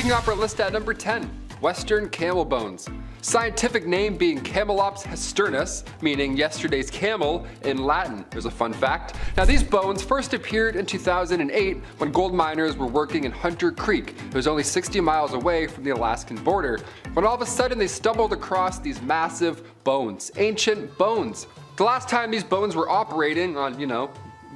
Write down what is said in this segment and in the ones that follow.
Kicking off our list at number 10, Western camel bones. Scientific name being Camelops hesternus, meaning yesterday's camel in Latin. There's a fun fact. Now these bones first appeared in 2008 when gold miners were working in Hunter Creek. It was only 60 miles away from the Alaskan border, when all of a sudden they stumbled across these massive bones, ancient bones. The last time these bones were operating on,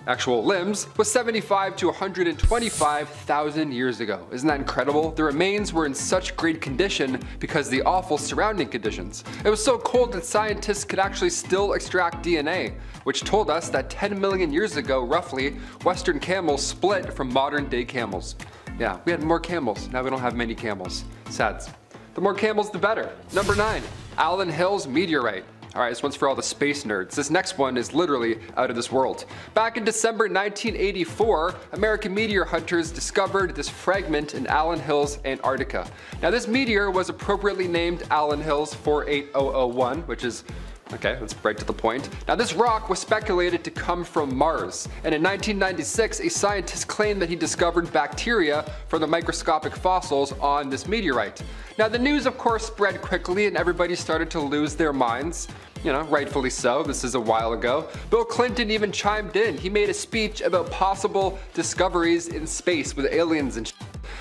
actual limbs was 75 to 125,000 years ago. Isn't that incredible? The remains were in such great condition because of the awful surrounding conditions. It was so cold that scientists could actually still extract DNA, which told us that 10 million years ago, roughly, Western camels split from modern day camels. Yeah, we had more camels. Now we don't have many camels. Sad. The more camels, the better. Number 9, Allen Hill's meteorite. Alright, this one's for all the space nerds. This next one is literally out of this world. Back in December 1984, American meteor hunters discovered this fragment in Allen Hills, Antarctica. Now this meteor was appropriately named Allen Hills 48001, which is, okay, that's right to the point. Now this rock was speculated to come from Mars, and in 1996, a scientist claimed that he discovered bacteria from the microscopic fossils on this meteorite. Now the news of course spread quickly and everybody started to lose their minds. You know, rightfully so, this is a while ago. Bill Clinton even chimed in. He made a speech about possible discoveries in space with aliens and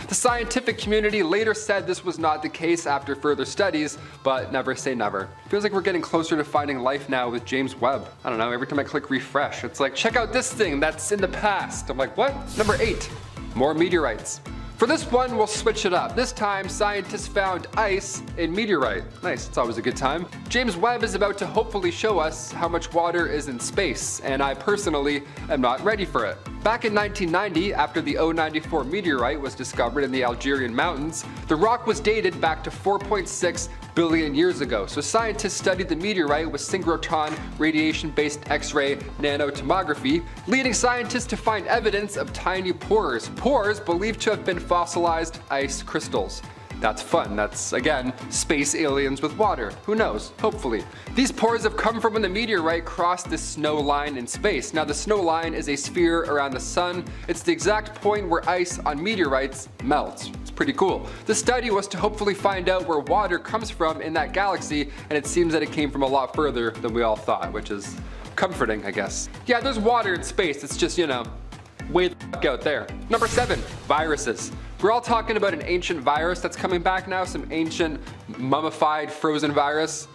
The scientific community later said this was not the case after further studies, but never say never. Feels like we're getting closer to finding life now with James Webb. I don't know, every time I click refresh, it's like, check out this thing that's in the past. I'm like, what? Number 8, more meteorites. For this one, we'll switch it up. This time, scientists found ice in meteorite. Nice, it's always a good time. James Webb is about to hopefully show us how much water is in space, and I personally am not ready for it. Back in 1990, after the 094 meteorite was discovered in the Algerian mountains, the rock was dated back to 4.6 billion years ago. So scientists studied the meteorite with synchrotron radiation-based X-ray nanotomography, leading scientists to find evidence of tiny pores. Pores believed to have been fossilized ice crystals. That's fun. That's, again, space aliens with water. Who knows? Hopefully. These pores have come from when the meteorite crossed this snow line in space. Now, the snow line is a sphere around the sun. It's the exact point where ice on meteorites melts. It's pretty cool. The study was to hopefully find out where water comes from in that galaxy, and it seems that it came from a lot further than we all thought, which is comforting, I guess. Yeah, there's water in space. It's just, way the fuck out there. Number 7, viruses. We're all talking about an ancient virus that's coming back now, some ancient mummified frozen virus.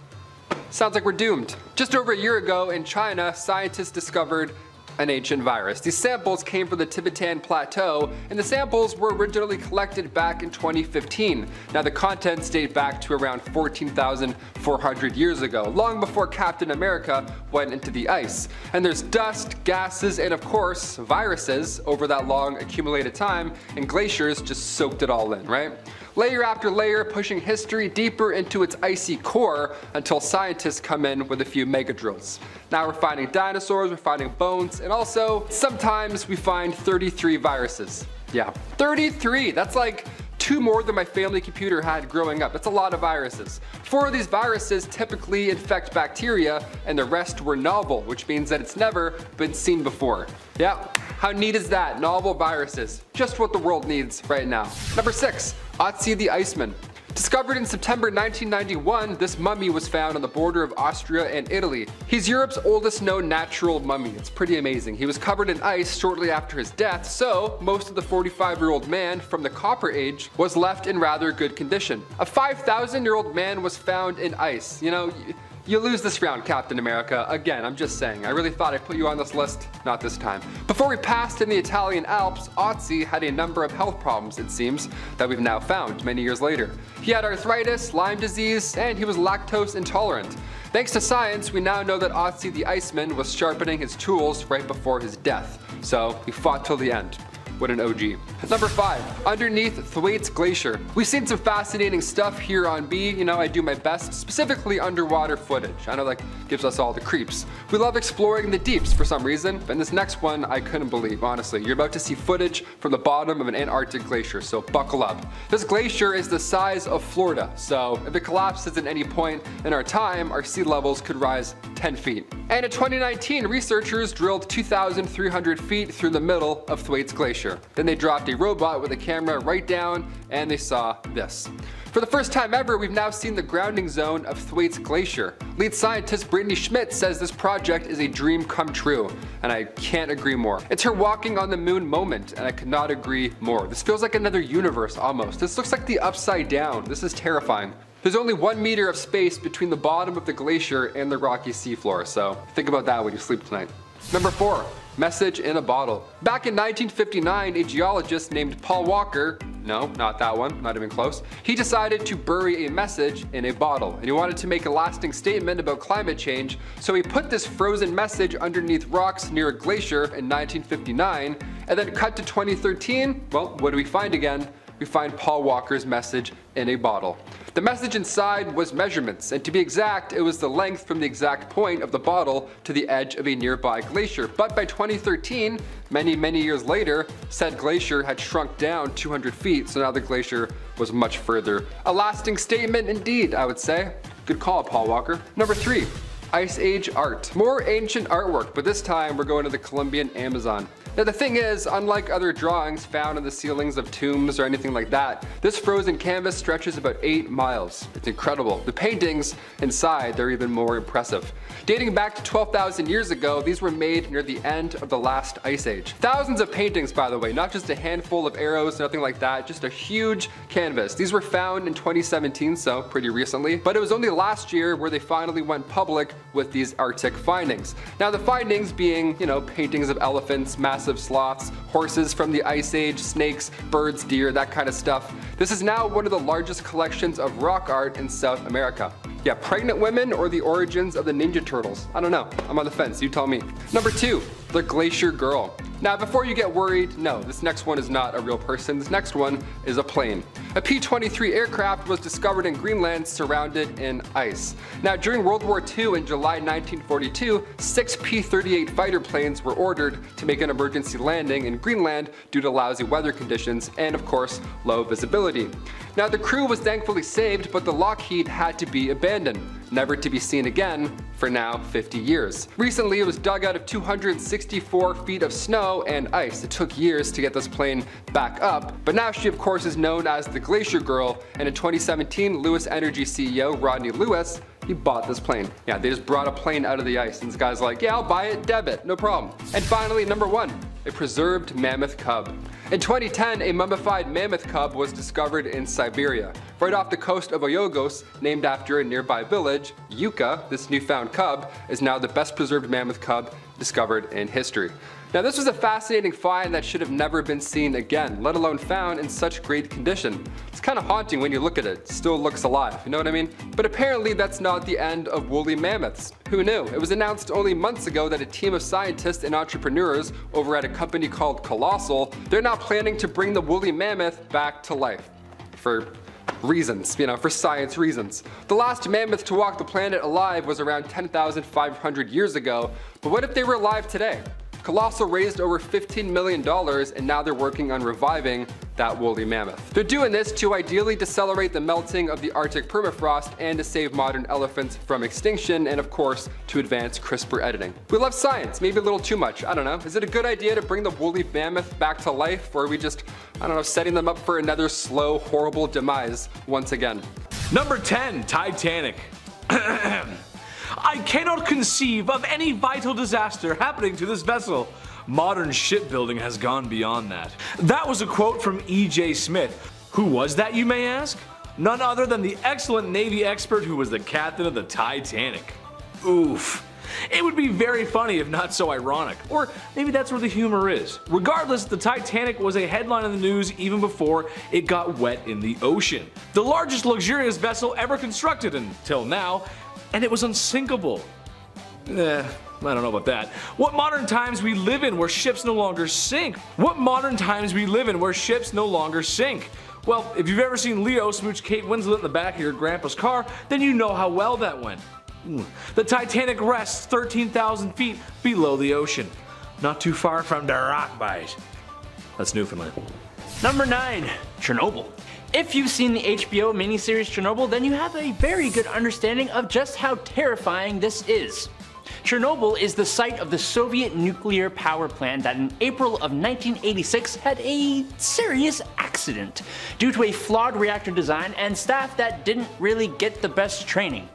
Sounds like we're doomed. Just over a year ago in China, scientists discovered an ancient virus. These samples came from the Tibetan Plateau, and the samples were originally collected back in 2015. Now the contents date back to around 14,400 years ago, long before Captain America went into the ice. And there's dust, gases, and of course, viruses over that long accumulated time, and glaciers just soaked it all in, right? Layer after layer, pushing history deeper into its icy core until scientists come in with a few mega drills. Now we're finding dinosaurs, we're finding bones, and also sometimes we find 33 viruses. Yeah, 33, that's like 2 more than my family computer had growing up. That's a lot of viruses. 4 of these viruses typically infect bacteria, and the rest were novel, which means that it's never been seen before. Yeah, how neat is that? Novel viruses, just what the world needs right now. Number 6, Otzi the Iceman. Discovered in September 1991, this mummy was found on the border of Austria and Italy. He's Europe's oldest known natural mummy. It's pretty amazing. He was covered in ice shortly after his death, so most of the 45-year-old man from the Copper Age was left in rather good condition. A 5,000-year-old man was found in ice. You lose this round, Captain America. Again, I'm just saying, I really thought I put you on this list, not this time. Before we passed in the Italian Alps, Otzi had a number of health problems, it seems, that we've now found many years later. He had arthritis, Lyme disease, and he was lactose intolerant. Thanks to science, we now know that Otzi the Iceman was sharpening his tools right before his death. So he fought till the end. What an OG. Number 5, underneath Thwaites Glacier. We've seen some fascinating stuff here on B. I do my best, specifically underwater footage. I know that gives us all the creeps. We love exploring the deeps for some reason, and this next one I couldn't believe, honestly. You're about to see footage from the bottom of an Antarctic glacier, so buckle up. This glacier is the size of Florida, so if it collapses at any point in our time, our sea levels could rise 10 feet. And in 2019, researchers drilled 2,300 feet through the middle of Thwaites Glacier. picture. Then they dropped a robot with a camera right down and they saw this. For the first time ever, we've now seen the grounding zone of Thwaites Glacier. Lead scientist Brittany Schmidt says this project is a dream come true, and I can't agree more. It's her walking on the moon moment, and I could not agree more. This feels like another universe almost. This looks like the Upside Down. This is terrifying. There's only 1 meter of space between the bottom of the glacier and the rocky seafloor, so think about that when you sleep tonight. Number 4. Message in a bottle. Back in 1959, a geologist named Paul Walker, no, not that one, not even close, he decided to bury a message in a bottle, and he wanted to make a lasting statement about climate change, so he put this frozen message underneath rocks near a glacier in 1959, and then cut to 2013, well, what do we find again? We find Paul Walker's message in a bottle. The message inside was measurements, and to be exact, it was the length from the exact point of the bottle to the edge of a nearby glacier. But by 2013, many years later, said glacier had shrunk down 200 feet, so now the glacier was much further. A lasting statement indeed, I would say. Good call, Paul Walker. Number 3, Ice Age art. More ancient artwork, but this time we're going to the Colombian Amazon. Now the thing is, unlike other drawings found on the ceilings of tombs or anything like that, this frozen canvas stretches about 8 miles. It's incredible. The paintings inside, they're even more impressive. Dating back to 12,000 years ago, these were made near the end of the last ice age. Thousands of paintings, by the way, not just a handful of arrows, nothing like that, just a huge canvas. These were found in 2017, so pretty recently, but it was only last year where they finally went public with these Arctic findings. Now the findings being, you know, paintings of elephants, massive of sloths, horses from the Ice Age, snakes, birds, deer, that kind of stuff. This is now one of the largest collections of rock art in South America. Yeah, pregnant women or the origins of the Ninja Turtles? I don't know. I'm on the fence. You tell me. Number 2, the Glacier Girl. Now, before you get worried, no, this next one is not a real person. This next one is a plane. A P-23 aircraft was discovered in Greenland, surrounded in ice. Now, during World War II in July 1942, 6 P-38 fighter planes were ordered to make an emergency landing in Greenland due to lousy weather conditions and, of course, low visibility. Now, the crew was thankfully saved, but the Lockheed had to be abandoned, never to be seen again for now 50 years. Recently, it was dug out of 264 feet of snow and ice. It took years to get this plane back up, but now she, of course, is known as the Glacier Girl, and in 2017, Lewis Energy CEO Rodney Lewis, he bought this plane. Yeah, they just brought a plane out of the ice, and this guy's like, yeah, I'll buy it, debit, no problem. And finally, number 1, a preserved mammoth cub. In 2010, a mummified mammoth cub was discovered in Siberia, right off the coast of Oryol, named after a nearby village. Yuka, this newfound cub, is now the best preserved mammoth cub discovered in history. Now this was a fascinating find that should have never been seen again, let alone found in such great condition. It's kind of haunting when you look at it. It still looks alive, you know what I mean? But apparently that's not the end of woolly mammoths. Who knew? It was announced only months ago that a team of scientists and entrepreneurs over at a company called Colossal, they're now planning to bring the woolly mammoth back to life. For reasons, you know, for science reasons. The last mammoth to walk the planet alive was around 10,500 years ago, but what if they were alive today? Colossal raised over $15 million and now they're working on reviving that woolly mammoth. They're doing this to ideally decelerate the melting of the Arctic permafrost and to save modern elephants from extinction and, of course, to advance CRISPR editing. We love science, maybe a little too much, I don't know. Is it a good idea to bring the woolly mammoth back to life, or are we just, I don't know, setting them up for another slow, horrible demise once again? Number 10, Titanic. I cannot conceive of any vital disaster happening to this vessel. Modern shipbuilding has gone beyond that. That was a quote from E.J. Smith. Who was that, you may ask? None other than the excellent Navy expert who was the captain of the Titanic. Oof. It would be very funny if not so ironic, or maybe that's where the humor is. Regardless, the Titanic was a headline in the news even before it got wet in the ocean. The largest luxurious vessel ever constructed until now, and it was unsinkable. I don't know about that. What modern times we live in where ships no longer sink. Well, if you've ever seen Leo smooch Kate Winslet in the back of your grandpa's car, then you know how well that went. The Titanic rests 13,000 feet below the ocean, not too far from the rock bite. That's Newfoundland. Number 9, Chernobyl. If you've seen the HBO miniseries Chernobyl, then you have a very good understanding of just how terrifying this is. Chernobyl is the site of the Soviet nuclear power plant that in April of 1986 had a serious accident due to a flawed reactor design and staff that didn't really get the best training.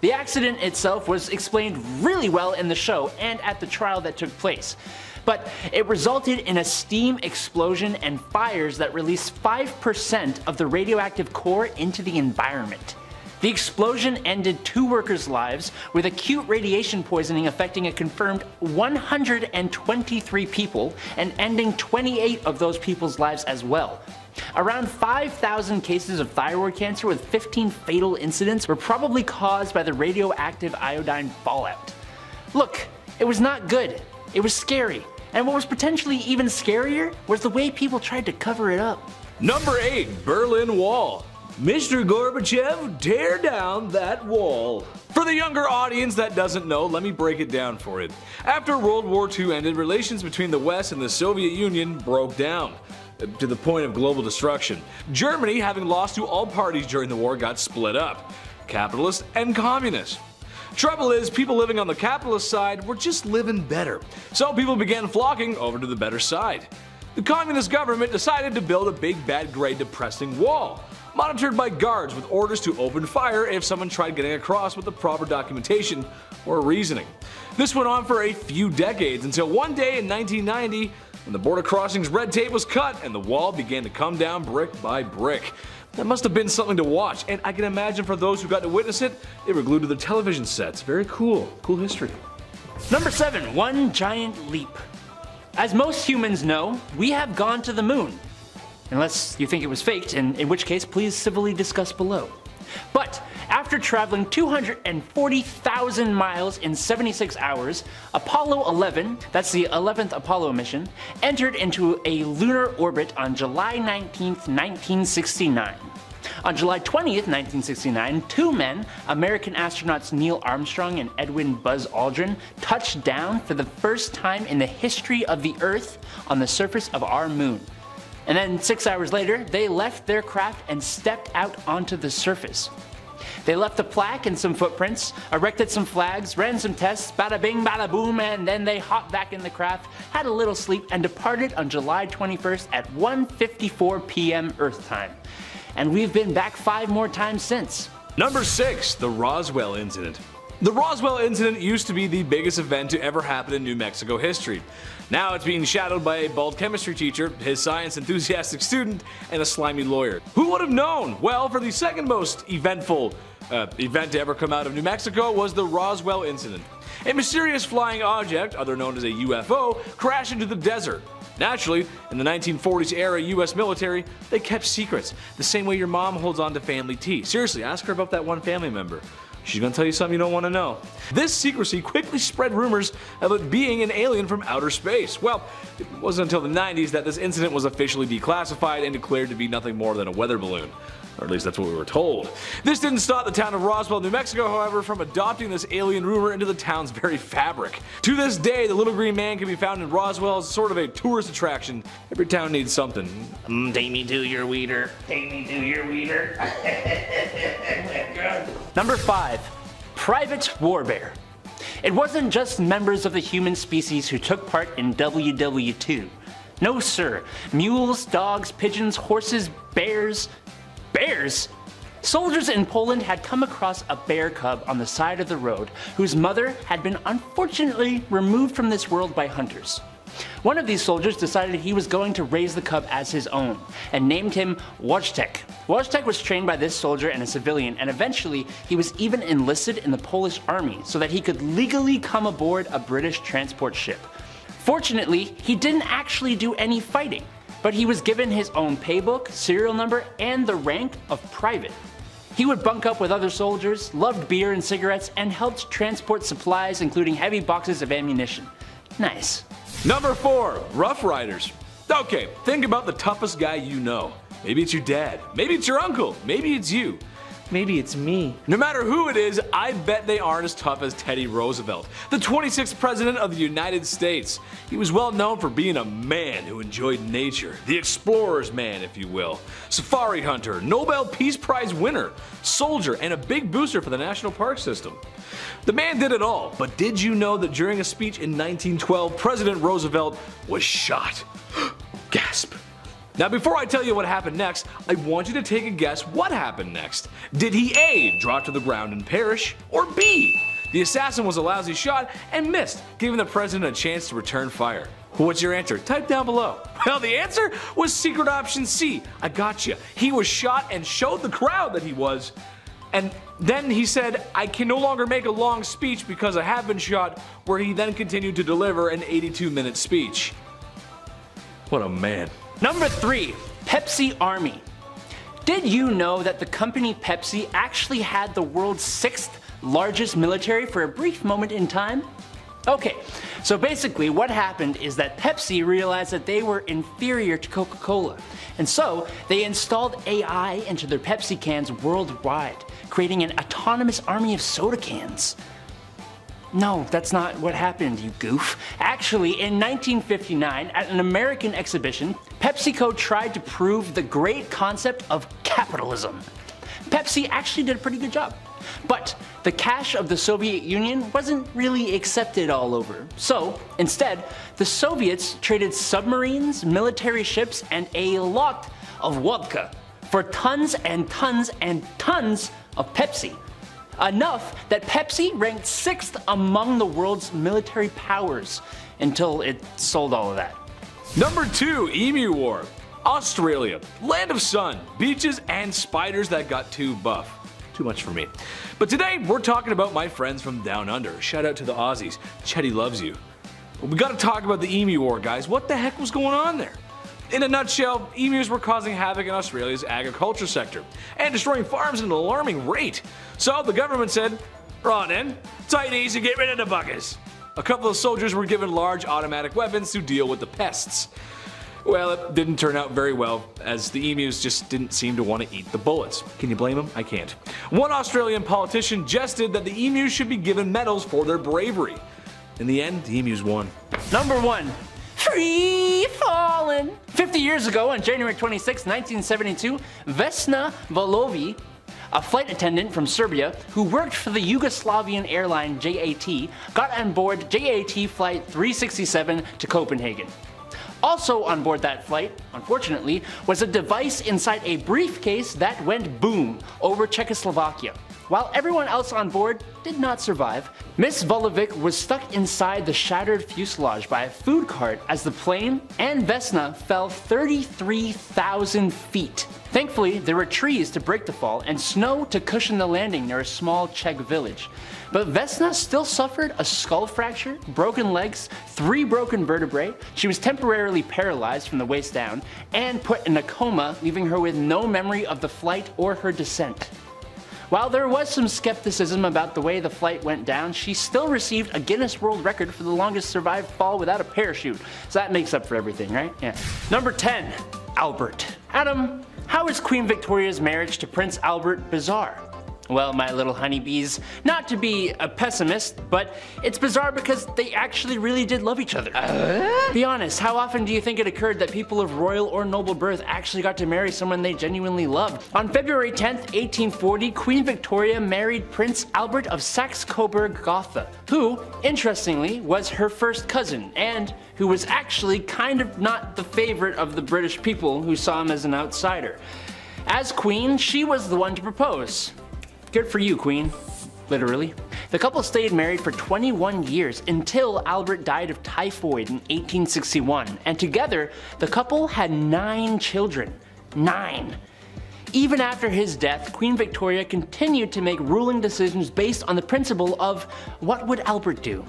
The accident itself was explained really well in the show and at the trial that took place, but it resulted in a steam explosion and fires that released 5% of the radioactive core into the environment. The explosion ended 2 workers' lives, with acute radiation poisoning affecting a confirmed 123 people and ending 28 of those people's lives as well. Around 5,000 cases of thyroid cancer with 15 fatal incidents were probably caused by the radioactive iodine fallout. Look, it was not good. It was scary. And what was potentially even scarier was the way people tried to cover it up. Number 8, Berlin Wall. Mr. Gorbachev, tear down that wall. For the younger audience that doesn't know, let me break it down for it. After World War II ended, relations between the West and the Soviet Union broke down to the point of global destruction. Germany, having lost to all parties during the war, got split up, capitalist and communist. Trouble is, people living on the capitalist side were just living better, so people began flocking over to the better side. The communist government decided to build a big, bad, gray, depressing wall, monitored by guards with orders to open fire if someone tried getting across with the proper documentation or reasoning. This went on for a few decades until one day in 1990, when the border crossing's red tape was cut and the wall began to come down brick by brick. That must have been something to watch, and I can imagine for those who got to witness it, they were glued to their television sets. Very cool. Cool history. Number 7, One Giant Leap. As most humans know, we have gone to the moon. Unless you think it was faked, and in which case, please civilly discuss below. But after traveling 240,000 miles in 76 hours, Apollo 11, that's the 11th Apollo mission, entered into a lunar orbit on July 19th, 1969. On July 20th, 1969, 2 men, American astronauts Neil Armstrong and Edwin Buzz Aldrin, touched down for the first time in the history of the Earth on the surface of our moon. And then 6 hours later, they left their craft and stepped out onto the surface. They left a plaque and some footprints, erected some flags, ran some tests, bada bing, bada boom, and then they hopped back in the craft, had a little sleep, and departed on July 21st at 1:54 p.m. Earth time. And we've been back 5 more times since. Number 6, the Roswell Incident. The Roswell Incident used to be the biggest event to ever happen in New Mexico history. Now it's being shadowed by a bald chemistry teacher, his science enthusiastic student, and a slimy lawyer. Who would have known? Well, for the second most eventful event to ever come out of New Mexico was the Roswell Incident. A mysterious flying object, other known as a UFO, crashed into the desert. Naturally, in the 1940s era US military, they kept secrets, the same way your mom holds on to family tea. Seriously, ask her about that one family member. She's gonna tell you something you don't want to know. This secrecy quickly spread rumors of it being an alien from outer space. Well, it wasn't until the 90s that this incident was officially declassified and declared to be nothing more than a weather balloon. Or at least that's what we were told. This didn't stop the town of Roswell, New Mexico, however, from adopting this alien rumor into the town's very fabric. To this day, the Little Green Man can be found in Roswell as sort of a tourist attraction. Every town needs something. Take me to your weeder. Take me to your weeder. Number 5, Private Warbear. It wasn't just members of the human species who took part in WW2. No sir, mules, dogs, pigeons, horses, bears. Bears? Soldiers in Poland had come across a bear cub on the side of the road whose mother had been unfortunately removed from this world by hunters. One of these soldiers decided he was going to raise the cub as his own and named him Wojtek. Wojtek was trained by this soldier and a civilian, and eventually he was even enlisted in the Polish army so that he could legally come aboard a British transport ship. Fortunately, he didn't actually do any fighting, but he was given his own paybook, serial number, and the rank of private. He would bunk up with other soldiers, loved beer and cigarettes, and helped transport supplies, including heavy boxes of ammunition. Nice. Number 4, Rough Riders. Okay, think about the toughest guy you know. Maybe it's your dad, maybe it's your uncle, maybe it's you. Maybe it's me. No matter who it is, I bet they aren't as tough as Teddy Roosevelt, the 26th President of the United States. He was well known for being a man who enjoyed nature, the explorer's man, if you will, safari hunter, Nobel Peace Prize winner, soldier, and a big booster for the national park system. The man did it all, but did you know that during a speech in 1912, President Roosevelt was shot? Gasp. Now before I tell you what happened next, I want you to take a guess what happened next. Did he A, drop to the ground and perish, or B, the assassin was a lousy shot and missed, giving the president a chance to return fire? What's your answer? Type down below. Well, the answer was secret option C. I gotcha. He was shot and showed the crowd that he was. And then he said, I can no longer make a long speech because I have been shot, where he then continued to deliver an 82-minute speech. What a man. Number 3. Pepsi Army. Did you know that the company Pepsi actually had the world's 6th largest military for a brief moment in time? Okay, so basically what happened is that Pepsi realized that they were inferior to Coca-Cola, and so they installed AI into their Pepsi cans worldwide, creating an autonomous army of soda cans. No, that's not what happened, you goof. Actually, in 1959, at an American exhibition, PepsiCo tried to prove the great concept of capitalism. Pepsi actually did a pretty good job. But the cash of the Soviet Union wasn't really accepted all over. So instead, the Soviets traded submarines, military ships, and a lot of vodka for tons and tons and tons of Pepsi. Enough that Pepsi ranked 6th among the world's military powers until it sold all of that. Number 2, Emu War. Australia, land of sun, beaches, and spiders that got too buff. Too much for me. But today we're talking about my friends from down under. Shout out to the Aussies. Chetty loves you. But we gotta talk about the Emu War, guys. What the heck was going on there? In a nutshell, emus were causing havoc in Australia's agriculture sector and destroying farms at an alarming rate. So the government said, right then, tight easy, get rid of the buggers. A couple of soldiers were given large automatic weapons to deal with the pests. Well, it didn't turn out very well, as the emus just didn't seem to want to eat the bullets. Can you blame them? I can't. One Australian politician jested that the emus should be given medals for their bravery. In the end, the emus won. Number 1. Free falling. 50 years ago, on January 26, 1972, Vesna Volovi, a flight attendant from Serbia who worked for the Yugoslavian airline JAT, got on board JAT Flight 367 to Copenhagen. Also on board that flight, unfortunately, was a device inside a briefcase that went boom over Czechoslovakia. While everyone else on board did not survive, Miss Volovic was stuck inside the shattered fuselage by a food cart as the plane and Vesna fell 33,000 feet. Thankfully, there were trees to break the fall and snow to cushion the landing near a small Czech village. But Vesna still suffered a skull fracture, broken legs, 3 broken vertebrae, she was temporarily paralyzed from the waist down, and put in a coma, leaving her with no memory of the flight or her descent. While there was some skepticism about the way the flight went down, she still received a Guinness World Record for the longest survived fall without a parachute. So that makes up for everything, right? Yeah. Number 10, Albert. Adam, how is Queen Victoria's marriage to Prince Albert bizarre? Well, my little honeybees, not to be a pessimist, but it's bizarre because they actually really did love each other. Be honest, how often do you think it occurred that people of royal or noble birth actually got to marry someone they genuinely loved? On February 10th, 1840, Queen Victoria married Prince Albert of Saxe-Coburg-Gotha, who, interestingly, was her first cousin, and who was actually kind of not the favorite of the British people, who saw him as an outsider. As queen, she was the one to propose. Good for you, Queen. Literally. The couple stayed married for 21 years until Albert died of typhoid in 1861, and together the couple had 9 children. 9! Even after his death, Queen Victoria continued to make ruling decisions based on the principle of what would Albert do?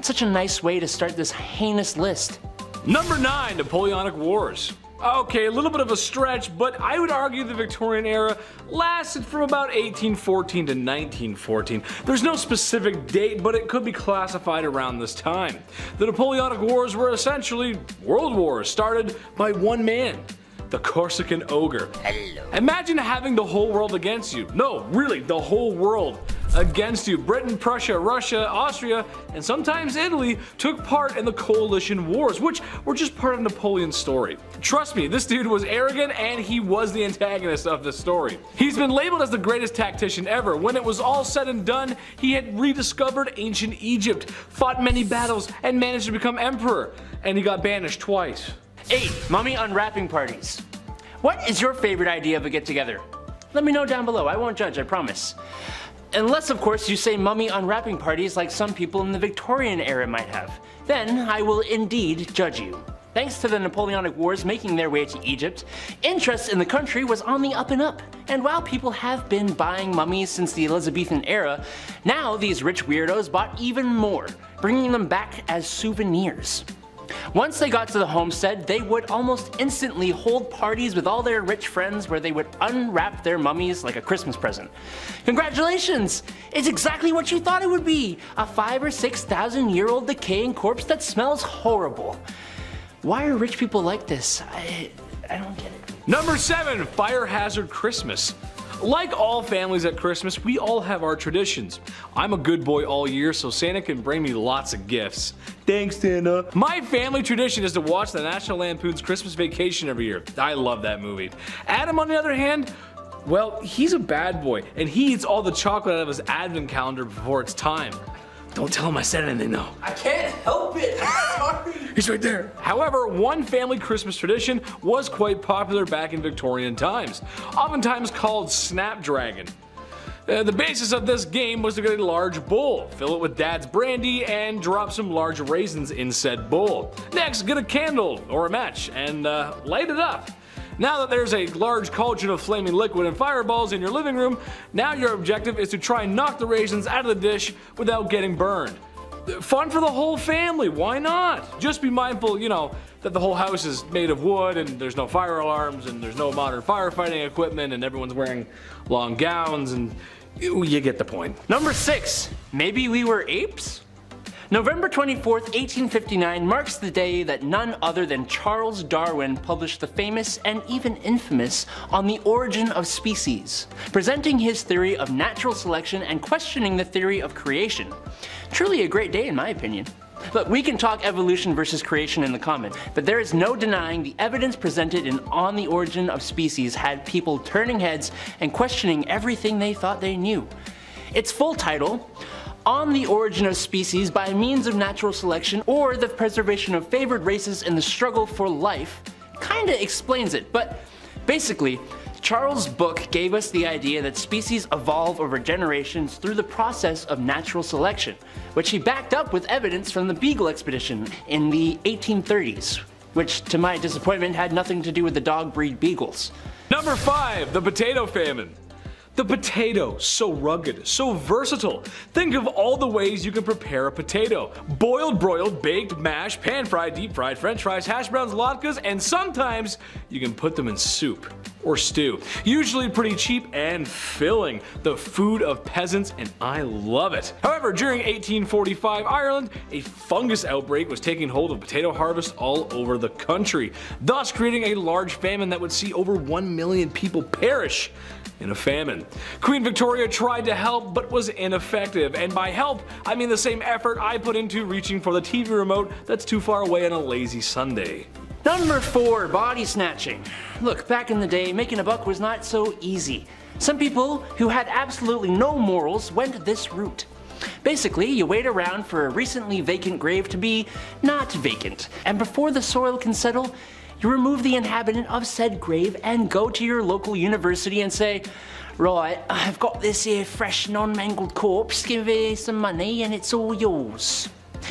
It's such a nice way to start this heinous list. Number 9, Napoleonic Wars. Okay, a little bit of a stretch, but I would argue the Victorian era lasted from about 1814 to 1914. There's no specific date, but it could be classified around this time. The Napoleonic Wars were essentially world wars started by one man. the Corsican Ogre. Hello. Imagine having the whole world against you. No, really, the whole world against you. Britain, Prussia, Russia, Austria, and sometimes Italy took part in the coalition wars, which were just part of Napoleon's story. Trust me, this dude was arrogant and he was the antagonist of the story. He's been labeled as the greatest tactician ever. When it was all said and done, he had rediscovered ancient Egypt, fought many battles, and managed to become emperor. And he got banished twice. 8. Mummy unwrapping parties. What is your favorite idea of a get-together? Let me know down below. I won't judge, I promise. Unless, of course, you say mummy unwrapping parties like some people in the Victorian era might have. Then I will indeed judge you. Thanks to the Napoleonic Wars making their way to Egypt, interest in the country was on the up and up. And while people have been buying mummies since the Elizabethan era, now these rich weirdos bought even more, bringing them back as souvenirs. Once they got to the homestead, they would almost instantly hold parties with all their rich friends where they would unwrap their mummies like a Christmas present. Congratulations! It's exactly what you thought it would be! A 5,000 or 6,000-year-old decaying corpse that smells horrible. Why are rich people like this? I don't get it. Number 7. Fire hazard Christmas. Like all families at Christmas, we all have our traditions. I'm a good boy all year, so Santa can bring me lots of gifts. Thanks, Santa. My family tradition is to watch the National Lampoon's Christmas Vacation every year. I love that movie. Adam, on the other hand, well, he's a bad boy, and he eats all the chocolate out of his advent calendar before it's time. Don't tell him I said anything though. I can't help it, I'm sorry. He's right there. However, one family Christmas tradition was quite popular back in Victorian times, oftentimes called Snapdragon. The basis of this game was to get a large bowl, fill it with dad's brandy, and drop some large raisins in said bowl. Next, get a candle or a match and light it up. Now that there's a large cauldron of flaming liquid and fireballs in your living room, now your objective is to try and knock the raisins out of the dish without getting burned. Fun for the whole family, why not? Just be mindful, you know, that the whole house is made of wood and there's no fire alarms and there's no modern firefighting equipment and everyone's wearing long gowns and you get the point. Number 6, maybe we were apes? November 24th, 1859 marks the day that none other than Charles Darwin published the famous and even infamous On the Origin of Species, presenting his theory of natural selection and questioning the theory of creation. Truly a great day in my opinion. Look, we can talk evolution versus creation in the comments, but there is no denying the evidence presented in On the Origin of Species had people turning heads and questioning everything they thought they knew. Its full title, On the Origin of Species by Means of Natural Selection or the Preservation of Favored Races in the Struggle for Life, kinda explains it, but basically, Charles' book gave us the idea that species evolve over generations through the process of natural selection, which he backed up with evidence from the Beagle expedition in the 1830s, which to my disappointment had nothing to do with the dog breed Beagles. Number 5, the potato famine. The potato, so rugged, so versatile. Think of all the ways you can prepare a potato. Boiled, broiled, baked, mashed, pan-fried, deep-fried, french fries, hash browns, latkes, and sometimes you can put them in soup or stew. Usually pretty cheap and filling, the food of peasants, and I love it. However, during 1845 Ireland, a fungus outbreak was taking hold of potato harvest all over the country, thus creating a large famine that would see over 1 million people perish in a famine. Queen Victoria tried to help but was ineffective, and by help I mean the same effort I put into reaching for the TV remote that's too far away on a lazy Sunday. Number 4, body snatching. Look, back in the day, making a buck was not so easy. Some people who had absolutely no morals went this route. Basically, you wait around for a recently vacant grave to be not vacant, and before the soil can settle, you remove the inhabitant of said grave and go to your local university and say, right, I've got this here fresh non-mangled corpse, give me some money and it's all yours.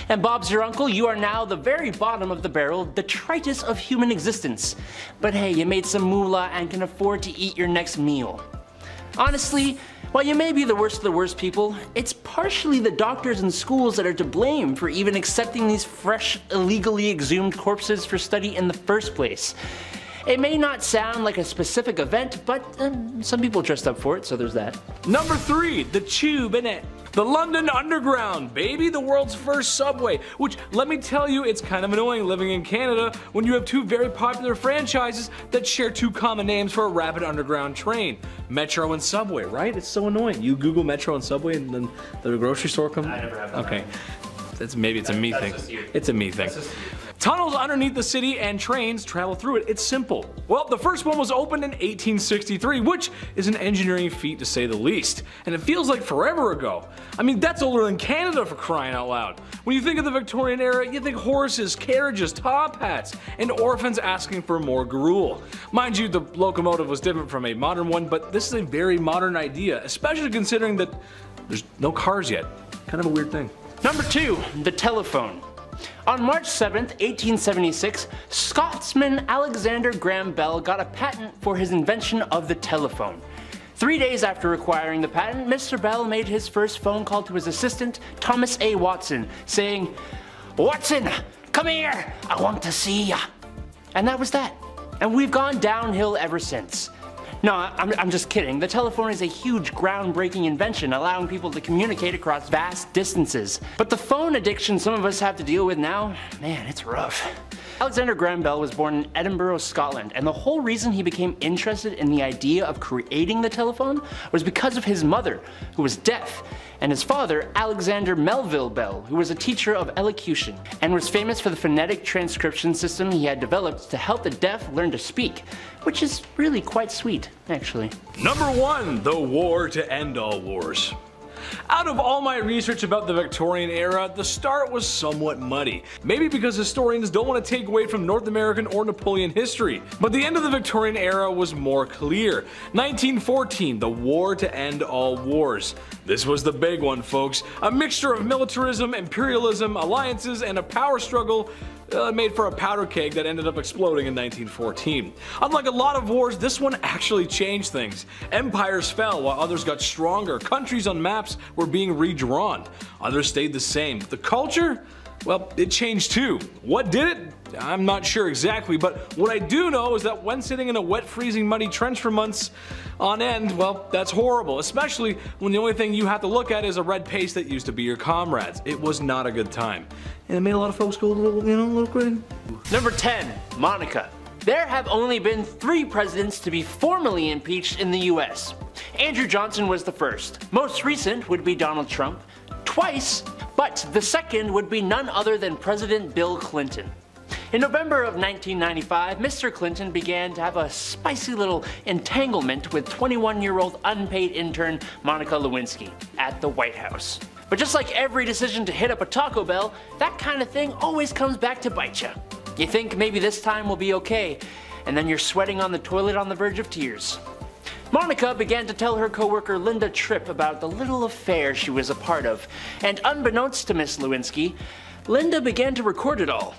And Bob's your uncle, you are now the very bottom of the barrel, the detritus of human existence. But hey, you made some moolah and can afford to eat your next meal. Honestly, while you may be the worst of the worst people, it's partially the doctors and schools that are to blame for even accepting these fresh, illegally exhumed corpses for study in the first place. It may not sound like a specific event, but some people dressed up for it, so there's that. Number 3, the tube, innit? The London Underground, baby, the world's first subway, which let me tell you, it's kind of annoying living in Canada when you have two very popular franchises that share two common names for a rapid underground train, Metro and Subway, right? It's so annoying. You Google Metro and Subway and then the grocery store comes? I never have that. Okay. That's, maybe it's a me thing. It's a me thing. Tunnels underneath the city and trains travel through it. It's simple. Well, the first one was opened in 1863, which is an engineering feat to say the least. And it feels like forever ago. I mean, that's older than Canada, for crying out loud. When you think of the Victorian era, you think horses, carriages, top hats, and orphans asking for more gruel. Mind you, the locomotive was different from a modern one, but this is a very modern idea, especially considering that there's no cars yet. Kind of a weird thing. Number 2, the telephone. On March 7th, 1876, Scotsman Alexander Graham Bell got a patent for his invention of the telephone. 3 days after acquiring the patent, Mr. Bell made his first phone call to his assistant, Thomas A. Watson, saying, "Watson, come here, I want to see ya." And that was that. And we've gone downhill ever since. No, I'm just kidding. The telephone is a huge groundbreaking invention, allowing people to communicate across vast distances. But the phone addiction some of us have to deal with now, man, it's rough. Alexander Graham Bell was born in Edinburgh, Scotland, and the whole reason he became interested in the idea of creating the telephone was because of his mother, who was deaf, and his father, Alexander Melville Bell, who was a teacher of elocution and was famous for the phonetic transcription system he had developed to help the deaf learn to speak, which is really quite sweet, actually. Number 1, the war to end all wars. Out of all my research about the Victorian era, the start was somewhat muddy. Maybe because historians don't want to take away from North American or Napoleon history. But the end of the Victorian era was more clear. 1914, the war to end all wars. This was the big one, folks. A mixture of militarism, imperialism, alliances, and a power struggle made for a powder keg that ended up exploding in 1914. Unlike a lot of wars, this one actually changed things. Empires fell while others got stronger. Countries on maps were being redrawn. Others stayed the same. The culture? Well, it changed too. What did it? I'm not sure exactly, but what I do know is that when sitting in a wet, freezing, muddy trench for months on end, well, that's horrible, especially when the only thing you have to look at is a red paste that used to be your comrades. It was not a good time. And it made a lot of folks go, you know, look great. Number 10, Monica. There have only been 3 presidents to be formally impeached in the US. Andrew Johnson was the first. Most recent would be Donald Trump, twice, but the second would be none other than President Bill Clinton. In November of 1995, Mr. Clinton began to have a spicy little entanglement with 21-year-old unpaid intern Monica Lewinsky at the White House. But just like every decision to hit up a Taco Bell, that kind of thing always comes back to bite you. You think maybe this time will be okay, and then you're sweating on the toilet on the verge of tears. Monica began to tell her coworker Linda Tripp about the little affair she was a part of, and unbeknownst to Miss Lewinsky, Linda began to record it all.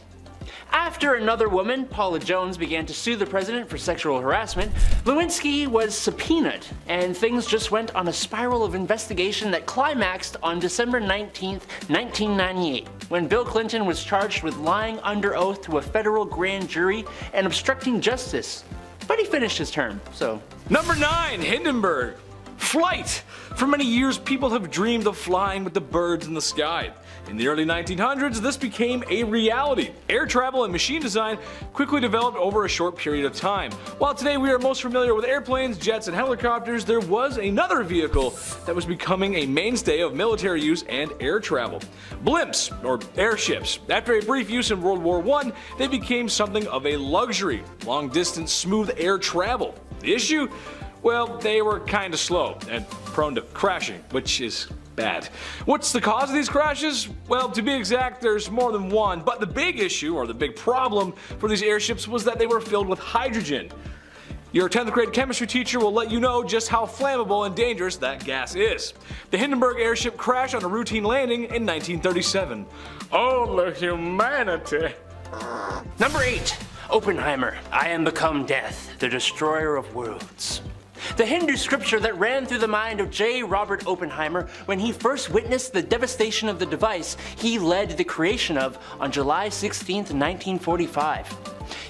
After another woman, Paula Jones, began to sue the president for sexual harassment, Lewinsky was subpoenaed, and things just went on a spiral of investigation that climaxed on December 19th, 1998, when Bill Clinton was charged with lying under oath to a federal grand jury and obstructing justice. But he finished his term, so. Number 9, Hindenburg. Flight! For many years, people have dreamed of flying with the birds in the sky. In the early 1900s, this became a reality. Air travel and machine design quickly developed over a short period of time. While today we are most familiar with airplanes, jets, and helicopters, there was another vehicle that was becoming a mainstay of military use and air travel. Blimps, or airships. After a brief use in World War I, they became something of a luxury, long-distance, smooth air travel. The issue? Well, they were kind of slow and prone to crashing, which is bad. What's the cause of these crashes? Well, to be exact, there's more than one, but the big issue, or the big problem for these airships, was that they were filled with hydrogen. Your 10th grade chemistry teacher will let you know just how flammable and dangerous that gas is. The Hindenburg airship crashed on a routine landing in 1937. Oh, the humanity. Number 8, Oppenheimer. I am become death, the destroyer of worlds. The Hindu scripture that ran through the mind of J. Robert Oppenheimer when he first witnessed the devastation of the device he led the creation of on July 16, 1945.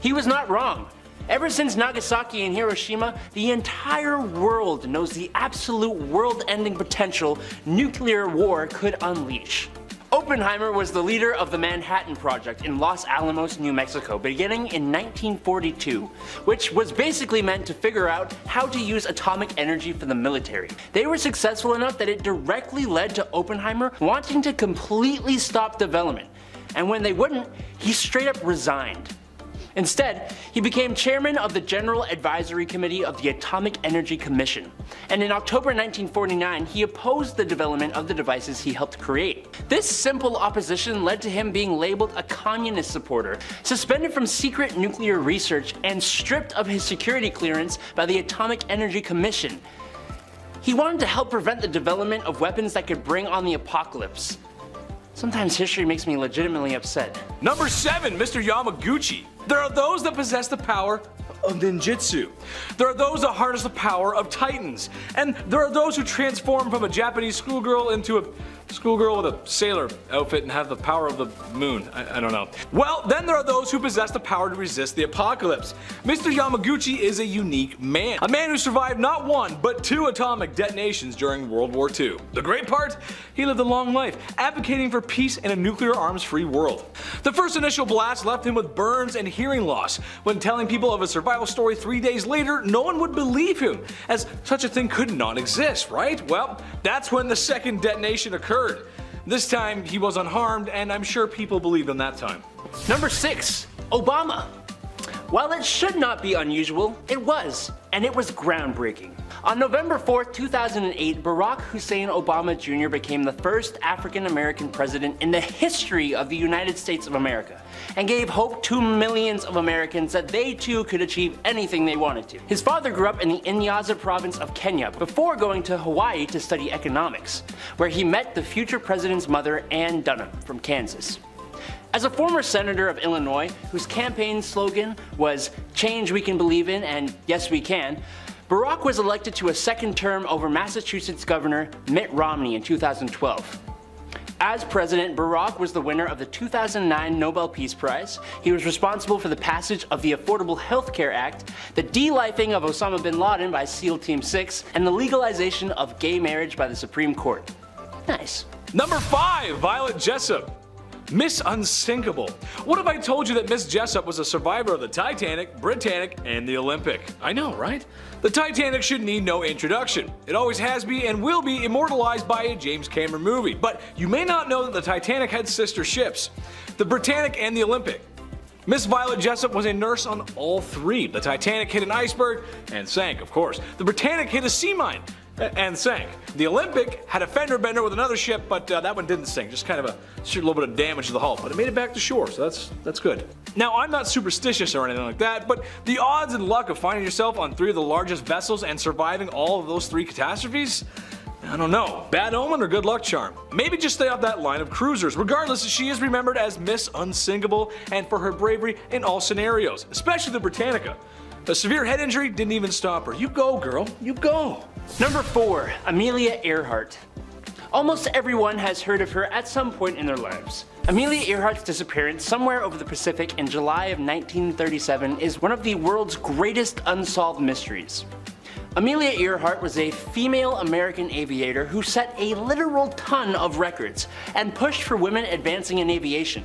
He was not wrong. Ever since Nagasaki and Hiroshima, the entire world knows the absolute world-ending potential nuclear war could unleash. Oppenheimer was the leader of the Manhattan Project in Los Alamos, New Mexico, beginning in 1942, which was basically meant to figure out how to use atomic energy for the military. They were successful enough that it directly led to Oppenheimer wanting to completely stop development, and when they wouldn't, he straight up resigned. Instead, he became chairman of the General Advisory Committee of the Atomic Energy Commission, and in October 1949 he opposed the development of the devices he helped create. This simple opposition led to him being labeled a communist supporter, suspended from secret nuclear research, and stripped of his security clearance by the Atomic Energy Commission. He wanted to help prevent the development of weapons that could bring on the apocalypse. Sometimes history makes me legitimately upset. Number 7, Mr. Yamaguchi. There are those that possess the power of ninjutsu. There are those that harness the power of titans. And there are those who transform from a Japanese schoolgirl into a schoolgirl with a sailor outfit and have the power of the moon. I don't know. Well, then there are those who possess the power to resist the apocalypse. Mr. Yamaguchi is a unique man. A man who survived not one, but 2 atomic detonations during World War II. The great part? He lived a long life, advocating for peace and a nuclear arms-free world. The first initial blast left him with burns and hearing loss. When telling people of his survival story 3 days later, no one would believe him, as such a thing could not exist, right? Well, that's when the second detonation occurred. This time he was unharmed, and I'm sure people believed him that time. Number 6, Obama. While it should not be unusual, it was, and it was groundbreaking. On November 4th, 2008, Barack Hussein Obama Jr. became the first African American president in the history of the United States of America, and gave hope to millions of Americans that they too could achieve anything they wanted to. His father grew up in the Inyaza province of Kenya before going to Hawaii to study economics, where he met the future president's mother, Ann Dunham, from Kansas. As a former senator of Illinois, whose campaign slogan was "Change we can believe in and yes we can," Barack was elected to a second term over Massachusetts Governor Mitt Romney in 2012. As president, Barack was the winner of the 2009 Nobel Peace Prize. He was responsible for the passage of the Affordable Health Care Act, the de-lifing of Osama bin Laden by SEAL Team 6, and the legalization of gay marriage by the Supreme Court. Nice. Number 5, Violet Jessup. Miss Unsinkable. What if I told you that Miss Jessup was a survivor of the Titanic, Britannic, and the Olympic? I know, right? The Titanic should need no introduction. It always has been and will be immortalized by a James Cameron movie. But you may not know that the Titanic had sister ships, the Britannic and the Olympic. Miss Violet Jessup was a nurse on all 3. The Titanic hit an iceberg and sank, of course. The Britannic hit a sea mine and sank. The Olympic had a fender bender with another ship, but that one didn't sink, just kind of a little bit of damage to the hull, but it made it back to shore, so that's good. Now, I'm not superstitious or anything like that, but the odds and luck of finding yourself on 3 of the largest vessels and surviving all of those 3 catastrophes? I don't know. Bad omen or good luck charm? Maybe just stay off that line of cruisers. Regardless, she is remembered as Miss Unsinkable and for her bravery in all scenarios, especially the Britannica. A severe head injury didn't even stop her. You go, girl. You go. Number 4, Amelia Earhart. Almost everyone has heard of her at some point in their lives. Amelia Earhart's disappearance somewhere over the Pacific in July of 1937 is one of the world's greatest unsolved mysteries. Amelia Earhart was a female American aviator who set a literal ton of records and pushed for women advancing in aviation.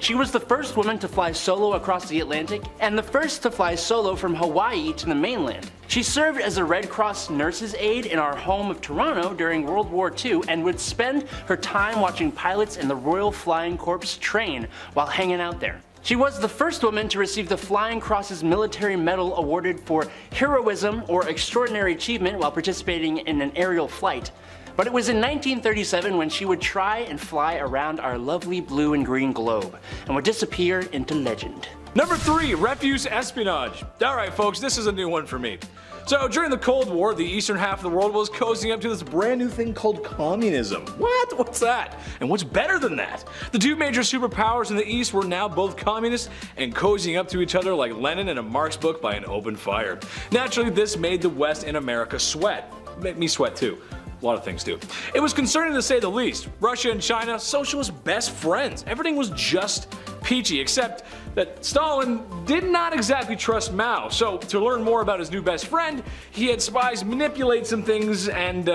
She was the first woman to fly solo across the Atlantic and the first to fly solo from Hawaii to the mainland. She served as a Red Cross nurse's aide in our home of Toronto during World War II and would spend her time watching pilots in the Royal Flying Corps train while hanging out there. She was the first woman to receive the Flying Cross's Military Medal awarded for heroism or extraordinary achievement while participating in an aerial flight. But it was in 1937 when she would try and fly around our lovely blue and green globe and would disappear into legend. Number 3, refuse espionage. Alright folks, this is a new one for me. So during the Cold War, the eastern half of the world was cozying up to this brand new thing called communism. What? What's that? And what's better than that? The 2 major superpowers in the east were now both communists and cozying up to each other like Lenin in a Marx book by an open fire. Naturally, this made the West and America sweat. Made me sweat too. A lot of things do. It was concerning to say the least. Russia and China, socialist best friends. Everything was just peachy, except that Stalin did not exactly trust Mao. So to learn more about his new best friend, he had spies manipulate some things and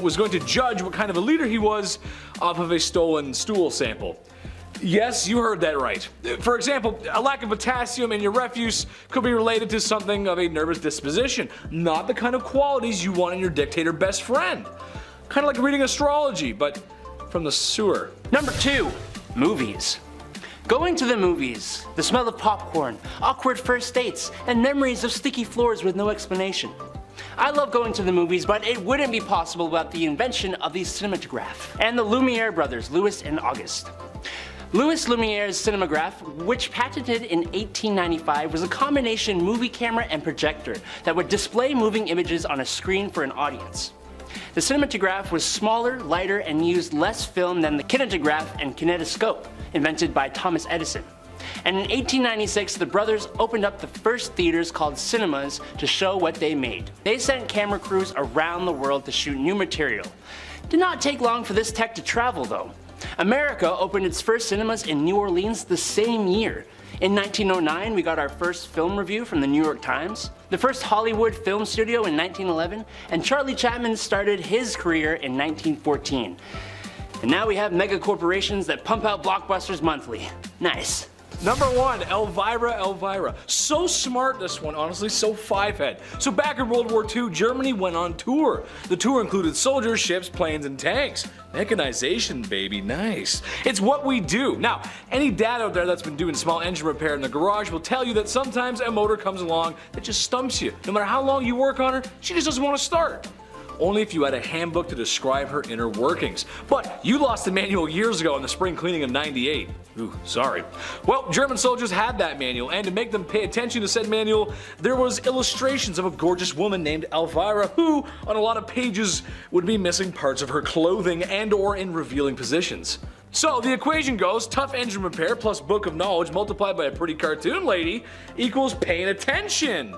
was going to judge what kind of a leader he was off of a stolen stool sample. Yes, you heard that right. For example, a lack of potassium in your refuse could be related to something of a nervous disposition, not the kind of qualities you want in your dictator best friend. Kind of like reading astrology, but from the sewer. Number 2, movies. Going to the movies, the smell of popcorn, awkward first dates, and memories of sticky floors with no explanation. I love going to the movies, but it wouldn't be possible without the invention of the cinematograph and the Lumiere brothers, Louis and Auguste. Louis Lumiere's cinematograph, which patented in 1895, was a combination movie camera and projector that would display moving images on a screen for an audience. The cinematograph was smaller, lighter, and used less film than the kinetograph and kinetoscope, invented by Thomas Edison. And in 1896, the brothers opened up the first theaters called cinemas to show what they made. They sent camera crews around the world to shoot new material. Did not take long for this tech to travel, though. America opened its first cinemas in New Orleans the same year. In 1909, we got our first film review from the New York Times, the first Hollywood film studio in 1911, and Charlie Chaplin started his career in 1914. And now we have mega corporations that pump out blockbusters monthly. Nice. Number 1, Elvira. So smart, this one, honestly, so five-head. So back in World War II, Germany went on tour. The tour included soldiers, ships, planes, and tanks. Mechanization, baby, nice. It's what we do. Now, any dad out there that's been doing small engine repair in the garage will tell you that sometimes a motor comes along that just stumps you. No matter how long you work on her, she just doesn't want to start. Only if you had a handbook to describe her inner workings. But you lost the manual years ago in the spring cleaning of '98. Ooh, sorry. Well, German soldiers had that manual, and to make them pay attention to said manual, there was illustrations of a gorgeous woman named Elvira who, on a lot of pages, would be missing parts of her clothing and or in revealing positions. So the equation goes, tough engine repair plus book of knowledge multiplied by a pretty cartoon lady equals paying attention.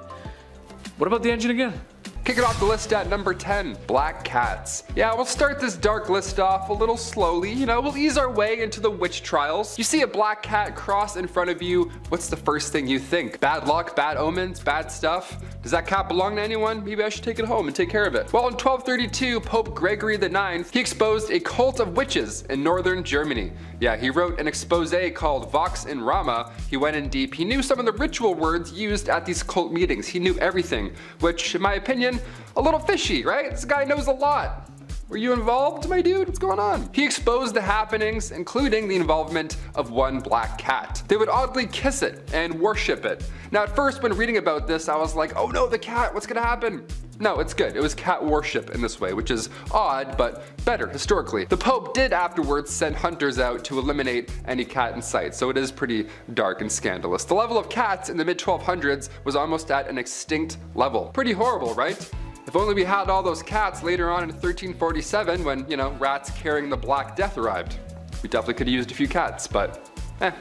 What about the engine again? Kick it off the list at number 10, black cats. Yeah, we'll start this dark list off a little slowly, you know, we'll ease our way into the witch trials. You see a black cat cross in front of you, what's the first thing you think? Bad luck, bad omens, bad stuff? Does that cat belong to anyone? Maybe I should take it home and take care of it. Well, in 1232, Pope Gregory IX, he exposed a cult of witches in northern Germany. Yeah, he wrote an expose called Vox in Rama. He went in deep, he knew some of the ritual words used at these cult meetings. He knew everything, which in my opinion, a little fishy, right? This guy knows a lot. Were you involved, my dude? What's going on? He exposed the happenings, including the involvement of one black cat. They would oddly kiss it and worship it. Now, at first, when reading about this, I was like, oh no, the cat, what's gonna happen? No, it's good. It was cat worship in this way, which is odd, but better historically. The Pope did afterwards send hunters out to eliminate any cat in sight, so it is pretty dark and scandalous. The level of cats in the mid-1200s was almost at an extinct level. Pretty horrible, right? If only we had all those cats later on in 1347 when, you know, rats carrying the Black Death arrived. We definitely could have used a few cats, but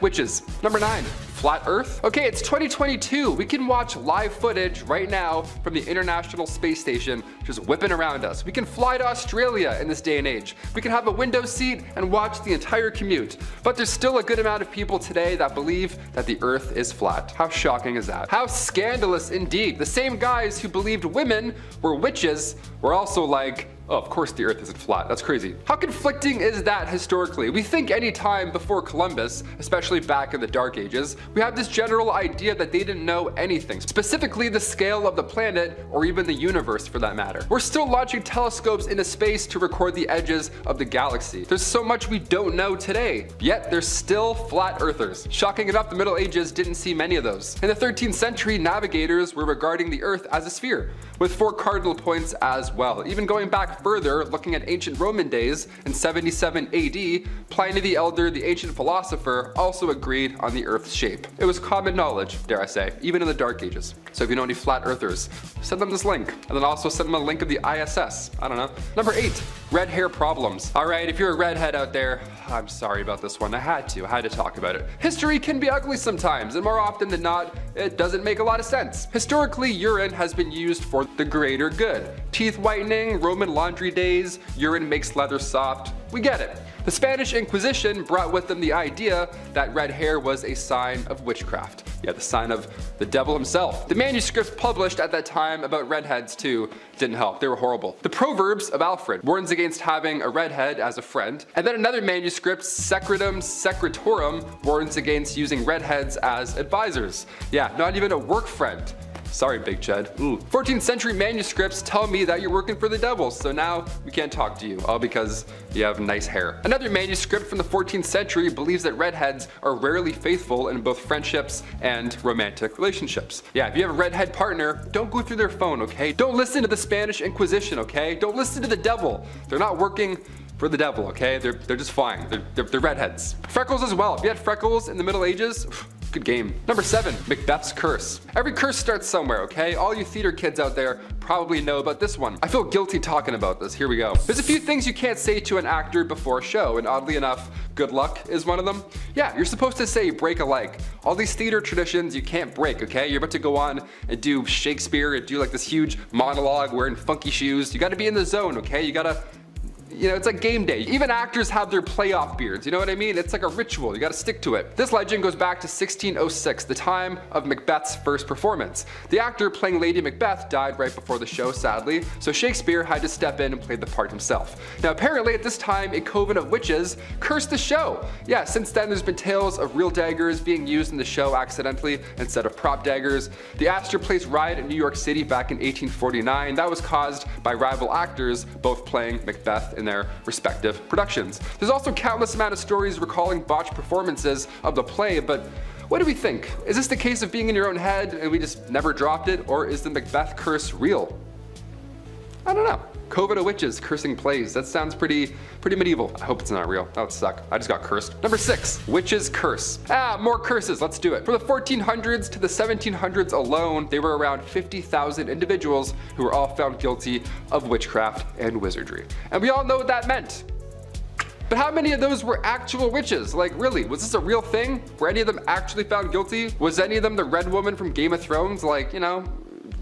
witches. Number 9. Flat Earth? Okay, it's 2022. We can watch live footage right now from the International Space Station just whipping around us. We can fly to Australia in this day and age. We can have a window seat and watch the entire commute. But there's still a good amount of people today that believe that the Earth is flat. How shocking is that? How scandalous indeed. The same guys who believed women were witches were also like, oh, of course the Earth isn't flat. That's crazy. How conflicting is that historically? We think any time before Columbus, especially back in the Dark Ages, we have this general idea that they didn't know anything, specifically the scale of the planet or even the universe for that matter. We're still launching telescopes into space to record the edges of the galaxy. There's so much we don't know today, yet there's still flat earthers. Shocking enough, the Middle Ages didn't see many of those. In the 13th century, navigators were regarding the Earth as a sphere, with 4 cardinal points as well. Even going back further, looking at ancient Roman days in 77 AD, Pliny the Elder, the ancient philosopher, also agreed on the Earth's shape. It was common knowledge, dare I say, even in the Dark Ages. So if you know any flat earthers, send them this link, and then also send them a link of the ISS. I don't know. Number 8, red hair problems. All right, if you're a redhead out there, I'm sorry about this one. I had to talk about it. History can be ugly sometimes, and more often than not, it doesn't make a lot of sense. Historically, urine has been used for the greater good. Teeth whitening, Roman laundry days, urine makes leather soft. We get it. The Spanish Inquisition brought with them the idea that red hair was a sign of witchcraft. Yeah, the sign of the devil himself. The manuscripts published at that time about redheads too didn't help. They were horrible. The Proverbs of Alfred warns against having a redhead as a friend. And then another manuscript, Secretum Secretorum, warns against using redheads as advisors. Yeah, not even a work friend. Sorry, Big Chud. 14th century manuscripts tell me that you're working for the devil, so now we can't talk to you, all because you have nice hair. Another manuscript from the 14th century believes that redheads are rarely faithful in both friendships and romantic relationships. Yeah, if you have a redhead partner, don't go through their phone, okay? Don't listen to the Spanish Inquisition, okay? Don't listen to the devil. They're not working for the devil, okay? They're just fine. They're redheads. Freckles as well. If you had freckles in the Middle Ages, good game. Number 7, Macbeth's curse. Every curse starts somewhere, okay? All you theater kids out there probably know about this one. I feel guilty talking about this. Here we go. There's a few things you can't say to an actor before a show, and oddly enough, good luck is one of them. Yeah, you're supposed to say break a leg. All these theater traditions you can't break, okay? You're about to go on and do Shakespeare and do like this huge monologue wearing funky shoes. You gotta be in the zone, okay? You gotta, you know, it's like game day. Even actors have their playoff beards, you know what I mean? It's like a ritual, you gotta stick to it. This legend goes back to 1606, the time of Macbeth's first performance. The actor playing Lady Macbeth died right before the show, sadly, so Shakespeare had to step in and play the part himself. Now apparently at this time, a coven of witches cursed the show. Yeah, since then there's been tales of real daggers being used in the show accidentally instead of prop daggers. The Astor Place riot in New York City back in 1849, that was caused by rival actors both playing Macbeth and their respective productions. There's also countless amount of stories recalling botched performances of the play, but what do we think? Is this the case of being in your own head and we just never dropped it, or is the Macbeth curse real? I don't know. Coven of witches cursing plays. That sounds pretty medieval. I hope it's not real. That would suck. I just got cursed. Number 6, witches curse. More curses. Let's do it. From the 1400s to the 1700s alone, there were around 50,000 individuals who were all found guilty of witchcraft and wizardry. And we all know what that meant. But how many of those were actual witches? Like really, was this a real thing? Were any of them actually found guilty? Was any of them the red woman from Game of Thrones? Like, you know,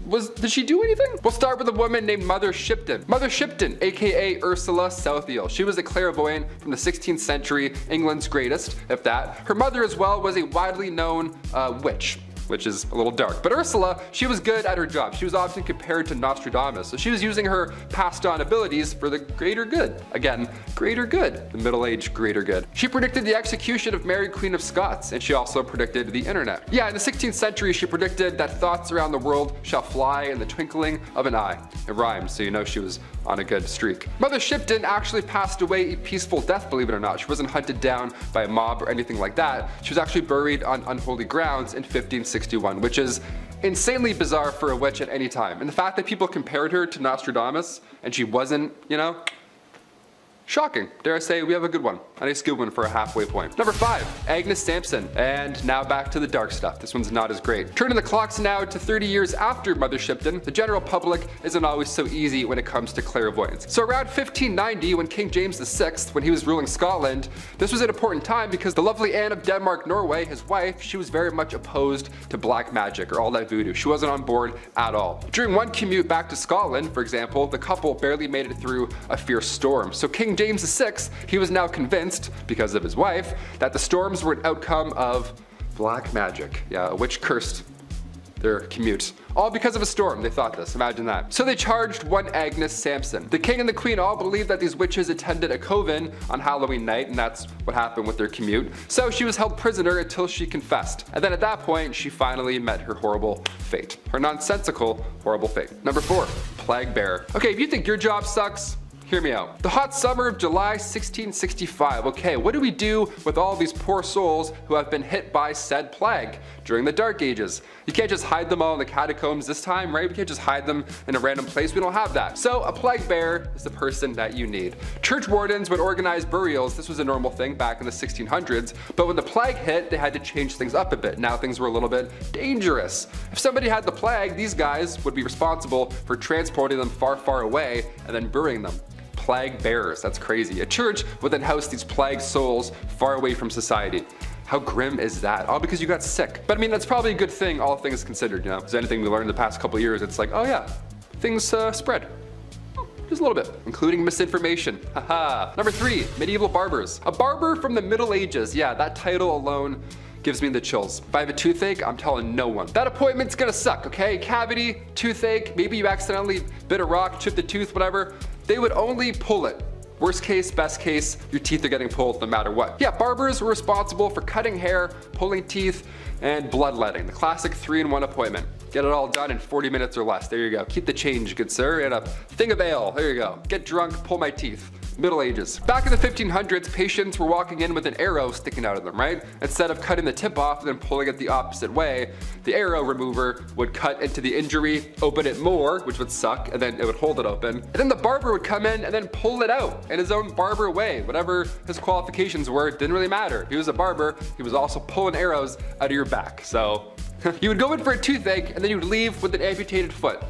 did she do anything? We'll start with a woman named Mother Shipton. Mother Shipton, aka Ursula Southeel. She was a clairvoyant from the 16th century, England's greatest, if that. Her mother as well was a widely known witch, which is a little dark. But Ursula, she was good at her job. She was often compared to Nostradamus. So she was using her passed on abilities for the greater good. Again, greater good, the middle-aged greater good. She predicted the execution of Mary, Queen of Scots, and she also predicted the internet. Yeah, in the 16th century, she predicted that thoughts around the world shall fly in the twinkling of an eye. It rhymes, so you know she was on a good streak. Mother Shipton actually passed away a peaceful death, believe it or not. She wasn't hunted down by a mob or anything like that. She was actually buried on unholy grounds in 1561, which is insanely bizarre for a witch at any time. And the fact that people compared her to Nostradamus and she wasn't, you know, shocking. Dare I say, we have a good one. A nice good one for a halfway point. Number 5, Agnes Sampson. And now back to the dark stuff. This one's not as great. Turning the clocks now to 30 years after Mother Shipton, the general public isn't always so easy when it comes to clairvoyance. So around 1590, when King James VI, when he was ruling Scotland, this was an important time because the lovely Anne of Denmark, Norway, his wife, she was very much opposed to black magic or all that voodoo. She wasn't on board at all. During one commute back to Scotland, for example, the couple barely made it through a fierce storm. So King James VI, he was now convinced, because of his wife, that the storms were an outcome of black magic. Yeah, a witch cursed their commute. All because of a storm, they thought this, imagine that. So they charged one Agnes Sampson. The king and the queen all believed that these witches attended a coven on Halloween night, and that's what happened with their commute. So she was held prisoner until she confessed. And then at that point, she finally met her horrible fate. Her nonsensical, horrible fate. Number 4, Plague Bearer. Okay, if you think your job sucks, hear me out. The hot summer of July 1665. Okay, what do we do with all these poor souls who have been hit by said plague during the Dark Ages? You can't just hide them all in the catacombs this time, right? We can't just hide them in a random place. We don't have that. So a plague bearer is the person that you need. Church wardens would organize burials. This was a normal thing back in the 1600s, but when the plague hit, they had to change things up a bit. Now things were a little bit dangerous. If somebody had the plague, these guys would be responsible for transporting them far, far away and then burying them. Plague bearers, that's crazy. A church would then house these plagued souls far away from society. How grim is that? All because you got sick. But I mean, that's probably a good thing, all things considered, you know? If there's anything we learned in the past couple years, it's like, oh yeah, things spread. Just a little bit, including misinformation. Haha. Number 3, medieval barbers. A barber from the Middle Ages. Yeah, that title alone gives me the chills. If I have a toothache, I'm telling no one. That appointment's gonna suck, okay? Cavity, toothache, maybe you accidentally bit a rock, chipped the tooth, whatever. They would only pull it. Worst case, best case, your teeth are getting pulled no matter what. Yeah, barbers were responsible for cutting hair, pulling teeth, and bloodletting. The classic 3-in-1 appointment. Get it all done in 40 minutes or less. There you go. Keep the change, good sir, and a thing of ale. There you go. Get drunk, pull my teeth. Middle Ages. Back in the 1500s, patients were walking in with an arrow sticking out of them, right? Instead of cutting the tip off and then pulling it the opposite way, the arrow remover would cut into the injury, open it more, which would suck, and then it would hold it open. And then the barber would come in and then pull it out in his own barber way. Whatever his qualifications were, it didn't really matter. If he was a barber, he was also pulling arrows out of your back. So you would go in for a toothache and then you would leave with an amputated foot.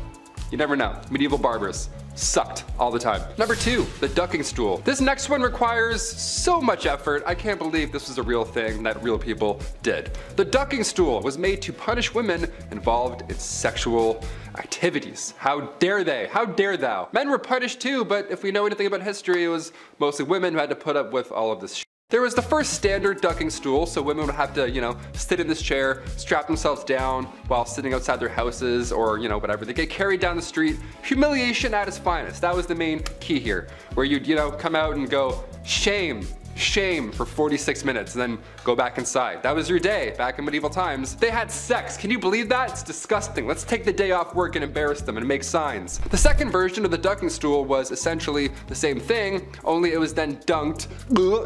You never know. Medieval barbers sucked all the time. Number 2, the ducking stool. This next one requires so much effort. I can't believe this was a real thing that real people did. The ducking stool was made to punish women involved in sexual activities. How dare they? How dare thou? Men were punished too, but if we know anything about history, it was mostly women who had to put up with all of this shit. There was the first standard ducking stool, so women would have to, you know, sit in this chair, strap themselves down while sitting outside their houses or, you know, whatever. They get carried down the street. Humiliation at its finest. That was the main key here, where you'd, you know, come out and go, shame. Shame for 46 minutes and then go back inside. That was your day back in medieval times. They had sex. Can you believe that? It's disgusting. Let's take the day off work and embarrass them and make signs. The second version of the ducking stool was essentially the same thing, only it was then dunked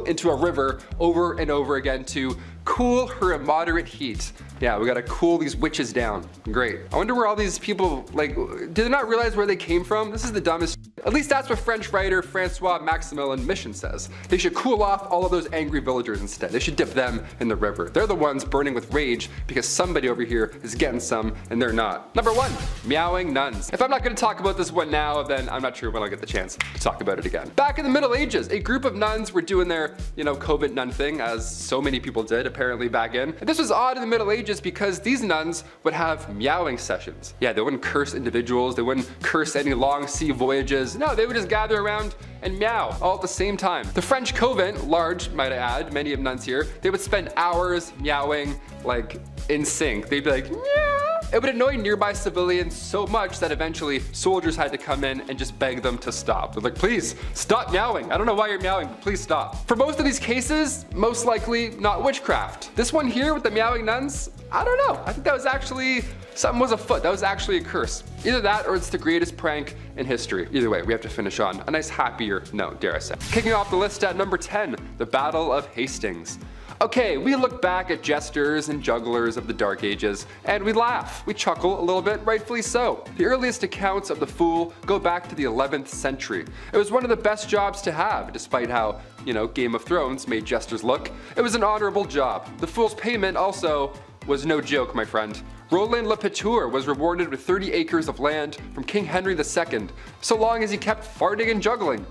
into a river over and over again to cool her immoderate heat. Yeah, we gotta cool these witches down. Great. I wonder where all these people, like, did they not realize where they came from? This is the dumbest. At least that's what French writer Francois Maximilien Michon says. They should cool off all of those angry villagers instead. They should dip them in the river. They're the ones burning with rage because somebody over here is getting some and they're not. Number 1, meowing nuns. If I'm not gonna talk about this one now, then I'm not sure when I'll get the chance to talk about it again. Back in the Middle Ages, a group of nuns were doing their, you know, COVID nun thing, as so many people did apparently back in. And this was odd in the Middle Ages because these nuns would have meowing sessions. Yeah, they wouldn't curse individuals. They wouldn't curse any long sea voyages. No, they would just gather around and meow all at the same time. The French convent, large, might I add, many of nuns here, they would spend hours meowing, like, in sync. They'd be like, meow. It would annoy nearby civilians so much that eventually soldiers had to come in and just beg them to stop. They're like, please, stop meowing. I don't know why you're meowing, but please stop. For most of these cases, most likely not witchcraft. This one here with the meowing nuns, I don't know. I think that was actually, something was afoot. That was actually a curse. Either that or it's the greatest prank in history. Either way, we have to finish on a nice happier note, dare I say. Kicking off the list at number 10, the Battle of Hastings. Okay, we look back at jesters and jugglers of the Dark Ages, and we laugh. We chuckle a little bit, rightfully so. The earliest accounts of the fool go back to the 11th century. It was one of the best jobs to have, despite how, you know, Game of Thrones made jesters look. It was an honorable job. The fool's payment also was no joke, my friend. Roland Le Patour was rewarded with 30 acres of land from King Henry II, so long as he kept farting and juggling.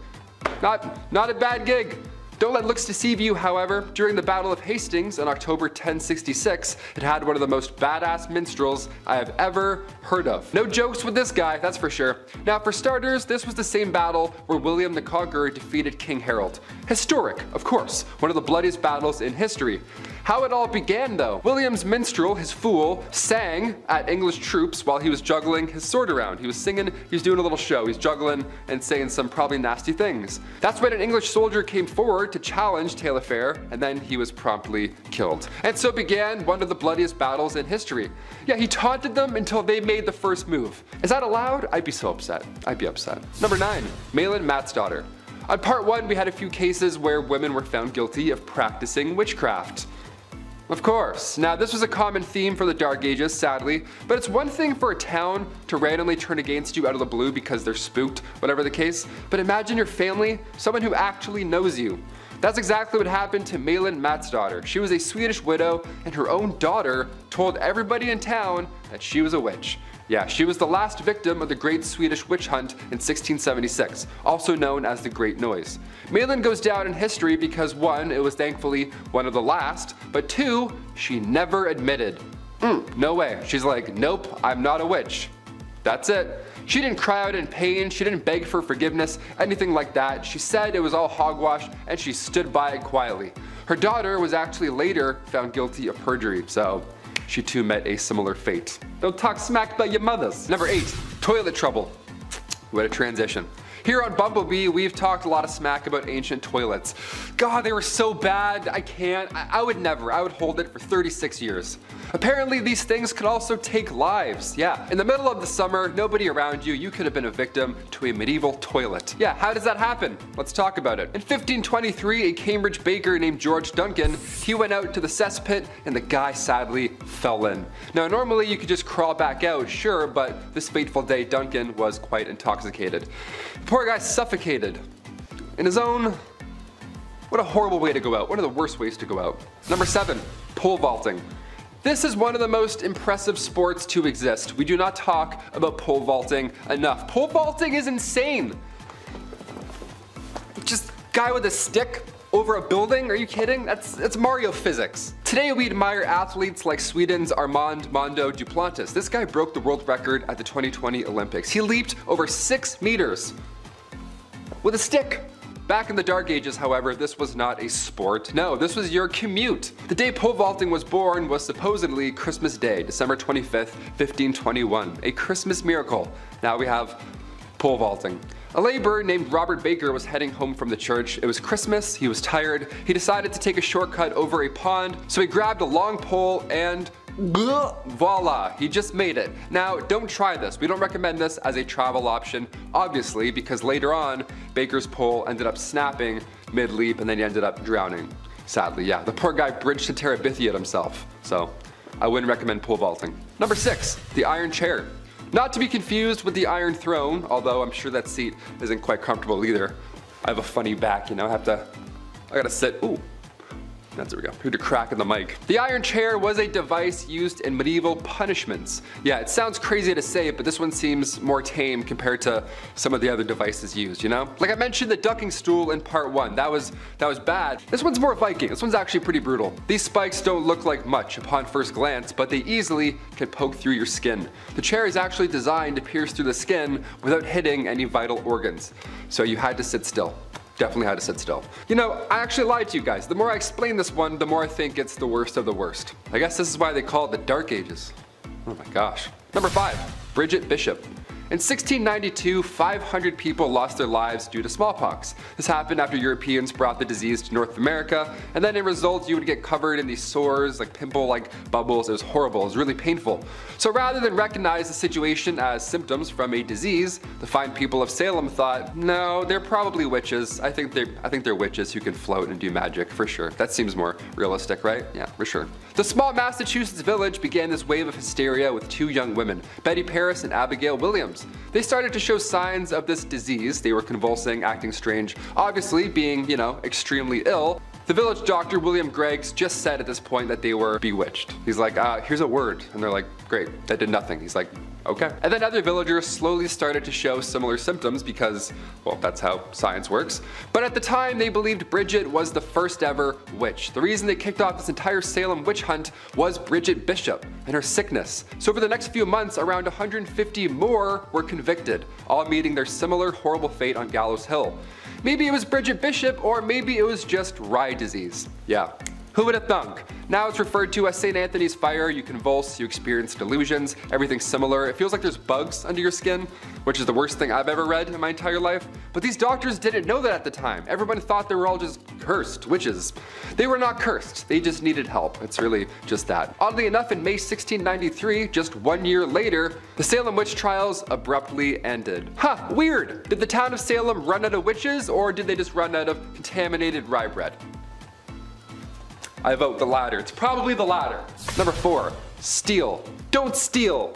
Not a bad gig. Don't let looks deceive you, however. During the Battle of Hastings in October 1066, it had one of the most badass minstrels I have ever heard of. No jokes with this guy, that's for sure. Now, for starters, this was the same battle where William the Conqueror defeated King Harold. Historic, of course, one of the bloodiest battles in history. How it all began, though. William's minstrel, his fool, sang at English troops while he was juggling his sword around. He was singing, he was doing a little show, he's juggling and saying some probably nasty things. That's when an English soldier came forward to challenge Taillefer, and then he was promptly killed. And so began one of the bloodiest battles in history. Yeah, he taunted them until they made the first move. Is that allowed? I'd be so upset. I'd be upset. Number 9, Malin Matt's daughter. On part 1, we had a few cases where women were found guilty of practicing witchcraft. Of course. Now, this was a common theme for the Dark Ages, sadly, but it's one thing for a town to randomly turn against you out of the blue because they're spooked, whatever the case, but imagine your family, someone who actually knows you. That's exactly what happened to Malin Matt's daughter. She was a Swedish widow, and her own daughter told everybody in town that she was a witch. Yeah, she was the last victim of the Great Swedish Witch Hunt in 1676, also known as the Great Noise. Malin goes down in history because 1, it was thankfully one of the last, but 2, she never admitted. No way. She's like, nope, I'm not a witch. That's it. She didn't cry out in pain, she didn't beg for forgiveness, anything like that. She said it was all hogwash and she stood by it quietly. Her daughter was actually later found guilty of perjury, so she too met a similar fate. Don't talk smack about your mothers. Number 8, toilet trouble. What a transition. Here on Bumblebee, we've talked a lot of smack about ancient toilets. God, they were so bad, I would never, I would hold it for 36 years. Apparently these things could also take lives, yeah. In the middle of the summer, nobody around you, you could have been a victim to a medieval toilet. Yeah, how does that happen? Let's talk about it. In 1523, a Cambridge baker named George Duncan, he went out to the cesspit and the guy sadly fell in. Now normally you could just crawl back out, sure, but this fateful day Duncan was quite intoxicated. Poor guy suffocated in his own. What a horrible way to go out. One of the worst ways to go out. Number 7, pole vaulting. This is one of the most impressive sports to exist. We do not talk about pole vaulting enough. Pole vaulting is insane. Just guy with a stick over a building? Are you kidding? That's Mario physics. Today we admire athletes like Sweden's Armand Mondo Duplantis. This guy broke the world record at the 2020 Olympics. He leaped over 6 meters. With a stick. Back in the dark ages, however, this was not a sport. No, this was your commute. The day pole vaulting was born was supposedly Christmas Day, December 25th, 1521. A Christmas miracle. Now we have pole vaulting. A laborer named Robert Baker was heading home from the church. It was Christmas, he was tired. He decided to take a shortcut over a pond, so he grabbed a long pole and voila, he just made it. Now, don't try this. We don't recommend this as a travel option, obviously, because later on, Baker's pole ended up snapping mid-leap and then he ended up drowning. Sadly, yeah. The poor guy bridged to Terabithia himself, so I wouldn't recommend pole vaulting. Number 6, the iron chair. Not to be confused with the Iron Throne, although I'm sure that seat isn't quite comfortable either. I have a funny back, you know, I gotta sit, ooh. That's there we go. Heard a crack in the mic. The iron chair was a device used in medieval punishments. Yeah, it sounds crazy to say it, but this one seems more tame compared to some of the other devices used, you know? Like I mentioned the ducking stool in part 1. That was bad. This one's more Viking. This one's actually pretty brutal. These spikes don't look like much upon first glance, but they easily can poke through your skin. The chair is actually designed to pierce through the skin without hitting any vital organs. So you had to sit still. Definitely had to sit still. You know, I actually lied to you guys. The more I explain this one, the more I think it's the worst of the worst. I guess this is why they call it the Dark Ages. Oh my gosh. Number 5, Bridget Bishop. In 1692, 500 people lost their lives due to smallpox. This happened after Europeans brought the disease to North America, and then in result, you would get covered in these sores, like pimple-like bubbles. It was horrible, it was really painful. So rather than recognize the situation as symptoms from a disease, the fine people of Salem thought, no, they're probably witches. I think they're witches who can float and do magic, for sure. That seems more realistic, right? Yeah, for sure. The small Massachusetts village began this wave of hysteria with 2 young women, Betty Paris and Abigail Williams. They started to show signs of this disease. They were convulsing, acting strange, obviously being, you know, extremely ill. The village doctor, William Greggs, just said at this point that they were bewitched. He's like, here's a word. And they're like, great, that did nothing. He's like, okay. And then other villagers slowly started to show similar symptoms because, well, that's how science works. But at the time, they believed Bridget was the first ever witch. The reason they kicked off this entire Salem witch hunt was Bridget Bishop and her sickness. So over the next few months, around 150 more were convicted, all meeting their similar horrible fate on Gallows Hill. Maybe it was Bridget Bishop, or maybe it was just rye disease. Yeah, who would have thunk? Now it's referred to as St. Anthony's fire. You convulse, you experience delusions, everything's similar. It feels like there's bugs under your skin, which is the worst thing I've ever read in my entire life. But these doctors didn't know that at the time. Everyone thought they were all just cursed witches. They were not cursed, they just needed help. It's really just that. Oddly enough, in May 1693, just 1 year later, the Salem witch trials abruptly ended. Huh, weird. Did the town of Salem run out of witches, or did they just run out of contaminated rye bread? I vote the latter. It's probably the latter. Number 4, steal. Don't steal,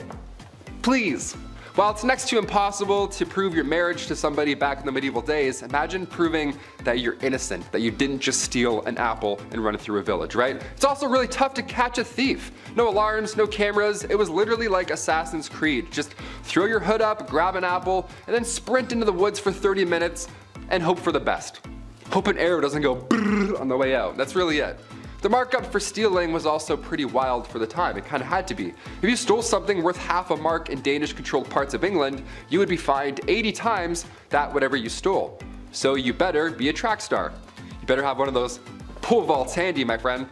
please. While it's next to impossible to prove your marriage to somebody back in the medieval days, imagine proving that you're innocent, that you didn't just steal an apple and run it through a village, right? It's also really tough to catch a thief. No alarms, no cameras. It was literally like Assassin's Creed. Just throw your hood up, grab an apple, and then sprint into the woods for 30 minutes and hope for the best. Hope an arrow doesn't go brrr on the way out. That's really it. The markup for stealing was also pretty wild for the time. It kind of had to be. If you stole something worth half a mark in Danish-controlled parts of England, you would be fined 80 times that whatever you stole. So you better be a track star. You better have one of those pole vaults handy, my friend.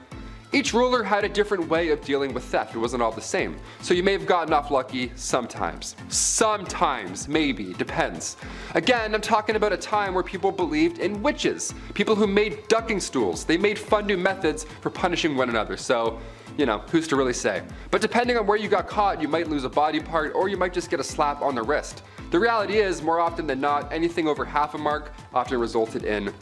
Each ruler had a different way of dealing with theft. It wasn't all the same. So you may have gotten off lucky sometimes. Sometimes, maybe, depends. Again, I'm talking about a time where people believed in witches. People who made ducking stools. They made fun new methods for punishing one another. So, you know, who's to really say? But depending on where you got caught, you might lose a body part or you might just get a slap on the wrist. The reality is, more often than not, anything over half a mark often resulted in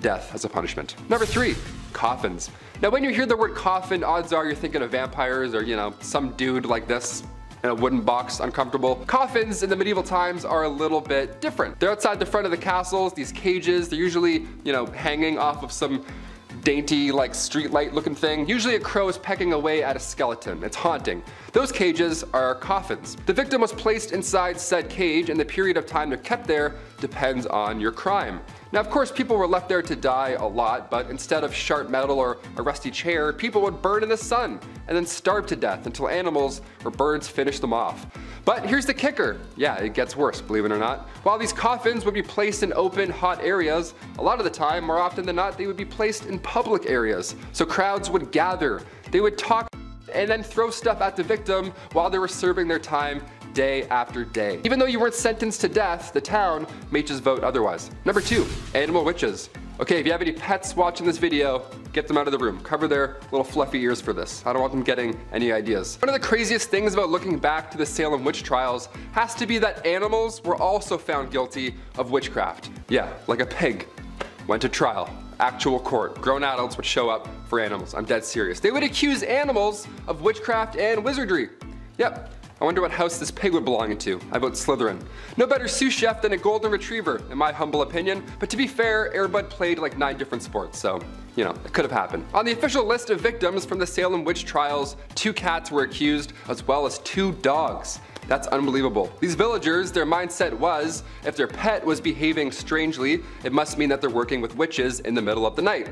death as a punishment. Number three, coffins. Now when you hear the word coffin, odds are you're thinking of vampires or, you know, some dude like this in a wooden box, uncomfortable. Coffins in the medieval times are a little bit different. They're outside the front of the castles, these cages, they're usually, you know, hanging off of some dainty, like, streetlight looking thing. Usually a crow is pecking away at a skeleton. It's haunting. Those cages are coffins. The victim was placed inside said cage, and the period of time they're kept there depends on your crime. Now, of course, people were left there to die a lot, but instead of sharp metal or a rusty chair, people would burn in the sun and then starve to death until animals or birds finished them off. But here's the kicker. Yeah, it gets worse, believe it or not. While these coffins would be placed in open, hot areas, a lot of the time, more often than not, they would be placed in public areas. So crowds would gather, they would talk and then throw stuff at the victim while they were serving their time day after day. Even though you weren't sentenced to death, the town may just vote otherwise. Number two, animal witches. Okay, if you have any pets watching this video, get them out of the room. Cover their little fluffy ears for this. I don't want them getting any ideas. One of the craziest things about looking back to the Salem witch trials has to be that animals were also found guilty of witchcraft. Yeah, like a pig went to trial. Actual court. Grown adults would show up for animals. I'm dead serious. They would accuse animals of witchcraft and wizardry. Yep. I wonder what house this pig would belong into. I vote Slytherin. No better sous chef than a golden retriever, in my humble opinion. But to be fair, Air Bud played like 9 different sports, so, you know, it could have happened. On the official list of victims from the Salem witch trials, 2 cats were accused, as well as 2 dogs. That's unbelievable. These villagers, their mindset was, if their pet was behaving strangely, it must mean that they're working with witches in the middle of the night.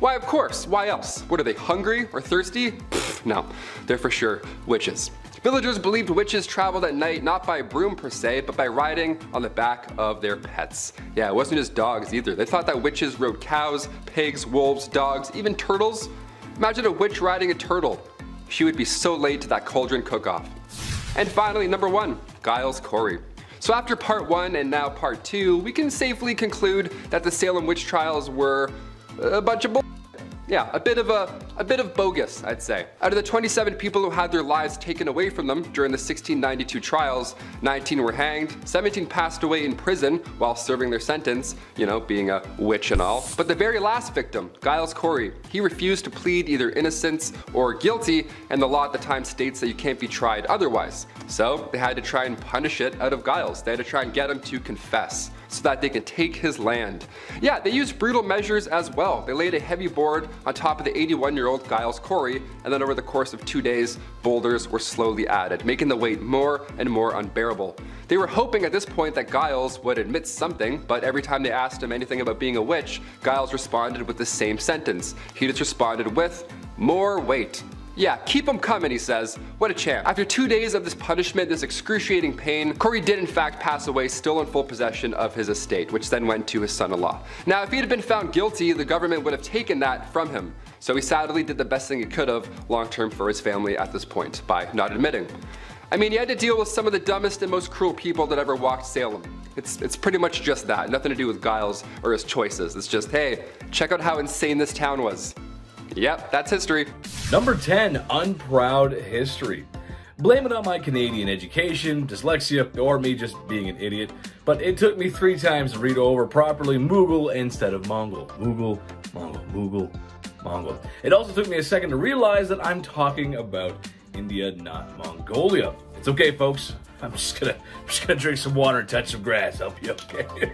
Why, of course, why else? What, are they hungry or thirsty? Pfft, no, they're for sure witches. Villagers believed witches traveled at night not by broom per se, but by riding on the back of their pets. Yeah, it wasn't just dogs either. They thought that witches rode cows, pigs, wolves, dogs, even turtles. Imagine a witch riding a turtle. She would be so late to that cauldron cook-off. And finally, number one, Giles Corey. So after part one and now part two, we can safely conclude that the Salem witch trials were a bunch of bull. Yeah, a bit of bogus, I'd say. Out of the 27 people who had their lives taken away from them during the 1692 trials, 19 were hanged, 17 passed away in prison while serving their sentence, you know, being a witch and all. But the very last victim, Giles Corey, he refused to plead either innocence or guilty, and the law at the time states that you can't be tried otherwise. So they had to try and punish it out of Giles. They had to try and get him to confess so that they could take his land. Yeah, they used brutal measures as well. They laid a heavy board on top of the 81-year-old Giles Corey, and then over the course of 2 days, boulders were slowly added, making the weight more and more unbearable. They were hoping at this point that Giles would admit something, but every time they asked him anything about being a witch, Giles responded with the same sentence. He just responded with, "More weight." Yeah, keep him coming, he says. What a champ. After 2 days of this punishment, this excruciating pain, Corey did in fact pass away still in full possession of his estate, which then went to his son-in-law. Now, if he had been found guilty, the government would have taken that from him. So he sadly did the best thing he could have long-term for his family at this point by not admitting. I mean, he had to deal with some of the dumbest and most cruel people that ever walked Salem. It's pretty much just that. Nothing to do with Giles or his choices. It's just, hey, check out how insane this town was. Yep, that's history. Number 10, unproud history. Blame it on my Canadian education, dyslexia, or me just being an idiot, but it took me 3 times to read over properly Mughal instead of Mongol. Mughal, Mongol, Mughal, Mongol. It also took me a second to realize that I'm talking about India, not Mongolia. It's okay, folks. I'm just gonna drink some water and touch some grass. I'll be okay.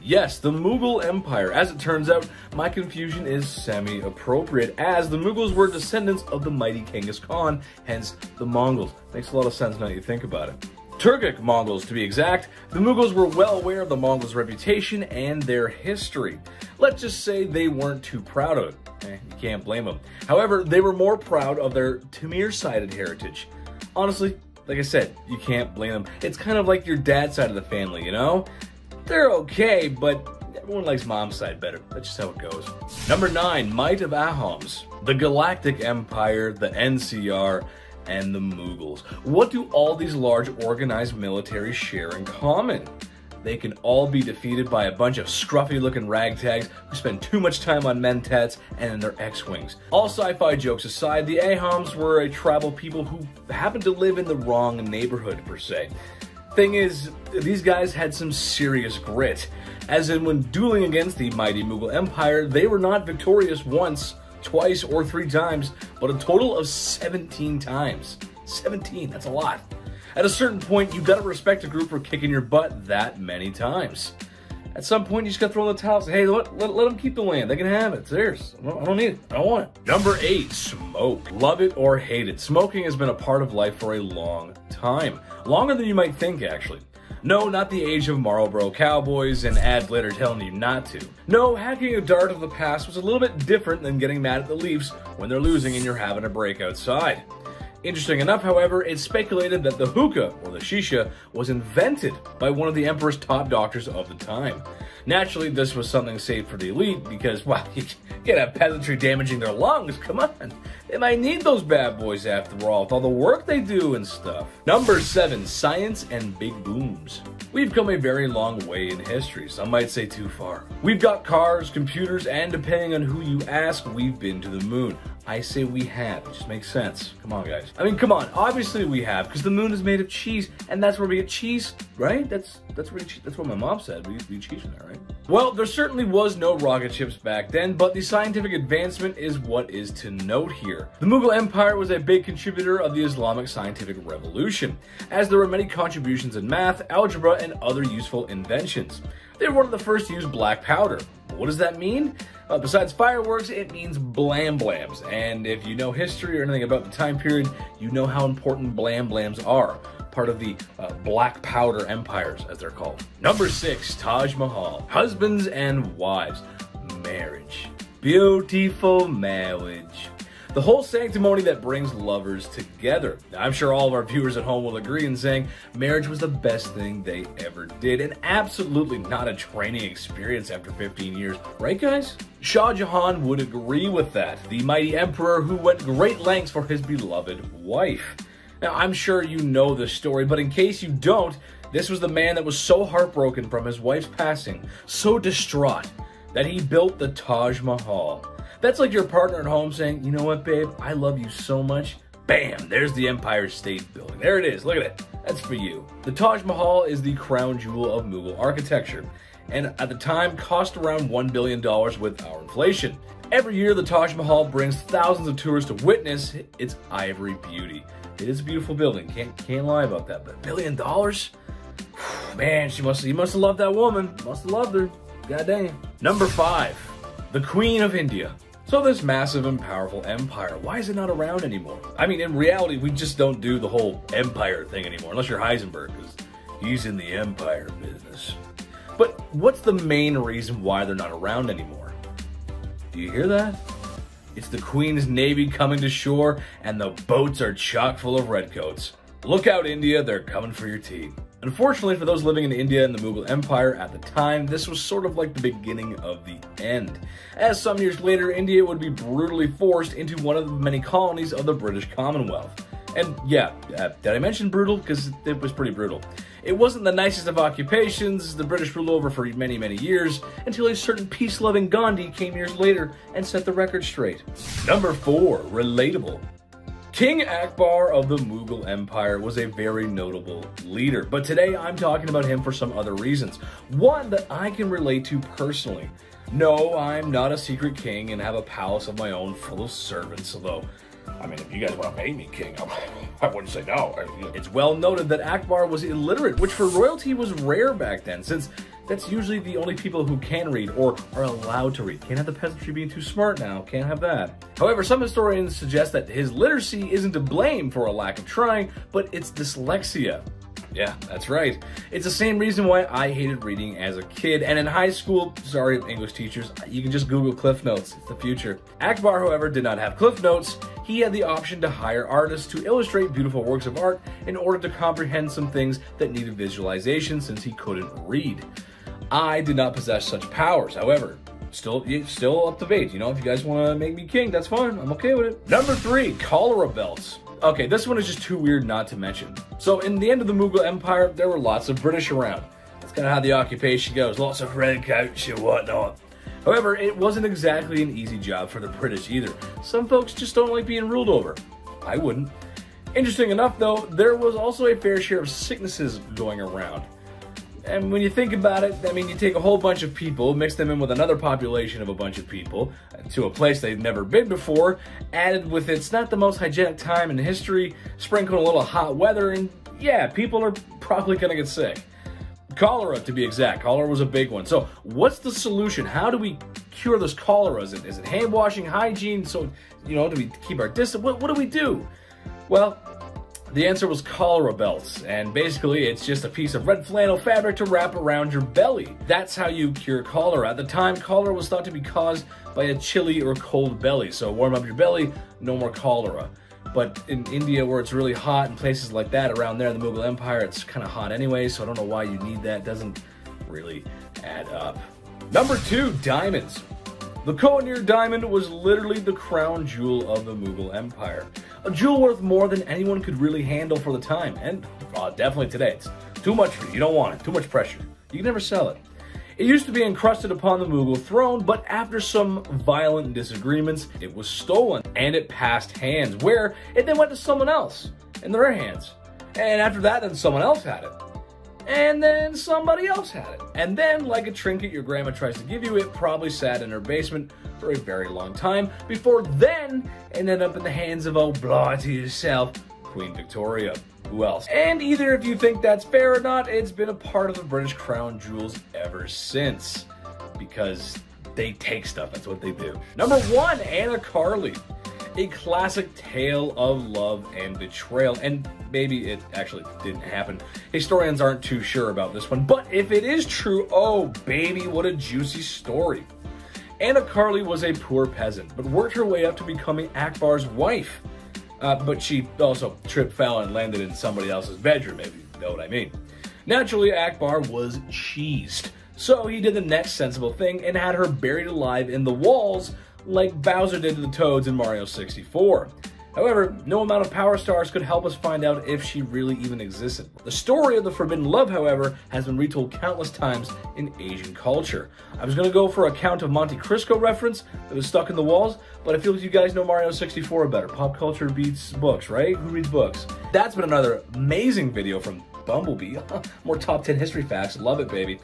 Yes, the Mughal Empire. As it turns out, my confusion is semi-appropriate, as the Mughals were descendants of the mighty Genghis Khan, hence the Mongols. Makes a lot of sense now that you think about it. Turkic Mongols to be exact, the Mughals were well aware of the Mongols' reputation and their history. Let's just say they weren't too proud of it. You can't blame them. However, they were more proud of their Timur-sided heritage. Honestly, like I said, you can't blame them. It's kind of like your dad's side of the family, you know? They're okay, but everyone likes mom's side better. That's just how it goes. Number 9, Might of Ahoms, the Galactic Empire, the NCR, and the Mughals. What do all these large organized militaries share in common? They can all be defeated by a bunch of scruffy-looking ragtags who spend too much time on mentats and in their X-Wings. All sci-fi jokes aside, the Ahoms were a tribal people who happened to live in the wrong neighborhood, per se. Thing is, these guys had some serious grit. As in, when dueling against the mighty Mughal Empire, they were not victorious once, twice, or 3 times, but a total of 17 times. 17, that's a lot. At a certain point, you gotta respect a group for kicking your butt that many times. At some point, you just gotta throw in the towel and say, hey, let them keep the land, they can have it, it's theirs. I don't need it, I don't want it. Number 8, smoke. Love it or hate it, smoking has been a part of life for a long time. Longer than you might think, actually. No, not the age of Marlboro Cowboys and ad litter telling you not to. No, hacking a dart of the past was a little bit different than getting mad at the Leafs when they're losing and you're having a break outside. Interesting enough, however, it's speculated that the hookah, or the shisha, was invented by one of the emperor's top doctors of the time. Naturally, this was something saved for the elite because, well, you can't have peasantry damaging their lungs, come on. They might need those bad boys after all, with all the work they do and stuff. Number 7, science and big booms. We've come a very long way in history, some might say too far. We've got cars, computers, and depending on who you ask, we've been to the moon. I say we have, it just makes sense. Come on, guys. I mean, come on, obviously we have, because the moon is made of cheese, and that's where we get cheese, right? That's what my mom said, we used to be cheese in there, right? Well, there certainly was no rocket ships back then, but the scientific advancement is what is to note here. The Mughal Empire was a big contributor of the Islamic scientific revolution, as there were many contributions in math, algebra, and other useful inventions. They were one of the first to use black powder. What does that mean? Besides fireworks, it means blam-blams. And if you know history or anything about the time period, you know how important blam-blams are. Part of the black powder empires, as they're called. Number 6, Taj Mahal. Husbands and wives. Marriage. Beautiful marriage. The whole sanctimony that brings lovers together. I'm sure all of our viewers at home will agree in saying marriage was the best thing they ever did, and absolutely not a training experience after 15 years. Right, guys? Shah Jahan would agree with that, the mighty emperor who went great lengths for his beloved wife. Now, I'm sure you know this story, but in case you don't, this was the man that was so heartbroken from his wife's passing, so distraught, that he built the Taj Mahal. That's like your partner at home saying, you know what, babe, I love you so much. Bam, there's the Empire State Building. There it is, look at it, that's for you. The Taj Mahal is the crown jewel of Mughal architecture, and at the time cost around $1 billion with our inflation. Every year, the Taj Mahal brings thousands of tourists to witness its ivory beauty. It is a beautiful building, can't lie about that, but $1 billion? Man, he must have loved that woman, must have loved her, god damn. Number 5, the Queen of India. So this massive and powerful empire, why is it not around anymore? I mean, in reality, we just don't do the whole empire thing anymore, unless you're Heisenberg, because he's in the empire business. But what's the main reason why they're not around anymore? Do you hear that? It's the Queen's Navy coming to shore, and the boats are chock full of redcoats. Look out, India, they're coming for your tea. Unfortunately for those living in India and the Mughal Empire at the time, this was sort of like the beginning of the end, as some years later India would be brutally forced into one of the many colonies of the British Commonwealth. And yeah, did I mention brutal? Because it was pretty brutal. It wasn't the nicest of occupations. The British ruled over for many, many years until a certain peace-loving Gandhi came years later and set the record straight. Number 4, relatable. King Akbar of the Mughal Empire was a very notable leader, but today I'm talking about him for some other reasons. One that I can relate to personally. No, I'm not a secret king and have a palace of my own full of servants, although, I mean, if you guys want to name me king, I wouldn't say no. It's well noted that Akbar was illiterate, which for royalty was rare back then, since that's usually the only people who can read or are allowed to read. Can't have the peasantry being too smart now, can't have that. However, some historians suggest that his literacy isn't to blame for a lack of trying, but it's dyslexia. Yeah, that's right. It's the same reason why I hated reading as a kid, and in high school, sorry English teachers, you can just Google Cliff Notes, it's the future. Akbar, however, did not have Cliff Notes. He had the option to hire artists to illustrate beautiful works of art in order to comprehend some things that needed visualization since he couldn't read. I did not possess such powers, however. Still up to date, you know, if you guys want to make me king, that's fine, I'm okay with it. Number 3, cholera belts. Okay, this one is just too weird not to mention. So in the end of the Mughal Empire, there were lots of British around. That's kind of how the occupation goes, lots of redcoats and whatnot. However, it wasn't exactly an easy job for the British either. Some folks just don't like being ruled over. I wouldn't. Interesting enough though, there was also a fair share of sicknesses going around. And when you think about it, I mean, you take a whole bunch of people, mix them in with another population of a bunch of people to a place they've never been before, added with it's not the most hygienic time in history, sprinkling a little hot weather, and yeah, people are probably gonna get sick. Cholera, to be exact. Cholera was a big one. So what's the solution? How do we cure this cholera? Is it hand washing, hygiene? So, you know, do we keep our distance? What do we do? Well, the answer was cholera belts, and basically it's just a piece of red flannel fabric to wrap around your belly. That's how you cure cholera. At the time, cholera was thought to be caused by a chilly or cold belly, so warm up your belly, no more cholera. But in India, where it's really hot and places like that around there in the Mughal Empire, it's kind of hot anyway, so I don't know why you need that. It doesn't really add up. Number 2, diamonds. The Kohinoor diamond was literally the crown jewel of the Mughal Empire. A jewel worth more than anyone could really handle for the time, and definitely today. It's too much for you, you don't want it, too much pressure. You can never sell it. It used to be encrusted upon the Mughal throne, but after some violent disagreements, it was stolen, and it passed hands, where it then went to someone else, in their hands. And after that, then someone else had it. And then somebody else had it. And then, like a trinket your grandma tries to give you, it probably sat in her basement for a very long time before then it ended up in the hands of, oh, blah to yourself, Queen Victoria. Who else? And either if you think that's fair or not, it's been a part of the British crown jewels ever since. Because they take stuff, that's what they do. Number 1, Anna Carley. A classic tale of love and betrayal, and maybe it actually didn't happen. Historians aren't too sure about this one, but if it is true, oh baby, what a juicy story. Anna Carley was a poor peasant, but worked her way up to becoming Akbar's wife. But she also tripped, fell, and landed in somebody else's bedroom, if you know what I mean. Naturally, Akbar was cheesed, so he did the next sensible thing and had her buried alive in the walls like Bowser did to the Toads in Mario 64. However, no amount of Power Stars could help us find out if she really even existed. The story of the Forbidden Love, however, has been retold countless times in Asian culture. I was going to go for a Count of Monte Cristo reference that was stuck in the walls, but I feel like you guys know Mario 64 better. Pop culture beats books, right? Who reads books? That's been another amazing video from Bumblebee. More top 10 history facts. Love it, baby.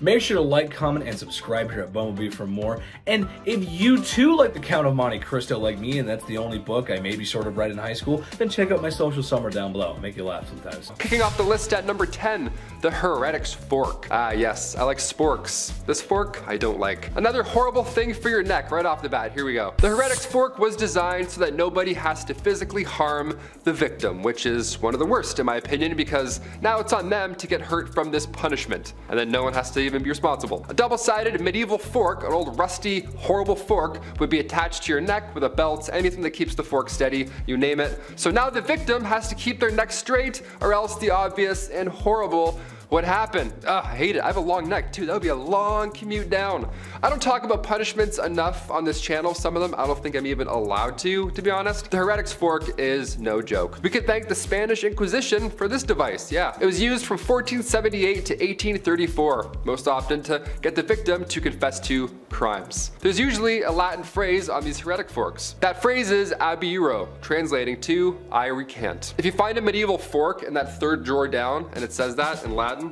Make sure to like, comment, and subscribe here at Bumblebee for more. And if you too like the Count of Monte Cristo like me, and that's the only book I maybe sort of read in high school, then check out my social summer down below. Make you laugh sometimes. Kicking off the list at number 10, the Heretic's Fork. Yes, I like sporks. This fork, I don't like. Another horrible thing for your neck right off the bat. Here we go. The Heretic's Fork was designed so that nobody has to physically harm the victim, which is one of the worst in my opinion, because now it's on them to get hurt from this punishment, and then no one has to even be responsible. A double-sided medieval fork, an old rusty, horrible fork, would be attached to your neck with a belt, anything that keeps the fork steady, you name it. So now the victim has to keep their neck straight, or else the obvious and horrible what happened? Ugh, I hate it. I have a long neck too. That would be a long commute down. I don't talk about punishments enough on this channel. Some of them I don't think I'm even allowed to be honest. The Heretic's Fork is no joke. We could thank the Spanish Inquisition for this device. Yeah, it was used from 1478 to 1834, most often to get the victim to confess to crimes. There's usually a Latin phrase on these heretic forks. That phrase is abiuro, translating to I recant. If you find a medieval fork in that third drawer down and it says that in Latin,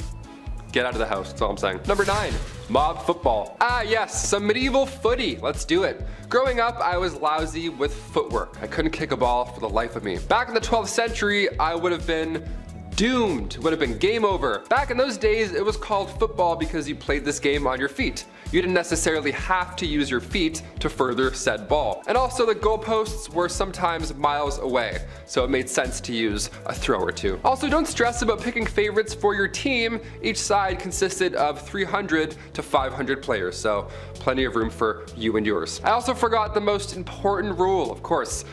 get out of the house, that's all I'm saying. Number 9, mob football. Yes, some medieval footy, let's do it. Growing up, I was lousy with footwork. I couldn't kick a ball for the life of me. Back in the 12th century, I would have been doomed, would have been game over. Back in those days, it was called football because you played this game on your feet. You didn't necessarily have to use your feet to further said ball. And also the goalposts were sometimes miles away, so it made sense to use a throw or two. Also, don't stress about picking favorites for your team. Each side consisted of 300 to 500 players, so plenty of room for you and yours. I also forgot the most important rule, of course.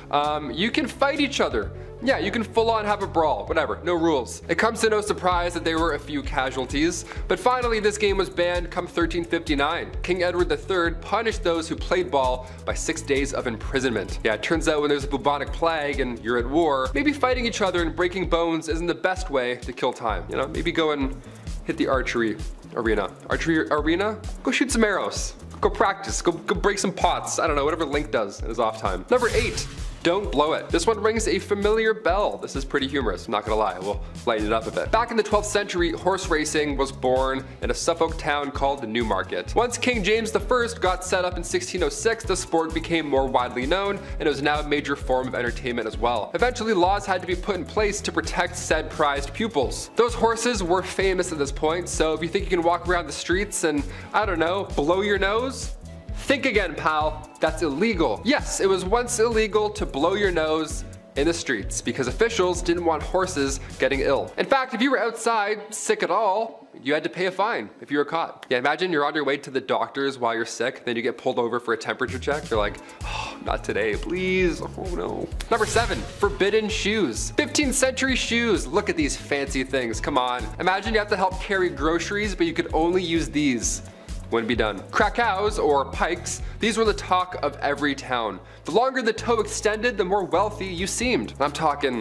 You can fight each other. Yeah, you can full on have a brawl, whatever, no rules. It comes to no surprise that there were a few casualties, but finally this game was banned come 1359. King Edward III punished those who played ball by 6 days of imprisonment. Yeah, it turns out when there's a bubonic plague and you're at war, maybe fighting each other and breaking bones isn't the best way to kill time. You know, maybe go and hit the archery arena. Archery arena? Go shoot some arrows. Go practice, go break some pots. I don't know, whatever Link does in his off time. Number 8. Don't blow it. This one rings a familiar bell. This is pretty humorous, I'm not gonna lie. We'll lighten it up a bit. Back in the 12th century, horse racing was born in a Suffolk town called the Newmarket. Once King James I got set up in 1606, the sport became more widely known, and it was now a major form of entertainment as well. Eventually, laws had to be put in place to protect said prized pupils. Those horses were famous at this point, so if you think you can walk around the streets and, I don't know, blow your nose, think again, pal. That's illegal. Yes, it was once illegal to blow your nose in the streets because officials didn't want horses getting ill. In fact, if you were outside sick at all, you had to pay a fine if you were caught. Yeah, imagine you're on your way to the doctors while you're sick, then you get pulled over for a temperature check. You're like, oh, not today, please. Oh no. Number 7, forbidden shoes. 15th century shoes. Look at these fancy things. Come on. Imagine you have to help carry groceries, but you could only use these. Wouldn't be done. Krakows, or pikes, these were the talk of every town. The longer the toe extended, the more wealthy you seemed. I'm talking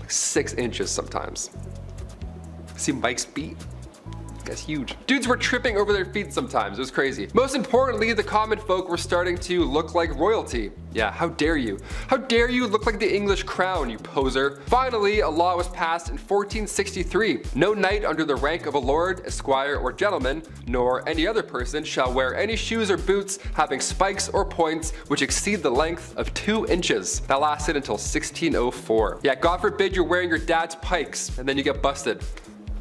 like 6 inches sometimes. See Mike's feet? That's huge. Dudes were tripping over their feet sometimes, it was crazy. Most importantly, the common folk were starting to look like royalty. Yeah, how dare you? How dare you look like the English crown, you poser? Finally, a law was passed in 1463. No knight under the rank of a lord, esquire, or gentleman, nor any other person shall wear any shoes or boots having spikes or points which exceed the length of 2 inches. That lasted until 1604. Yeah, God forbid you're wearing your dad's pikes and then you get busted.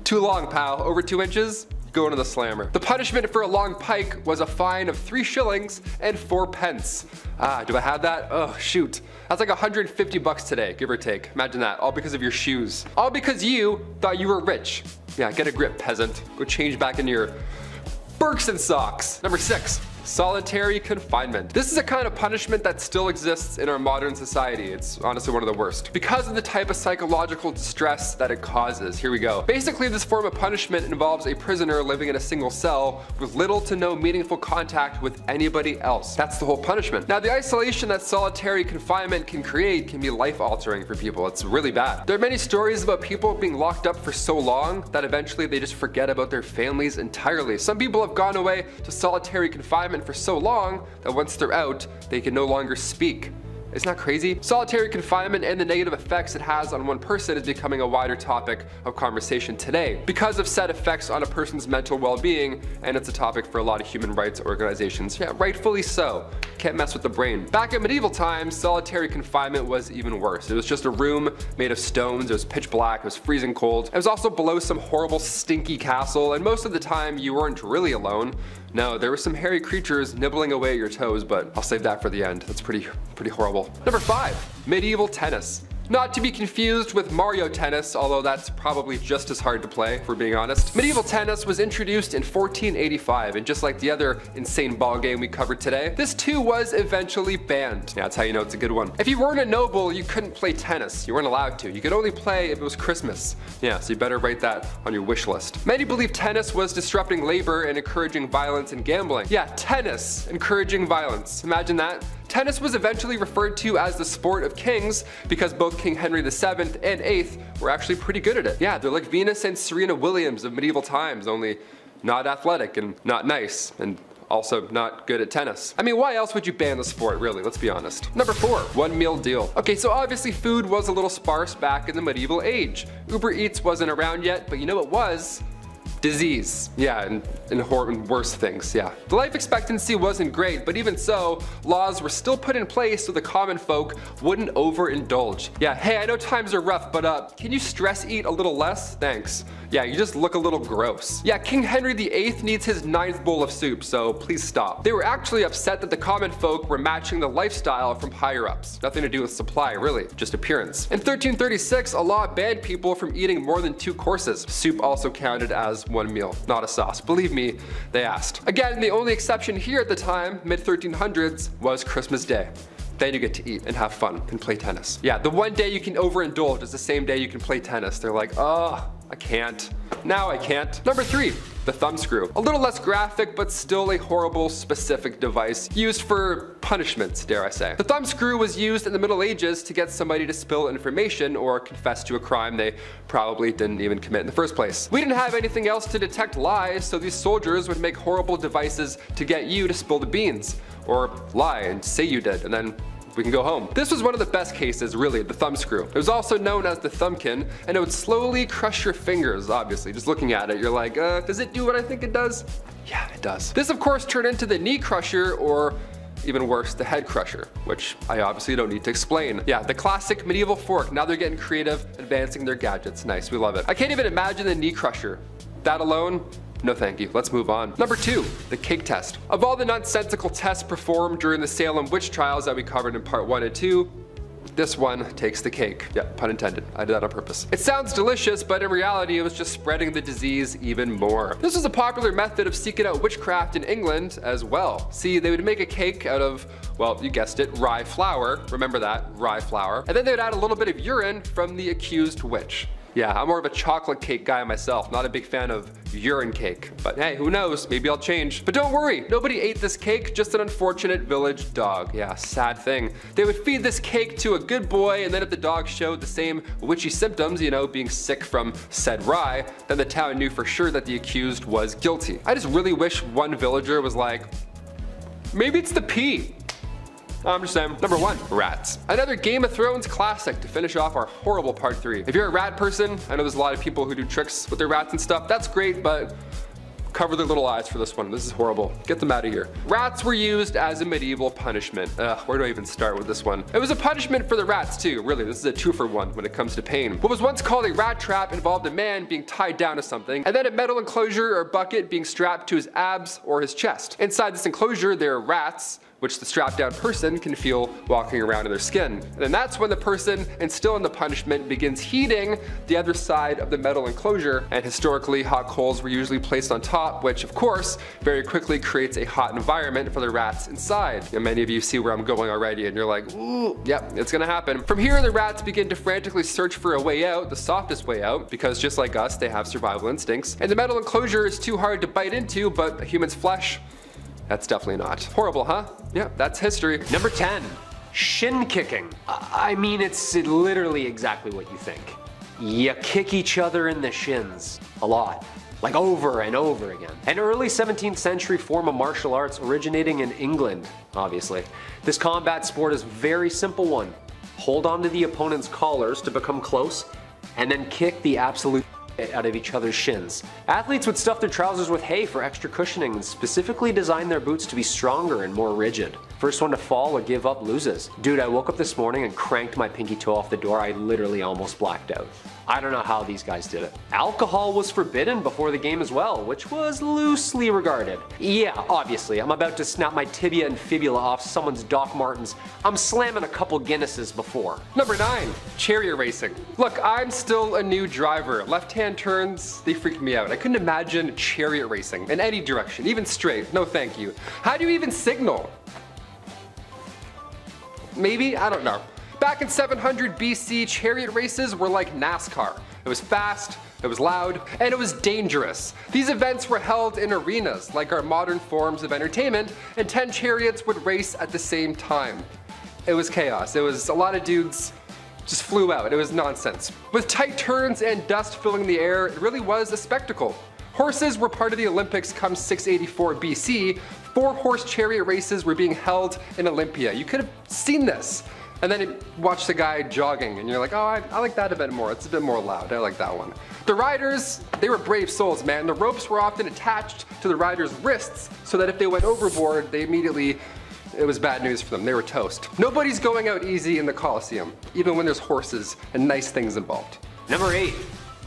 Too long, pal. Over 2 inches, go into the slammer. The punishment for a long pike was a fine of 3 shillings and 4 pence. Ah, do I have that? Oh, shoot. That's like 150 bucks today, give or take. Imagine that, all because of your shoes. All because you thought you were rich. Yeah, get a grip, peasant. Go change back into your Birks and socks. Number 6. Solitary confinement. This is a kind of punishment that still exists in our modern society. It's honestly one of the worst because of the type of psychological distress that it causes. Here we go. Basically, this form of punishment involves a prisoner living in a single cell with little to no meaningful contact with anybody else. That's the whole punishment. Now, the isolation that solitary confinement can create can be life-altering for people. It's really bad. There are many stories about people being locked up for so long that eventually they just forget about their families entirely. Some people have gone away to solitary confinement for so long that once they're out, they can no longer speak. It's not crazy. Solitary confinement and the negative effects it has on one person is becoming a wider topic of conversation today because of said effects on a person's mental well-being, and it's a topic for a lot of human rights organizations. Yeah, rightfully so. Can't mess with the brain. Back in medieval times, solitary confinement was even worse. It was just a room made of stones. It was pitch black. It was freezing cold. It was also below some horrible stinky castle, and most of the time you weren't really alone. No, there were some hairy creatures nibbling away at your toes, but I'll save that for the end. That's pretty horrible. Number 5, medieval tennis. Not to be confused with Mario Tennis, although that's probably just as hard to play, if we're being honest. Medieval tennis was introduced in 1485, and just like the other insane ball game we covered today, this too was eventually banned. Yeah, that's how you know it's a good one. If you weren't a noble, you couldn't play tennis. You weren't allowed to. You could only play if it was Christmas. Yeah, so you better write that on your wish list. Many believe tennis was disrupting labor and encouraging violence and gambling. Yeah, tennis, encouraging violence. Imagine that. Tennis was eventually referred to as the sport of kings because both King Henry VII and VIII were actually pretty good at it. Yeah, they're like Venus and Serena Williams of medieval times, only not athletic and not nice and also not good at tennis. I mean, why else would you ban the sport, really? Let's be honest. Number 4, one meal deal. Okay, so obviously food was a little sparse back in the medieval age. Uber Eats wasn't around yet, but you know it was disease, yeah, and worse things, yeah. The life expectancy wasn't great, but even so, laws were still put in place so the common folk wouldn't overindulge. Yeah, hey, I know times are rough, but can you stress eat a little less? Thanks. Yeah, you just look a little gross. Yeah, King Henry VIII needs his 9th bowl of soup, so please stop. They were actually upset that the common folk were matching the lifestyle from higher-ups. Nothing to do with supply, really, just appearance. In 1336, a law banned people from eating more than 2 courses. Soup also counted as one meal, not a sauce. Believe me, they asked. Again, the only exception here at the time, mid-1300s, was Christmas Day. Then you get to eat and have fun and play tennis. Yeah, the one day you can overindulge is the same day you can play tennis. They're like, oh, I can't. Now I can't. Number 3, the thumb screw. A little less graphic, but still a horrible specific device used for punishments, dare I say. The thumb screw was used in the Middle Ages to get somebody to spill information or confess to a crime they probably didn't even commit in the first place. We didn't have anything else to detect lies, so these soldiers would make horrible devices to get you to spill the beans, or lie and say you did, and then we can go home. This was one of the best cases, really, the thumb screw. It was also known as the thumbkin, and it would slowly crush your fingers, obviously. Just looking at it, you're like, does it do what I think it does? Yeah, it does. This, of course, turned into the knee crusher, or even worse, the head crusher, which I obviously don't need to explain. Yeah, the classic medieval fork. Now they're getting creative, advancing their gadgets. Nice, we love it. I can't even imagine the knee crusher. That alone, no thank you, let's move on. Number 2, the cake test. Of all the nonsensical tests performed during the Salem witch trials that we covered in part 1 and 2, this one takes the cake. Yeah, pun intended, I did that on purpose. It sounds delicious, but in reality, it was just spreading the disease even more. This was a popular method of seeking out witchcraft in England as well. See, they would make a cake out of, well, you guessed it, rye flour. Remember that, rye flour. And then they would add a little bit of urine from the accused witch. Yeah, I'm more of a chocolate cake guy myself, not a big fan of urine cake. But hey, who knows, maybe I'll change. But don't worry, nobody ate this cake, just an unfortunate village dog. Yeah, sad thing. They would feed this cake to a good boy, and then if the dog showed the same witchy symptoms, you know, being sick from said rye, then the town knew for sure that the accused was guilty. I just really wish one villager was like, maybe it's the pee. I'm just saying. Number 1, rats. Another Game of Thrones classic to finish off our horrible part 3. If you're a rat person, I know there's a lot of people who do tricks with their rats and stuff. That's great, but cover their little eyes for this one. This is horrible. Get them out of here. Rats were used as a medieval punishment. Where do I even start with this one? It was a punishment for the rats too, really. This is a 2-for-1 when it comes to pain. What was once called a rat trap involved a man being tied down to something, and then a metal enclosure or bucket being strapped to his abs or his chest. Inside this enclosure, there are rats, which the strapped down person can feel walking around in their skin. And then that's when the person instilling the punishment begins heating the other side of the metal enclosure. And historically, hot coals were usually placed on top, which of course, very quickly creates a hot environment for the rats inside. And many of you see where I'm going already and you're like, ooh, yep, it's gonna happen. From here, the rats begin to frantically search for a way out, the softest way out, because just like us, they have survival instincts. And the metal enclosure is too hard to bite into, but a human's flesh, that's definitely not. Horrible, huh? Yeah, that's history. Number 10, shin kicking. I mean, it's literally exactly what you think. You kick each other in the shins a lot, like over and over again. An early 17th century form of martial arts originating in England, obviously. This combat sport is a very simple one. Hold on to the opponent's collars to become close, and then kick the absolute out of each other's shins. Athletes would stuff their trousers with hay for extra cushioning and specifically design their boots to be stronger and more rigid. First one to fall or give up loses. Dude, I woke up this morning and cranked my pinky toe off the door. I literally almost blacked out. I don't know how these guys did it. Alcohol was forbidden before the game as well, which was loosely regarded. Yeah, obviously, I'm about to snap my tibia and fibula off someone's Doc Martens. I'm slamming a couple Guinnesses before. Number 9, chariot racing. Look, I'm still a new driver. Left-hand turns, they freak me out. I couldn't imagine chariot racing in any direction, even straight. No thank you. How do you even signal? Maybe, I don't know. Back in 700 BC, chariot races were like NASCAR. It was fast, it was loud, and it was dangerous. These events were held in arenas, like our modern forms of entertainment, and 10 chariots would race at the same time. It was chaos. It was a lot of dudes just flew out. It was nonsense. With tight turns and dust filling the air, it really was a spectacle. Horses were part of the Olympics come 684 BC. 4-horse chariot races were being held in Olympia. You could have seen this. And then you watch the guy jogging and you're like, oh, I like that a bit more. It's a bit more loud, I like that one. The riders, they were brave souls, man. The ropes were often attached to the riders' wrists so that if they went overboard, they immediately, it was bad news for them, they were toast. Nobody's going out easy in the Coliseum, even when there's horses and nice things involved. Number 8,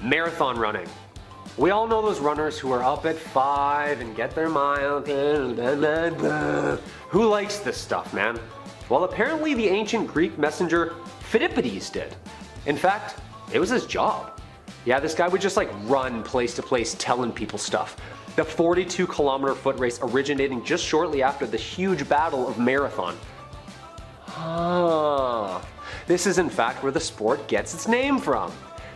marathon running. We all know those runners who are up at 5 and get their mile, blah, blah, blah. Who likes this stuff, man? Well, apparently the ancient Greek messenger Phidippides did. In fact, it was his job. Yeah, this guy would just like run place to place telling people stuff. The 42-kilometer foot race originating just shortly after the huge battle of Marathon. Ah, this is in fact where the sport gets its name from.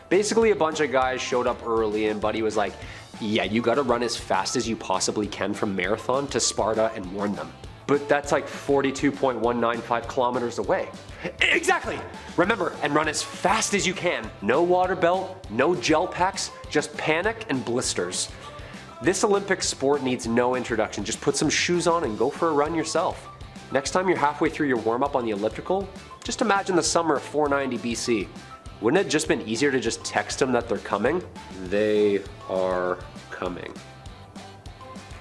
Basically, a bunch of guys showed up early and Buddy was like, yeah, you gotta run as fast as you possibly can from Marathon to Sparta and warn them. But that's like 42.195 kilometers away. Exactly! Remember, and run as fast as you can. No water belt, no gel packs, just panic and blisters. This Olympic sport needs no introduction. Just put some shoes on and go for a run yourself. Next time you're halfway through your warm-up on the elliptical, just imagine the summer of 490 BC. Wouldn't it just been easier to just text them that they're coming? They are coming.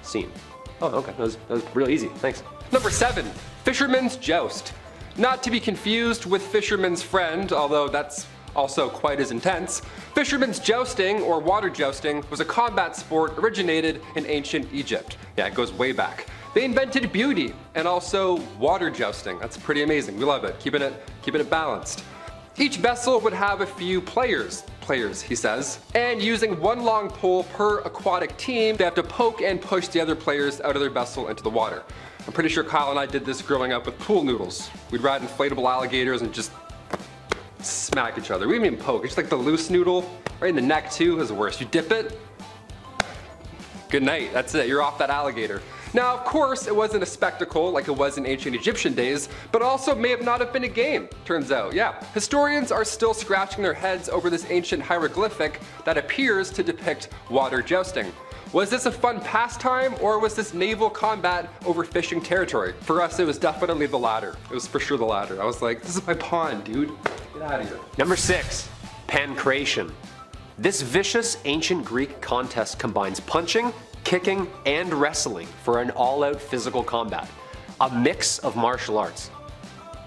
Scene. Oh, okay, that was real easy, thanks. Number 7, Fisherman's Joust. Not to be confused with Fisherman's Friend, although that's also quite as intense. Fisherman's jousting, or water jousting, was a combat sport originated in ancient Egypt. Yeah, it goes way back. They invented beauty and also water jousting. That's pretty amazing, we love it, keeping it balanced. Each vessel would have a few players, he says, and using one long pole per aquatic team, they have to poke and push the other players out of their vessel into the water. I'm pretty sure Kyle and I did this growing up with pool noodles. We'd ride inflatable alligators and just smack each other. We didn't even poke, it's just like the loose noodle, right in the neck too is the worst. You dip it, good night, that's it, you're off that alligator. Now, of course, it wasn't a spectacle like it was in ancient Egyptian days, but also may have not have been a game, turns out, yeah. Historians are still scratching their heads over this ancient hieroglyphic that appears to depict water jousting. Was this a fun pastime, or was this naval combat over fishing territory? For us, it was definitely the latter. It was for sure the latter. I was like, this is my pond, dude. Get out of here. Number 6, pancration. This vicious ancient Greek contest combines punching, kicking, and wrestling for an all-out physical combat. A mix of martial arts.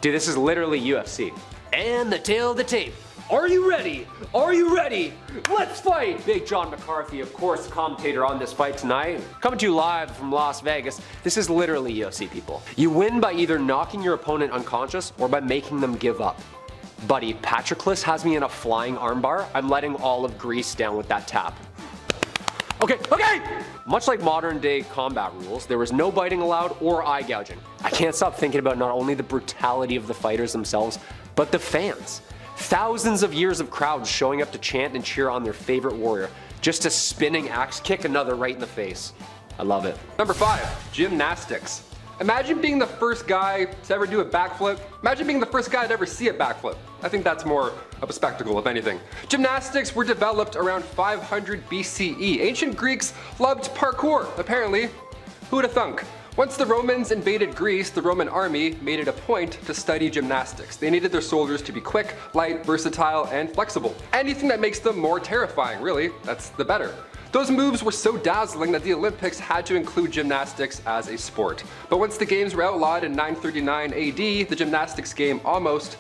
Dude, this is literally UFC. And the tail of the tape. Are you ready? Are you ready? Let's fight! Big John McCarthy, of course, commentator on this fight tonight. Coming to you live from Las Vegas. This is literally UFC, people. You win by either knocking your opponent unconscious or by making them give up. Buddy, Patroclus has me in a flying armbar. I'm letting all of Greece down with that tap. Okay, okay! Much like modern day combat rules, there was no biting allowed or eye gouging. I can't stop thinking about not only the brutality of the fighters themselves, but the fans. Thousands of years of crowds showing up to chant and cheer on their favorite warrior, just a spinning axe kick another right in the face. I love it. Number 5, gymnastics. Imagine being the first guy to ever do a backflip. Imagine being the first guy to ever see a backflip. I think that's more of a spectacle, if anything. Gymnastics were developed around 500 BCE. Ancient Greeks loved parkour, apparently. Who would have thunk? Once the Romans invaded Greece, the Roman army made it a point to study gymnastics. They needed their soldiers to be quick, light, versatile, and flexible. Anything that makes them more terrifying, really, that's the better. Those moves were so dazzling that the Olympics had to include gymnastics as a sport. But once the games were outlawed in 939 AD, the gymnastics game almost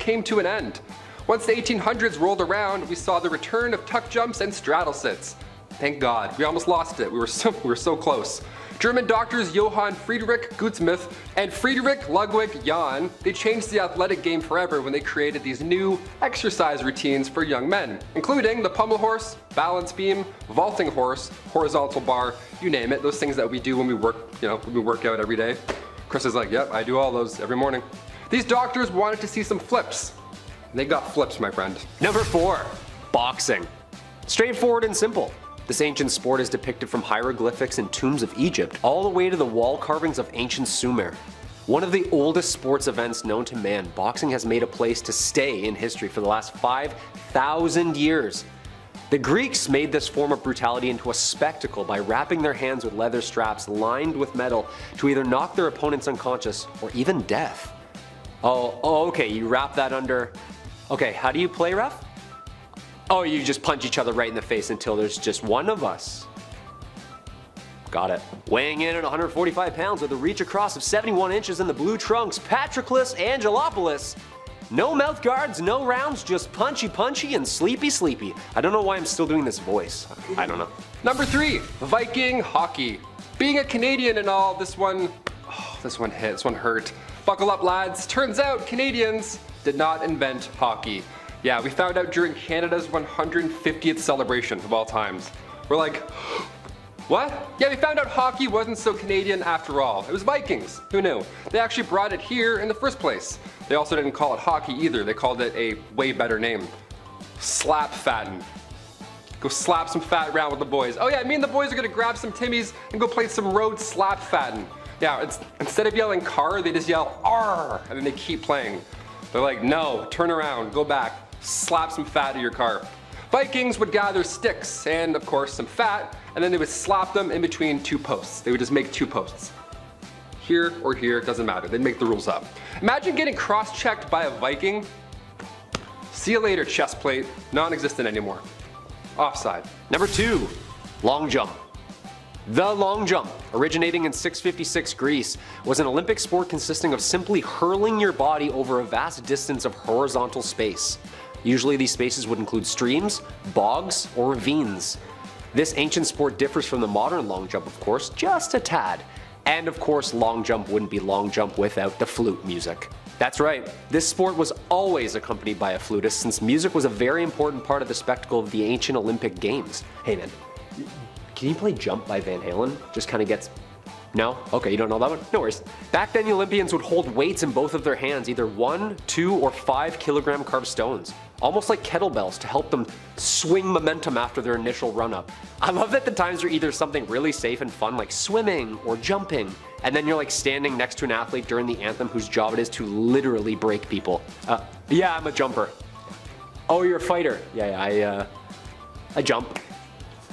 came to an end. Once the 1800s rolled around, we saw the return of tuck jumps and straddle sits. Thank God, we almost lost it. We were so close. German doctors Johann Friedrich Gutsmuth and Friedrich Ludwig Jahn, they changed the athletic game forever when they created these new exercise routines for young men, including the pommel horse, balance beam, vaulting horse, horizontal bar, you name it, those things that we do when we work, you know, when we work out every day. Chris is like, yep, I do all those every morning. These doctors wanted to see some flips. They got flips, my friend. Number 4, boxing. Straightforward and simple. This ancient sport is depicted from hieroglyphics and tombs of Egypt all the way to the wall carvings of ancient Sumer. One of the oldest sports events known to man, boxing has made a place to stay in history for the last 5,000 years. The Greeks made this form of brutality into a spectacle by wrapping their hands with leather straps lined with metal to either knock their opponents unconscious or even death. Oh, okay, you wrap that under. Okay, how do you play rough? Oh, you just punch each other right in the face until there's just one of us. Got it. Weighing in at 145 pounds with a reach across of 71 inches in the blue trunks, Patroclus Angelopoulos. No mouth guards, no rounds, just punchy punchy and sleepy sleepy. I don't know why I'm still doing this voice. I don't know. Number 3, Viking hockey. Being a Canadian and all, this one hit, this one hurt. Buckle up, lads. Turns out Canadians did not invent hockey. Yeah, we found out during Canada's 150th celebration of all times. We're like, what? Yeah, we found out hockey wasn't so Canadian after all. It was Vikings. Who knew? They actually brought it here in the first place. They also didn't call it hockey either. They called it a way better name. Slap fattin'. Go slap some fat around with the boys. Oh yeah, me and the boys are gonna grab some Timmies and go play some road slap fattin'. Yeah, it's, instead of yelling car, they just yell R, and then they keep playing. They're like, no, turn around, go back, slap some fat in your car. Vikings would gather sticks and, of course, some fat, and then they would slap them in between two posts. They would just make two posts. Here or here, it doesn't matter. They'd make the rules up. Imagine getting cross-checked by a Viking. See you later, chest plate. Non-existent anymore. Offside. Number 2, long jump. The long jump, originating in 656 Greece, was an Olympic sport consisting of simply hurling your body over a vast distance of horizontal space. Usually these spaces would include streams, bogs, or ravines. This ancient sport differs from the modern long jump, of course, just a tad. And of course, long jump wouldn't be long jump without the flute music. That's right, this sport was always accompanied by a flutist, since music was a very important part of the spectacle of the ancient Olympic Games. Hey man, can you play Jump by Van Halen? Just kind of gets... No? Okay, you don't know that one? No worries. Back then, the Olympians would hold weights in both of their hands, either 1, 2, or 5 kilogram carved stones, almost like kettlebells, to help them swing momentum after their initial run-up. I love that the times are either something really safe and fun, like swimming or jumping, and then you're like standing next to an athlete during the anthem whose job it is to literally break people. Yeah, I'm a jumper. Oh, you're a fighter. Yeah, I jump.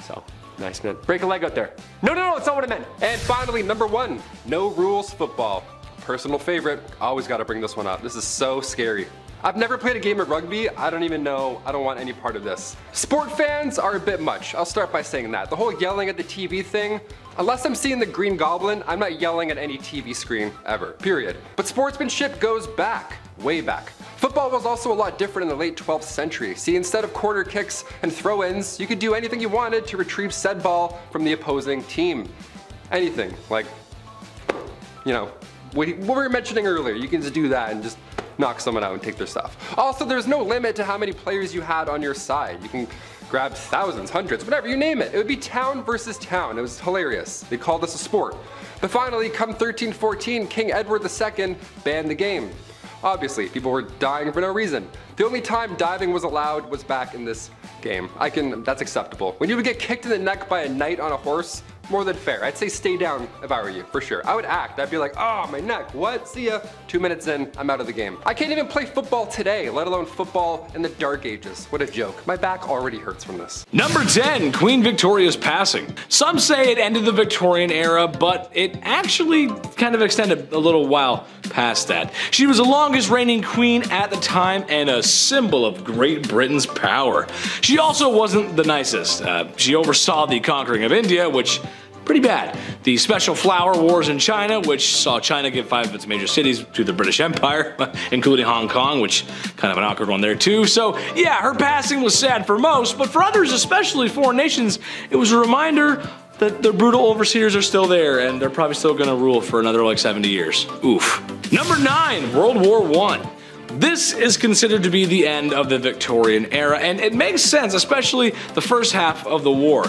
So. Nice, man. Break a leg out there. No, it's not what I meant. And finally, number 1, no rules football. Personal favorite. Always got to bring this one up. This is so scary. I've never played a game of rugby. I don't even know. I don't want any part of this. Sport fans are a bit much. I'll start by saying that. The whole yelling at the TV thing, unless I'm seeing the Green Goblin, I'm not yelling at any TV screen ever, period. But sportsmanship goes back, way back. Football was also a lot different in the late 12th century. See, instead of corner kicks and throw-ins, you could do anything you wanted to retrieve said ball from the opposing team. Anything, like, you know, what we were mentioning earlier, you can just do that and just knock someone out and take their stuff. Also, there's no limit to how many players you had on your side. You can grab thousands, hundreds, whatever, you name it. It would be town versus town. It was hilarious. They called this a sport. But finally, come 1314, King Edward II banned the game. Obviously, people were dying for no reason. The only time diving was allowed was back in this game. That's acceptable. When you would get kicked in the neck by a knight on a horse, more than fair. I'd say stay down if I were you, for sure. I would act. I'd be like, oh, my neck, what? See ya. 2 minutes in, I'm out of the game. I can't even play football today, let alone football in the dark ages. What a joke. My back already hurts from this. Number 10, Queen Victoria's passing. Some say it ended the Victorian era, but it actually kind of extended a little while past that. She was the longest reigning queen at the time and a symbol of Great Britain's power. She also wasn't the nicest. She oversaw the conquering of India, which pretty bad. The Special Flower Wars in China, which saw China give 5 of its major cities to the British Empire, including Hong Kong, which kind of an awkward one there too. So yeah, her passing was sad for most, but for others, especially foreign nations, it was a reminder that their brutal overseers are still there and they're probably still gonna rule for another like 70 years. Oof. Number 9, World War I. This is considered to be the end of the Victorian era, and it makes sense, especially the first half of the war.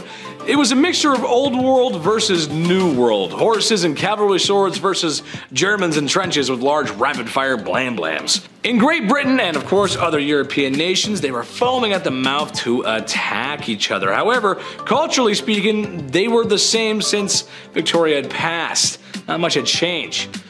It was a mixture of old world versus new world, horses and cavalry swords versus Germans in trenches with large rapid fire blam blams. In Great Britain and of course other European nations, they were foaming at the mouth to attack each other. However, culturally speaking, they were the same since Victoria had passed. Not much had changed.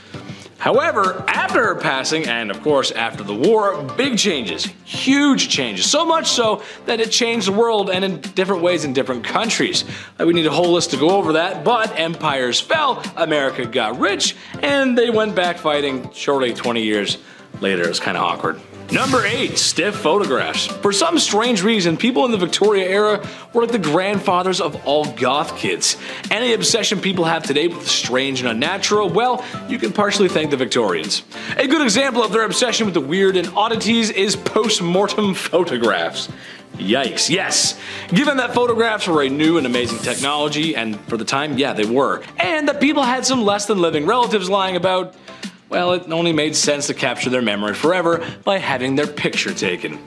However, after her passing, and of course after the war, big changes, huge changes, so much so that it changed the world and in different ways in different countries. We need a whole list to go over that, but empires fell, America got rich, and they went back fighting shortly 20 years later. It's kind of awkward. Number 8, stiff photographs. For some strange reason, people in the Victoria era were like the grandfathers of all goth kids. Any obsession people have today with strange and unnatural, well, you can partially thank the Victorians. A good example of their obsession with the weird and oddities is post-mortem photographs. Yikes, yes. Given that photographs were a new and amazing technology, and for the time, yeah, they were, and that people had some less than living relatives lying about, well, it only made sense to capture their memory forever by having their picture taken.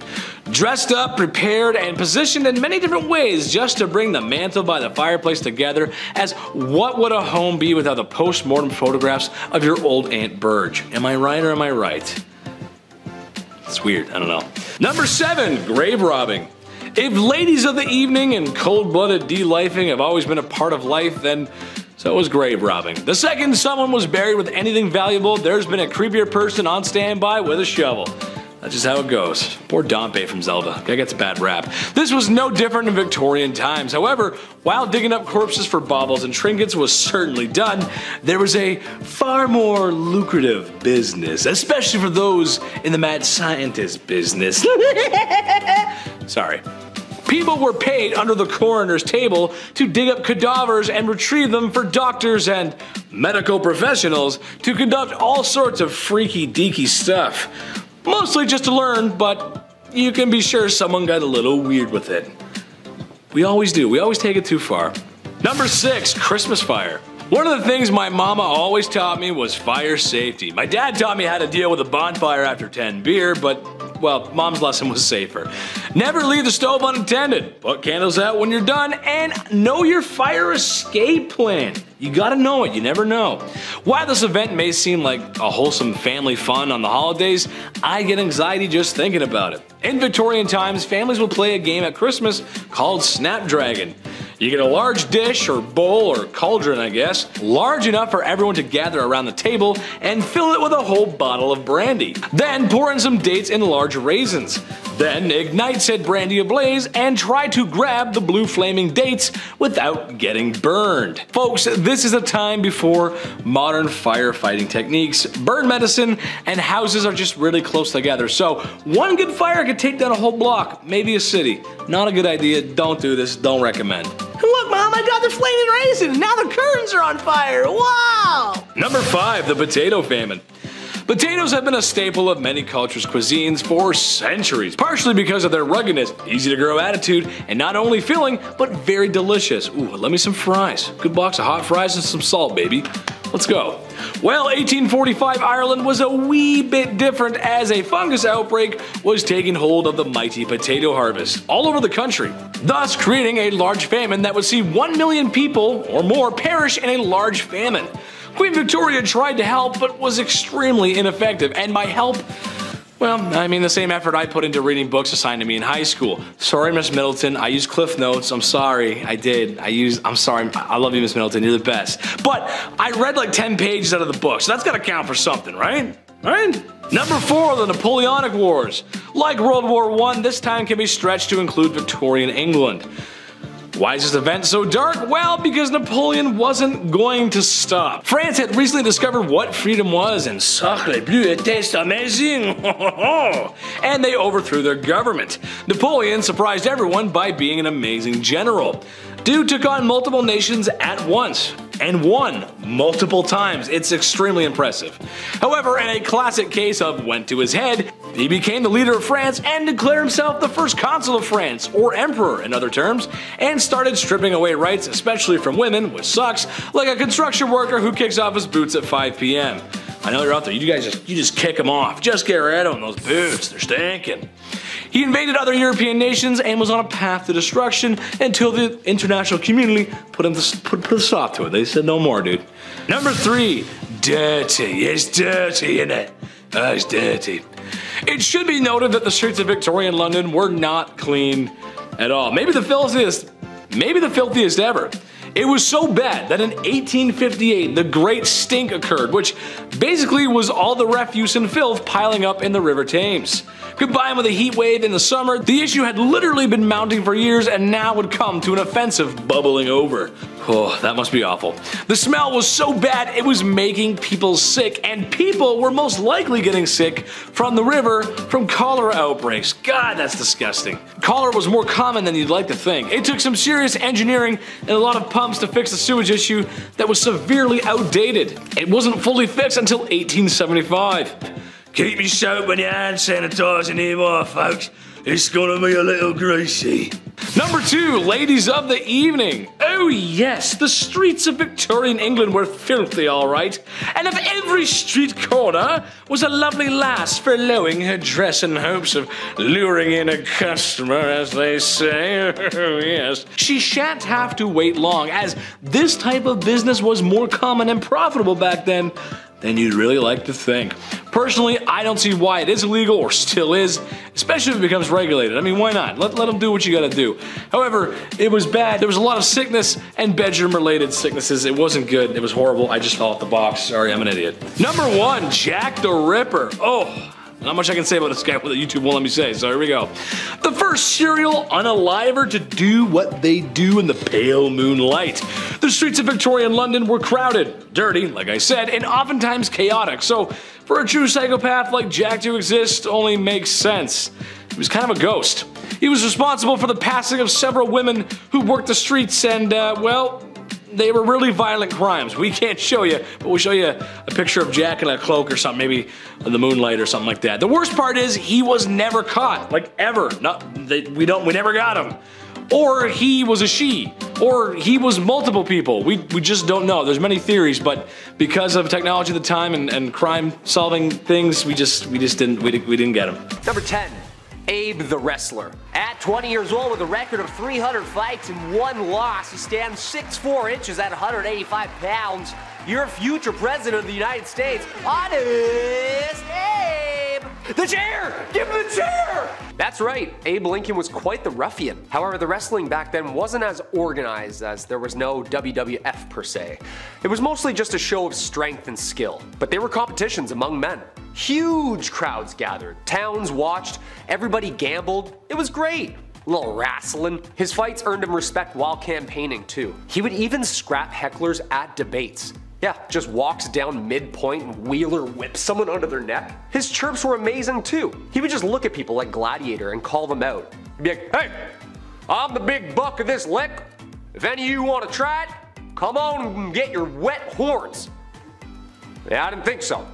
Dressed up, prepared, and positioned in many different ways just to bring the mantle by the fireplace together, as what would a home be without the post-mortem photographs of your old Aunt Burge? Am I right or am I right? It's weird, I don't know. Number 7, grave robbing. If ladies of the evening and cold-blooded delifing have always been a part of life, then so was grave robbing. The second someone was buried with anything valuable, there's been a creepier person on standby with a shovel. That's just how it goes. Poor Dompe from Zelda. That gets a bad rap. This was no different in Victorian times. However, while digging up corpses for baubles and trinkets was certainly done, there was a far more lucrative business, especially for those in the mad scientist business. Sorry. People were paid under the coroner's table to dig up cadavers and retrieve them for doctors and medical professionals to conduct all sorts of freaky deaky stuff. Mostly just to learn, but you can be sure someone got a little weird with it. We always do, we always take it too far. Number 6, Christmas fire. One of the things my mama always taught me was fire safety. My dad taught me how to deal with a bonfire after 10 beer, but, well, mom's lesson was safer. Never leave the stove unattended. Put candles out when you're done, and know your fire escape plan. You gotta know it, you never know. While this event may seem like a wholesome family fun on the holidays, I get anxiety just thinking about it. In Victorian times, families would play a game at Christmas called Snapdragon. You get a large dish or bowl or cauldron, I guess, large enough for everyone to gather around the table and fill it with a whole bottle of brandy. Then pour in some dates and large raisins. Then ignite said brandy ablaze and try to grab the blue flaming dates without getting burned. Folks, this is a time before modern firefighting techniques, burn medicine, and houses are just really close together. So one good fire could take down a whole block, maybe a city. Not a good idea, don't do this, don't recommend. Look, Mom, I got the flaming raisin. Now the curtains are on fire. Wow! Number 5, the potato famine. Potatoes have been a staple of many cultures' cuisines for centuries, partially because of their ruggedness, easy to grow attitude, and not only filling, but very delicious. Ooh, let me some fries. Good box of hot fries and some salt, baby. Let's go. Well, 1845 Ireland was a wee bit different as a fungus outbreak was taking hold of the mighty potato harvest all over the country, thus creating a large famine that would see 1 million people or more perish in a large famine. Queen Victoria tried to help but was extremely ineffective, and by help, well, I mean the same effort I put into reading books assigned to me in high school. Sorry, Miss Middleton, I used Cliff Notes, I'm sorry, I did. I'm sorry, I love you, Miss Middleton, you're the best. But I read like 10 pages out of the book, so that's gotta count for something, right? Right? Number 4, the Napoleonic Wars. Like World War I, this time can be stretched to include Victorian England. Why is this event so dark? Well, because Napoleon wasn't going to stop. France had recently discovered what freedom was, and sacre bleu, it tastes amazing. And they overthrew their government. Napoleon surprised everyone by being an amazing general. Dude took on multiple nations at once, and won multiple times. It's extremely impressive. However, in a classic case of went to his head, he became the leader of France and declared himself the first consul of France, or emperor in other terms, and started stripping away rights, especially from women, which sucks, like a construction worker who kicks off his boots at 5 p.m. I know you're out there, you guys just kick them off. Just get rid of them, those boots, they're stinking. He invaded other European nations and was on a path to destruction until the international community put a stop to it. They said no more, dude. Number 3, dirty. It's dirty, isn't it? Oh, it's dirty. It should be noted that the streets of Victorian London were not clean at all. Maybe the filthiest ever. It was so bad that in 1858, the Great Stink occurred, which basically was all the refuse and filth piling up in the River Thames. Combined with a heat wave in the summer, the issue had literally been mounting for years and now would come to an offensive bubbling over. Oh, that must be awful. The smell was so bad it was making people sick, and people were most likely getting sick from the river from cholera outbreaks. God, that's disgusting. Cholera was more common than you'd like to think. It took some serious engineering and a lot of pumps to fix the sewage issue that was severely outdated. It wasn't fully fixed until 1875. Keep your soap and your hand sanitizer nearby, folks. It's gonna be a little greasy. Number 2, ladies of the evening. Oh yes, the streets of Victorian England were filthy, all right. And at every street corner was a lovely lass furloughing her dress in hopes of luring in a customer, as they say. Oh yes. She shan't have to wait long, as this type of business was more common and profitable back then than you'd really like to think. Personally, I don't see why it is illegal, or still is, especially if it becomes regulated. I mean, why not? Let them do what you gotta do. However, it was bad. There was a lot of sickness and bedroom-related sicknesses. It wasn't good. It was horrible. I just fell off the box. Sorry, I'm an idiot. Number 1, Jack the Ripper. Oh. Not much I can say about this guy, but YouTube won't let me say, so here we go. The first serial unaliver to do what they do in the pale moonlight. The streets of Victorian London were crowded, dirty, like I said, and oftentimes chaotic, so for a true psychopath like Jack to exist only makes sense. He was kind of a ghost. He was responsible for the passing of several women who worked the streets and, well, they were really violent crimes. We can't show you, but we'll show you a picture of Jack in a cloak or something, maybe in the moonlight or something like that. The worst part is he was never caught, like ever. We never got him. Or he was a she, or he was multiple people. We just don't know. There's many theories, but because of technology at the time and crime solving things, we just didn't get him. Number 10. Abe the Wrestler. At 20 years old with a record of 300 fights and 1 loss, he stands 6'4" inches at 185 pounds. Your future president of the United States, Honest Abe! The chair! Give him the chair! That's right, Abe Lincoln was quite the ruffian. However, the wrestling back then wasn't as organized, as there was no WWF per se. It was mostly just a show of strength and skill, but there were competitions among men. Huge crowds gathered, towns watched, everybody gambled. It was great. A little wrestling. His fights earned him respect while campaigning too. He would even scrap hecklers at debates. Yeah, just walks down midpoint and Wheeler whips someone under their neck. His chirps were amazing too. He would just look at people like Gladiator and call them out. He'd be like, hey, I'm the big buck of this lick. If any of you want to try it, come on and get your wet horns. Yeah, I didn't think so.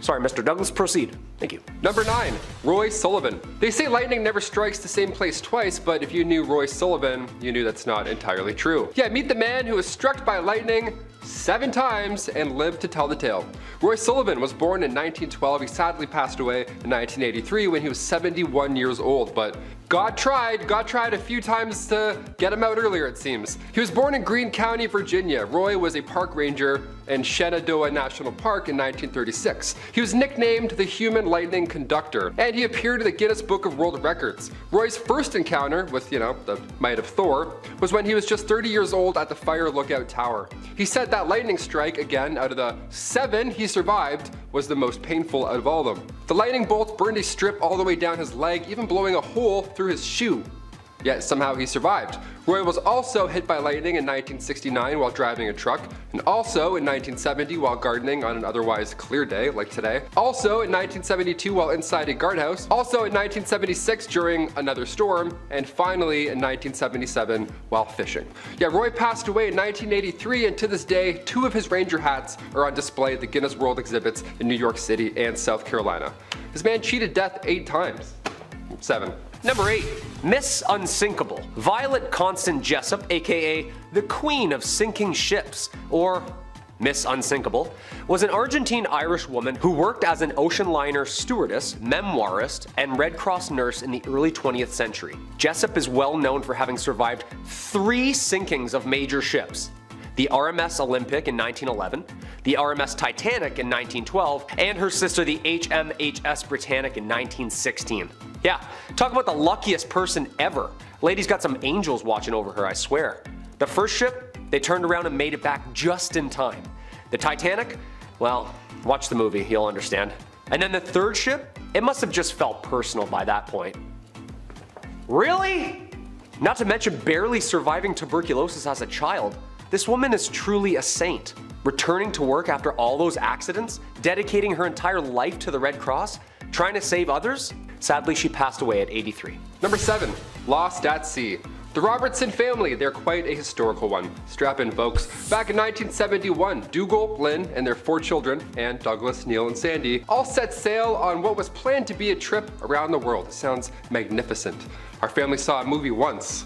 Sorry, Mr. Douglas, proceed. Thank you. Number 9, Roy Sullivan. They say lightning never strikes the same place twice, but if you knew Roy Sullivan, you knew that's not entirely true. Yeah, meet the man who was struck by lightning 7 times and lived to tell the tale. Roy Sullivan was born in 1912. He sadly passed away in 1983 when he was 71 years old, but God tried a few times to get him out earlier, it seems. He was born in Greene County, Virginia. Roy was a park ranger in Shenandoah National Park in 1936. He was nicknamed the Human Lightning Conductor, and he appeared in the Guinness Book of World Records. Roy's first encounter with, you know, the might of Thor was when he was just 30 years old at the Fire Lookout Tower. He said that lightning strike, again, out of the 7 he survived, was the most painful out of all of them. The lightning bolts burned a strip all the way down his leg, even blowing a hole through his shoe. Yet somehow he survived. Roy was also hit by lightning in 1969 while driving a truck, and also in 1970 while gardening on an otherwise clear day like today, also in 1972 while inside a guardhouse, also in 1976 during another storm, and finally in 1977 while fishing. Yeah, Roy passed away in 1983, and to this day 2 of his ranger hats are on display at the Guinness World exhibits in New York City and South Carolina. This man cheated death 8 times. 7. Number 8, Miss Unsinkable. Violet Constant Jessup, aka the Queen of Sinking Ships, or Miss Unsinkable, was an Argentine-Irish woman who worked as an ocean liner stewardess, memoirist, and Red Cross nurse in the early 20th century. Jessup is well known for having survived 3 sinkings of major ships: the RMS Olympic in 1911, the RMS Titanic in 1912, and her sister the HMHS Britannic in 1916. Yeah, talk about the luckiest person ever. Lady's got some angels watching over her, I swear. The first ship, they turned around and made it back just in time. The Titanic, well, watch the movie, you'll understand. And then the third ship, it must have just felt personal by that point. Really? Not to mention barely surviving tuberculosis as a child. This woman is truly a saint. Returning to work after all those accidents, dedicating her entire life to the Red Cross, trying to save others. Sadly, she passed away at 83. Number 7. Lost at Sea. The Robertson family, they're quite a historical one. Strap in, folks. Back in 1971, Dougal, Lynn, and their 4 children, and Douglas, Neil, and Sandy, all set sail on what was planned to be a trip around the world. It sounds magnificent. Our family saw a movie once.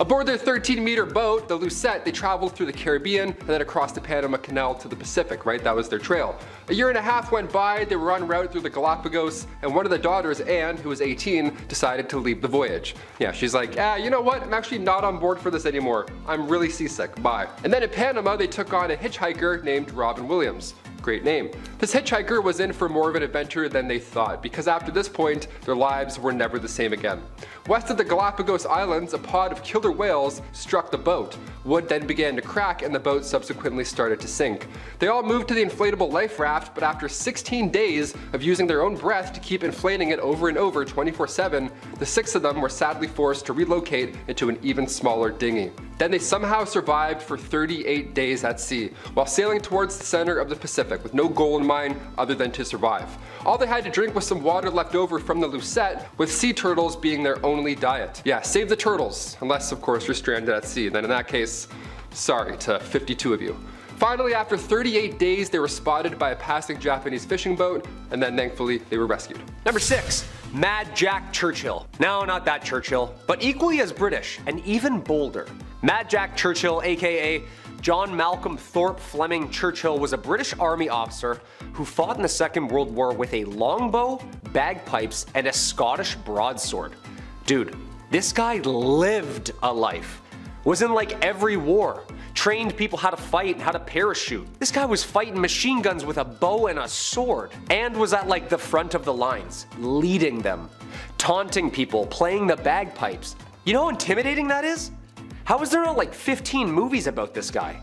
Aboard their 13-meter boat, the Lucette, they traveled through the Caribbean and then across the Panama Canal to the Pacific, right? That was their trail. A year and a half went by, they were en route through the Galapagos, and one of the daughters, Anne, who was 18, decided to leave the voyage. Yeah, she's like, you know what? I'm actually not on board for this anymore. I'm really seasick, bye. And then in Panama, they took on a hitchhiker named Robin Williams. Great name. This hitchhiker was in for more of an adventure than they thought, because after this point, their lives were never the same again. West of the Galapagos Islands, a pod of killer whales struck the boat. Wood then began to crack and the boat subsequently started to sink. They all moved to the inflatable life raft, but after 16 days of using their own breath to keep inflating it over and over 24/7, the 6 of them were sadly forced to relocate into an even smaller dinghy. Then they somehow survived for 38 days at sea, while sailing towards the center of the Pacific with no goal in mind other than to survive. All they had to drink was some water left over from the Lucette, with sea turtles being their only diet. Yeah, save the turtles, unless of course you're stranded at sea, then in that case, sorry to 52 of you. Finally, after 38 days, they were spotted by a passing Japanese fishing boat, and then thankfully, they were rescued. Number 6. Mad Jack Churchill. No, not that Churchill, but equally as British and even bolder. Mad Jack Churchill, aka John Malcolm Thorpe Fleming Churchill, was a British Army officer who fought in the Second World War with a longbow, bagpipes, and a Scottish broadsword. Dude, this guy lived a life. Was in like every war. Trained people how to fight and how to parachute. This guy was fighting machine guns with a bow and a sword, and was at like the front of the lines, leading them, taunting people, playing the bagpipes. You know how intimidating that is? How is there not like 15 movies about this guy?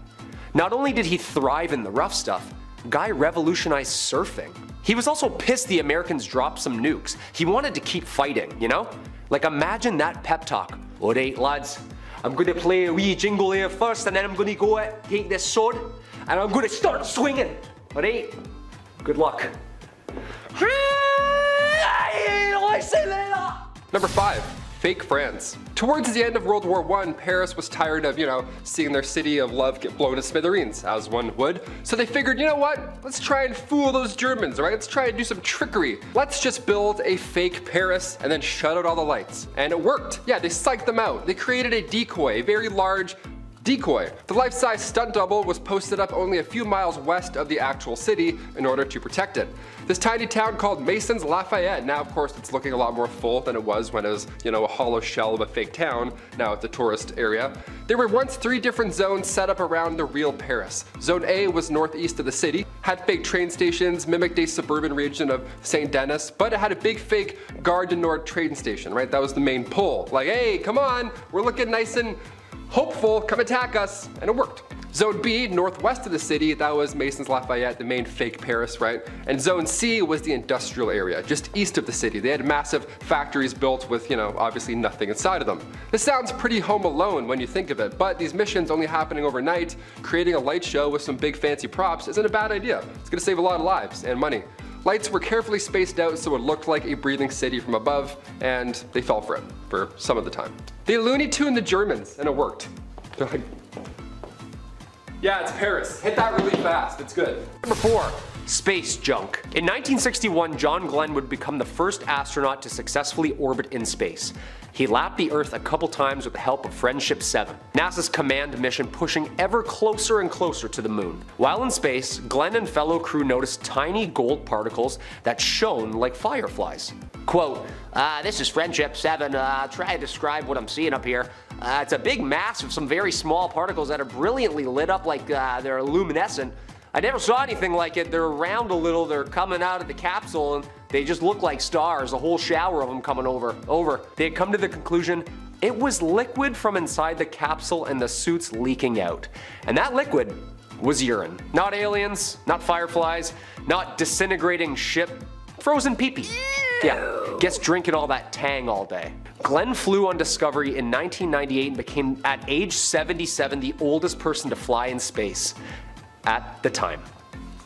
Not only did he thrive in the rough stuff, guy revolutionized surfing. He was also pissed the Americans dropped some nukes. He wanted to keep fighting, you know? Like imagine that pep talk. What ain't lads? I'm going to play a wee jingle here first, and then I'm going to go out, take this sword, and I'm going to start swinging. Alright? Good luck. Number 5. Fake friends. Towards the end of World War I, Paris was tired of, seeing their city of love get blown to smithereens, as one would. So they figured, you know what? Let's try and fool those Germans, right? Let's try and do some trickery. Let's just build a fake Paris and then shut out all the lights. And it worked. Yeah, they psyched them out. They created a decoy, a very large decoy. The life-size stunt double was posted up only a few miles west of the actual city in order to protect it. This tiny town called Masons Lafayette, now of course it's looking a lot more full than it was when it was, a hollow shell of a fake town. Now it's a tourist area. There were once 3 different zones set up around the real Paris. Zone A was northeast of the city, had fake train stations, mimicked a suburban region of St. Denis, but it had a big fake Gare du Nord train station, right? That was the main pull. Like, hey, come on, we're looking nice and hopeful, come attack us, and it worked. Zone B, northwest of the city, that was Masons Lafayette, the main fake Paris, right? And Zone C was the industrial area, just east of the city. They had massive factories built with, obviously nothing inside of them. This sounds pretty Home Alone when you think of it, but these missions only happening overnight, creating a light show with some big fancy props isn't a bad idea. It's gonna save a lot of lives and money. Lights were carefully spaced out so it looked like a breathing city from above, and they fell for it, for some of the time. They Looney Tuned the Germans, and it worked. They're like, yeah, it's Paris. Hit that really fast, it's good. Number 4. Space junk. In 1961, John Glenn would become the first astronaut to successfully orbit in space. He lapped the Earth a couple times with the help of Friendship 7, NASA's command mission pushing ever closer and closer to the moon. While in space, Glenn and fellow crew noticed tiny gold particles that shone like fireflies. Quote, this is Friendship 7, I'll try to describe what I'm seeing up here. It's a big mass of some very small particles that are brilliantly lit up like they're luminescent. I never saw anything like it. They're around a little, they're coming out of the capsule, and they just look like stars, a whole shower of them coming over. They had come to the conclusion it was liquid from inside the capsule and the suits leaking out. And that liquid was urine. Not aliens, not fireflies, not disintegrating ship, frozen pee-pee. Yeah, guess drinking all that Tang all day. Glenn flew on Discovery in 1998 and became, at age 77, the oldest person to fly in space at the time.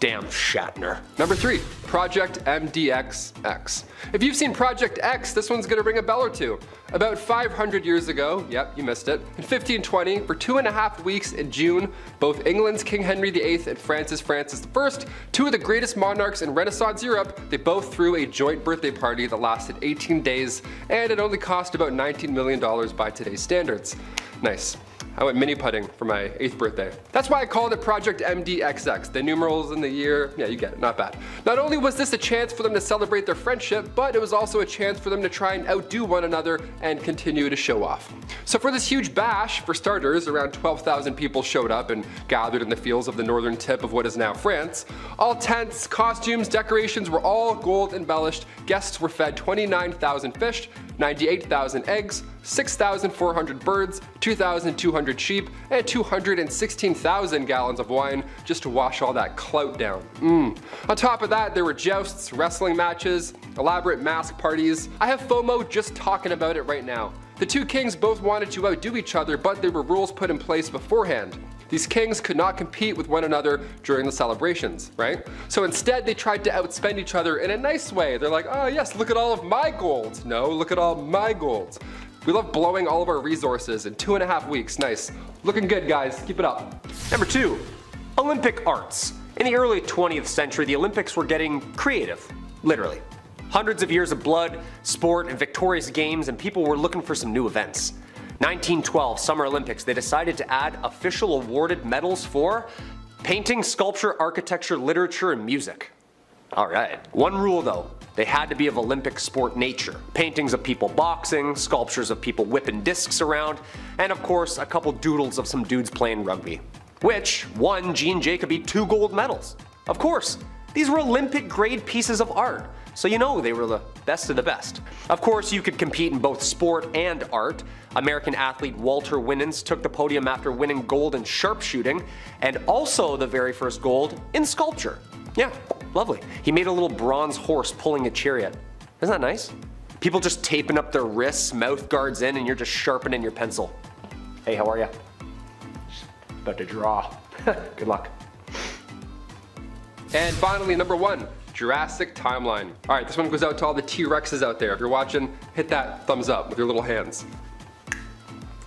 Damn Shatner. Number 3, Project MDXX. If you've seen Project X, this one's gonna ring a bell or two. About 500 years ago, yep, you missed it, in 1520, for 2.5 weeks in June, both England's King Henry VIII and France's Francis I, two of the greatest monarchs in Renaissance Europe, they both threw a joint birthday party that lasted 18 days, and it only cost about $19 million by today's standards. Nice. I went mini putting for my 8th birthday. That's why I called it Project MDXX, the numerals in the year, yeah, you get it, not bad. Not only was this a chance for them to celebrate their friendship, but it was also a chance for them to try and outdo one another and continue to show off. So for this huge bash, for starters, around 12,000 people showed up and gathered in the fields of the northern tip of what is now France. All tents, costumes, decorations were all gold embellished. Guests were fed 29,000 fish, 98,000 eggs, 6,400 birds, 2,200 sheep, and 216,000 gallons of wine just to wash all that clout down. On top of that, there were jousts, wrestling matches, elaborate mask parties. I have FOMO just talking about it right now. The two kings both wanted to outdo each other, but there were rules put in place beforehand. These kings could not compete with one another during the celebrations, right? So instead, they tried to outspend each other in a nice way. They're like, oh yes, look at all of my gold. No, look at all my gold. We love blowing all of our resources in 2.5 weeks. Nice. Looking good, guys. Keep it up. Number 2, Olympic arts. In the early 20th century, the Olympics were getting creative, literally. Hundreds of years of blood, sport, and victorious games, and people were looking for some new events. 1912 Summer Olympics, they decided to add official awarded medals for painting, sculpture, architecture, literature, and music. All right. One rule though, they had to be of Olympic sport nature. Paintings of people boxing, sculptures of people whipping discs around, and of course a couple doodles of some dudes playing rugby. Which won Jean Jacoby 2 gold medals. Of course, these were Olympic grade pieces of art, so you know they were the best of the best. Of course, you could compete in both sport and art. American athlete Walter Winans took the podium after winning gold in sharpshooting, and also the very first gold in sculpture. Yeah, lovely. He made a little bronze horse pulling a chariot. Isn't that nice? People just taping up their wrists, mouth guards in, and you're just sharpening your pencil. Hey, how are ya? About to draw. Good luck. And finally, number 1, Jurassic timeline. All right, this one goes out to all the T-Rexes out there. If you're watching, hit that thumbs up with your little hands.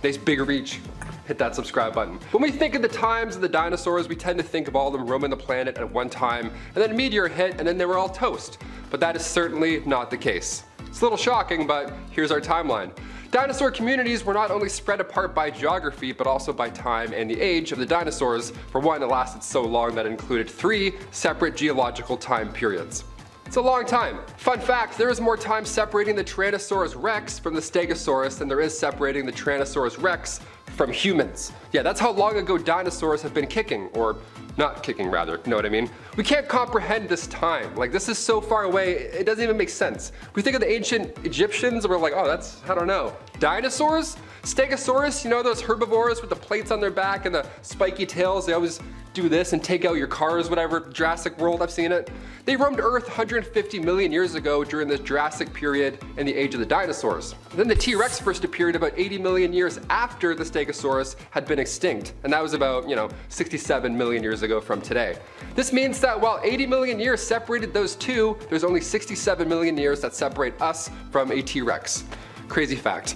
Nice big reach. Hit that subscribe button. When we think of the times of the dinosaurs, we tend to think of all of them roaming the planet at one time, and then a meteor hit, and then they were all toast. But that is certainly not the case. It's a little shocking, but here's our timeline. Dinosaur communities were not only spread apart by geography, but also by time and the age of the dinosaurs. For one, it lasted so long that it included 3 separate geological time periods. It's a long time. Fun fact, there is more time separating the Tyrannosaurus rex from the Stegosaurus than there is separating the Tyrannosaurus rex from humans. Yeah, that's how long ago dinosaurs have been kicking, or not kicking rather, you know what I mean? We can't comprehend this time. Like, this is so far away, it doesn't even make sense. We think of the ancient Egyptians and we're like, oh, that's, I don't know. Dinosaurs? Stegosaurus, you know, those herbivores with the plates on their back and the spiky tails, they always do this and take out your cars, whatever, Jurassic World, I've seen it. They roamed Earth 150 million years ago during the Jurassic period and the age of the dinosaurs. Then the T-Rex first appeared about 80 million years after the Stegosaurus had been extinct, and that was about, you know, 67 million years ago from today. This means that while 80 million years separated those two, there's only 67 million years that separate us from a T-Rex. Crazy fact.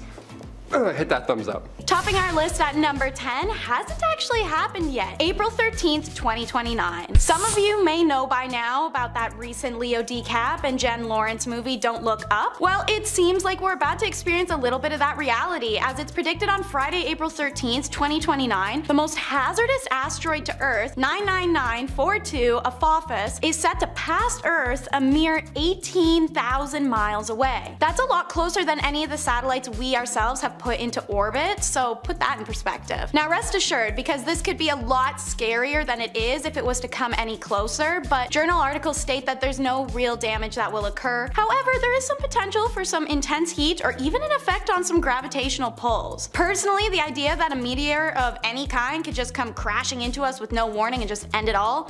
Hit that thumbs up. Topping our list at number 10 hasn't actually happened yet. April 13th, 2029. Some of you may know by now about that recent Leo DiCap and Jen Lawrence movie, Don't Look Up. Well, it seems like we're about to experience a little bit of that reality, as it's predicted on Friday, April 13th, 2029, the most hazardous asteroid to Earth, 99942 Apophis, is set to pass Earth a mere 18,000 miles away. That's a lot closer than any of the satellites we ourselves have put into orbit, so put that in perspective. Now rest assured, because this could be a lot scarier than it is if it was to come any closer, but journal articles state that there's no real damage that will occur. However, there is some potential for some intense heat or even an effect on some gravitational pulls. Personally, the idea that a meteor of any kind could just come crashing into us with no warning and just end it all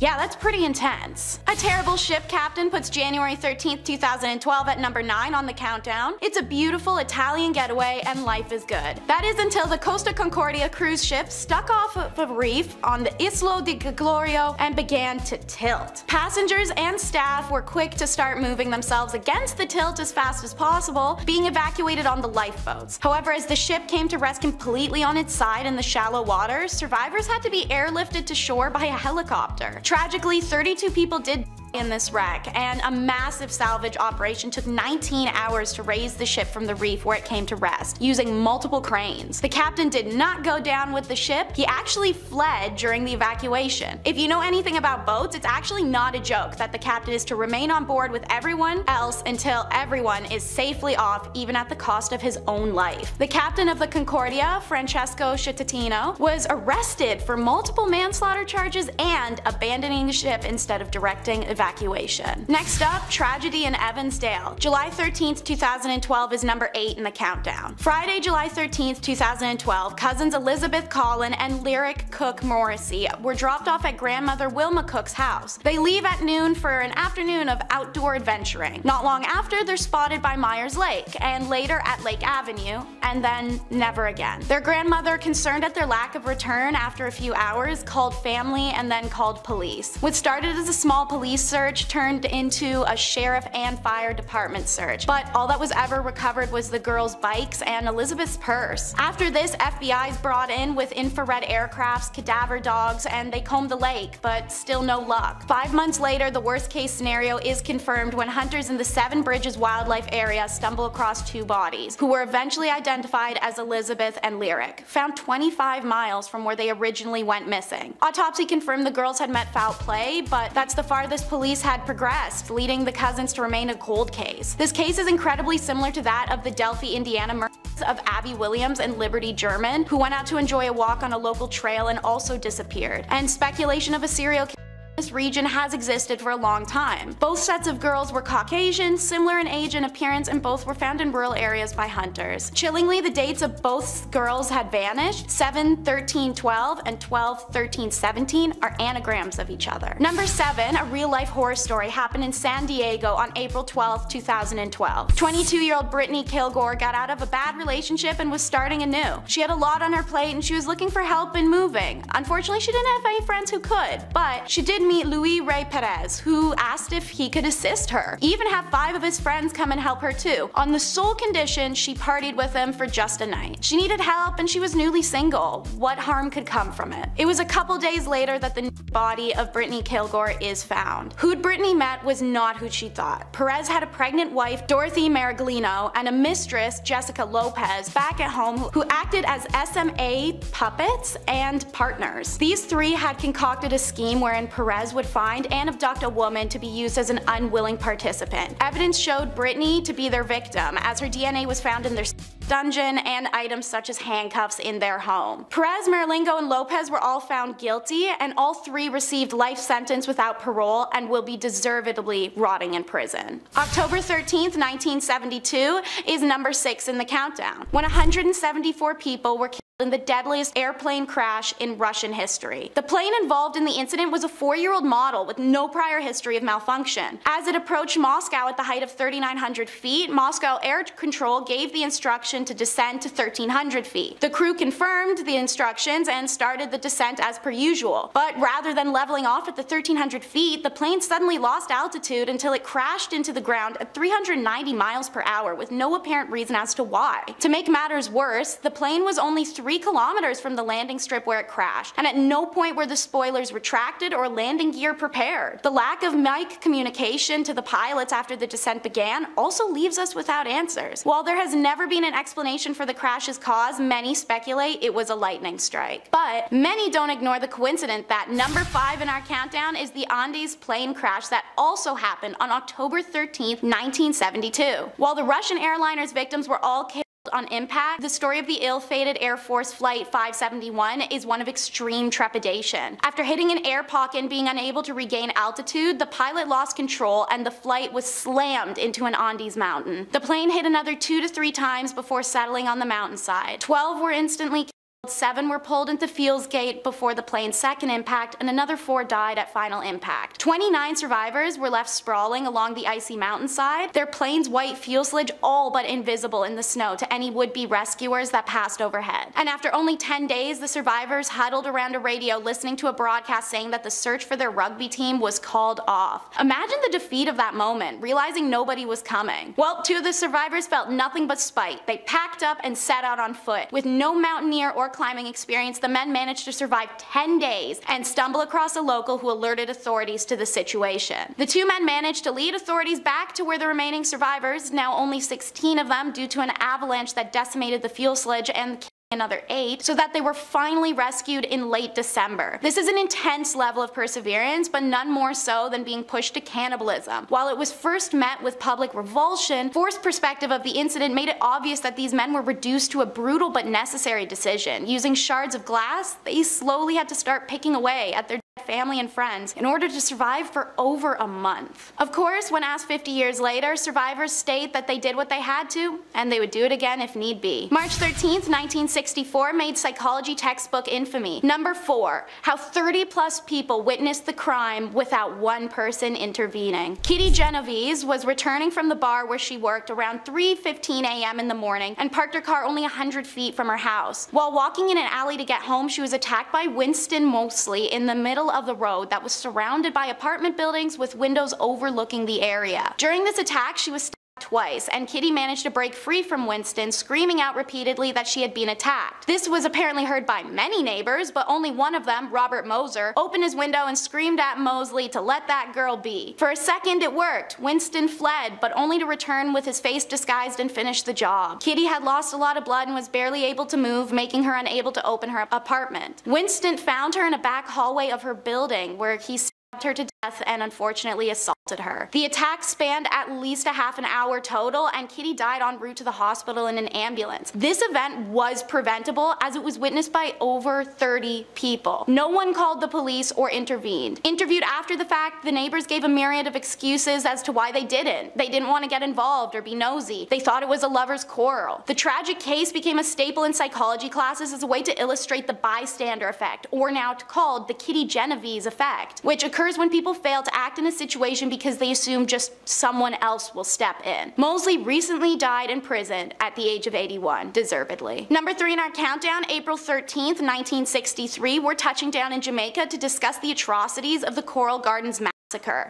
Yeah, that's pretty intense. A Terrible Ship Captain puts January 13th, 2012 at number 9 on the countdown. It's a beautiful Italian getaway and life is good. That is until the Costa Concordia cruise ship stuck off of a reef on the Isla de Glorio and began to tilt. Passengers and staff were quick to start moving themselves against the tilt as fast as possible, being evacuated on the lifeboats. However, as the ship came to rest completely on its side in the shallow waters, survivors had to be airlifted to shore by a helicopter. Tragically, 32 people did die in this wreck, and a massive salvage operation took 19 hours to raise the ship from the reef where it came to rest, using multiple cranes. The captain did not go down with the ship, he actually fled during the evacuation. If you know anything about boats, it's actually not a joke that the captain is to remain on board with everyone else until everyone is safely off, even at the cost of his own life. The captain of the Concordia, Francesco Cittatino, was arrested for multiple manslaughter charges and abandoning the ship instead of directing evacuation. Next up, tragedy in Evansdale. July 13th, 2012 is number 8 in the countdown. Friday, July 13th, 2012, cousins Elizabeth Collin and Lyric Cook Morrissey were dropped off at grandmother Wilma Cook's house. They leave at noon for an afternoon of outdoor adventuring. Not long after, they're spotted by Myers Lake, and later at Lake Avenue, and then never again. Their grandmother, concerned at their lack of return after a few hours, called family and then called police. What started as a small police search turned into a sheriff and fire department search, but all that was ever recovered was the girls' bikes and Elizabeth's purse. After this, FBI's brought in with infrared aircrafts, cadaver dogs, and they combed the lake, but still no luck. 5 months later, the worst case scenario is confirmed when hunters in the Seven Bridges wildlife area stumble across two bodies, who were eventually identified as Elizabeth and Lyric, found 25 miles from where they originally went missing. Autopsy confirmed the girls had met foul play, but that's the farthest police had progressed, leading the cousins to remain a cold case. This case is incredibly similar to that of the Delphi, Indiana murders of Abby Williams and Liberty German, who went out to enjoy a walk on a local trail and also disappeared. And speculation of a serial killer in this region has existed for a long time. Both sets of girls were Caucasian, similar in age and appearance, and both were found in rural areas by hunters. Chillingly, the dates of both girls had vanished. 7-13-12 and 12-13-17 are anagrams of each other. Number 7, a real-life horror story, happened in San Diego on April 12, 2012. 22-year-old Brittany Kilgore got out of a bad relationship and was starting anew. She had a lot on her plate and she was looking for help in moving. Unfortunately, she didn't have any friends who could, but she did meet Luis Rey Perez, who asked if he could assist her. He even had 5 of his friends come and help her too, on the sole condition she partied with him for just a night. She needed help and she was newly single. What harm could come from it? It was a couple days later that the body of Brittany Kilgore is found. Who'd Brittany met was not who she thought. Perez had a pregnant wife, Dorothy Maraglino, and a mistress, Jessica Lopez, back at home who acted as SMA puppets and partners. These 3 had concocted a scheme wherein Perez would find and abduct a woman to be used as an unwilling participant. Evidence showed Brittany to be their victim, as her DNA was found in their dungeon and items such as handcuffs in their home. Perez, Maralingo, and Lopez were all found guilty, and all 3 received life sentence without parole and will be deservedly rotting in prison. October 13th, 1972 is number 6 in the countdown, when 174 people were killed in the deadliest airplane crash in Russian history. The plane involved in the incident was a 4-year-old model with no prior history of malfunction. As it approached Moscow at the height of 3,900 feet, Moscow Air Control gave the instruction to descend to 1,300 feet. The crew confirmed the instructions and started the descent as per usual, but rather than leveling off at the 1,300 feet, the plane suddenly lost altitude until it crashed into the ground at 390 miles per hour with no apparent reason as to why. To make matters worse, the plane was only 3 kilometers from the landing strip where it crashed, and at no point were the spoilers retracted or landing gear prepared. The lack of mic communication to the pilots after the descent began also leaves us without answers. While there has never been an explanation for the crash's cause, many speculate it was a lightning strike. But many don't ignore the coincidence that number 5 in our countdown is the Andes plane crash that also happened on October 13th, 1972. While the Russian airliner's victims were all killed on impact, the story of the ill-fated Air Force Flight 571 is one of extreme trepidation. After hitting an air pocket and being unable to regain altitude, the pilot lost control and the flight was slammed into an Andes mountain. The plane hit another 2 to 3 times before settling on the mountainside. 12 were instantly killed 7 were pulled into Fields Gate before the plane's second impact, and another 4 died at final impact. 29 survivors were left sprawling along the icy mountainside, their plane's white fuselage all but invisible in the snow to any would-be rescuers that passed overhead. And after only 10 days, the survivors huddled around a radio listening to a broadcast saying that the search for their rugby team was called off. Imagine the defeat of that moment, realizing nobody was coming. Well, 2 of the survivors felt nothing but spite. They packed up and set out on foot. With no mountaineer or climbing experience, the men managed to survive 10 days and stumble across a local who alerted authorities to the situation. The 2 men managed to lead authorities back to where the remaining survivors, now only 16 of them due to an avalanche that decimated the fuselage and another 8, so that they were finally rescued in late December. This is an intense level of perseverance, but none more so than being pushed to cannibalism. While it was first met with public revulsion, Force's perspective of the incident made it obvious that these men were reduced to a brutal but necessary decision. Using shards of glass, they slowly had to start picking away at their family and friends in order to survive for over a month. Of course, when asked 50 years later, survivors state that they did what they had to, and they would do it again if need be. March 13th, 1964 made psychology textbook infamy. Number 4, how 30-plus people witnessed the crime without one person intervening. Kitty Genovese was returning from the bar where she worked around 3:15 a.m. in the morning and parked her car only 100 feet from her house. While walking in an alley to get home, she was attacked by Winston Moseley in the middle of the road that was surrounded by apartment buildings with windows overlooking the area. During this attack, she was stabbed twice, and Kitty managed to break free from Winston, screaming out repeatedly that she had been attacked. This was apparently heard by many neighbors, but only one of them, Robert Moser, opened his window and screamed at Moseley to let that girl be. For a second, it worked. Winston fled, but only to return with his face disguised and finish the job. Kitty had lost a lot of blood and was barely able to move, making her unable to open her apartment. Winston found her in a back hallway of her building, where he stabbed her to death and unfortunately assaulted her. The attack spanned at least a half an hour total, and Kitty died en route to the hospital in an ambulance. This event was preventable, as it was witnessed by over 30 people. No one called the police or intervened. Interviewed after the fact, the neighbors gave a myriad of excuses as to why they didn't. They didn't want to get involved or be nosy. They thought it was a lover's quarrel. The tragic case became a staple in psychology classes as a way to illustrate the bystander effect, or now called the Kitty Genovese effect, which occurs when people fail to act in a situation because they assume just someone else will step in. Moseley recently died in prison at the age of 81, deservedly. Number 3 in our countdown, April 13th, 1963, we're touching down in Jamaica to discuss the atrocities of the Coral Gardens massacre.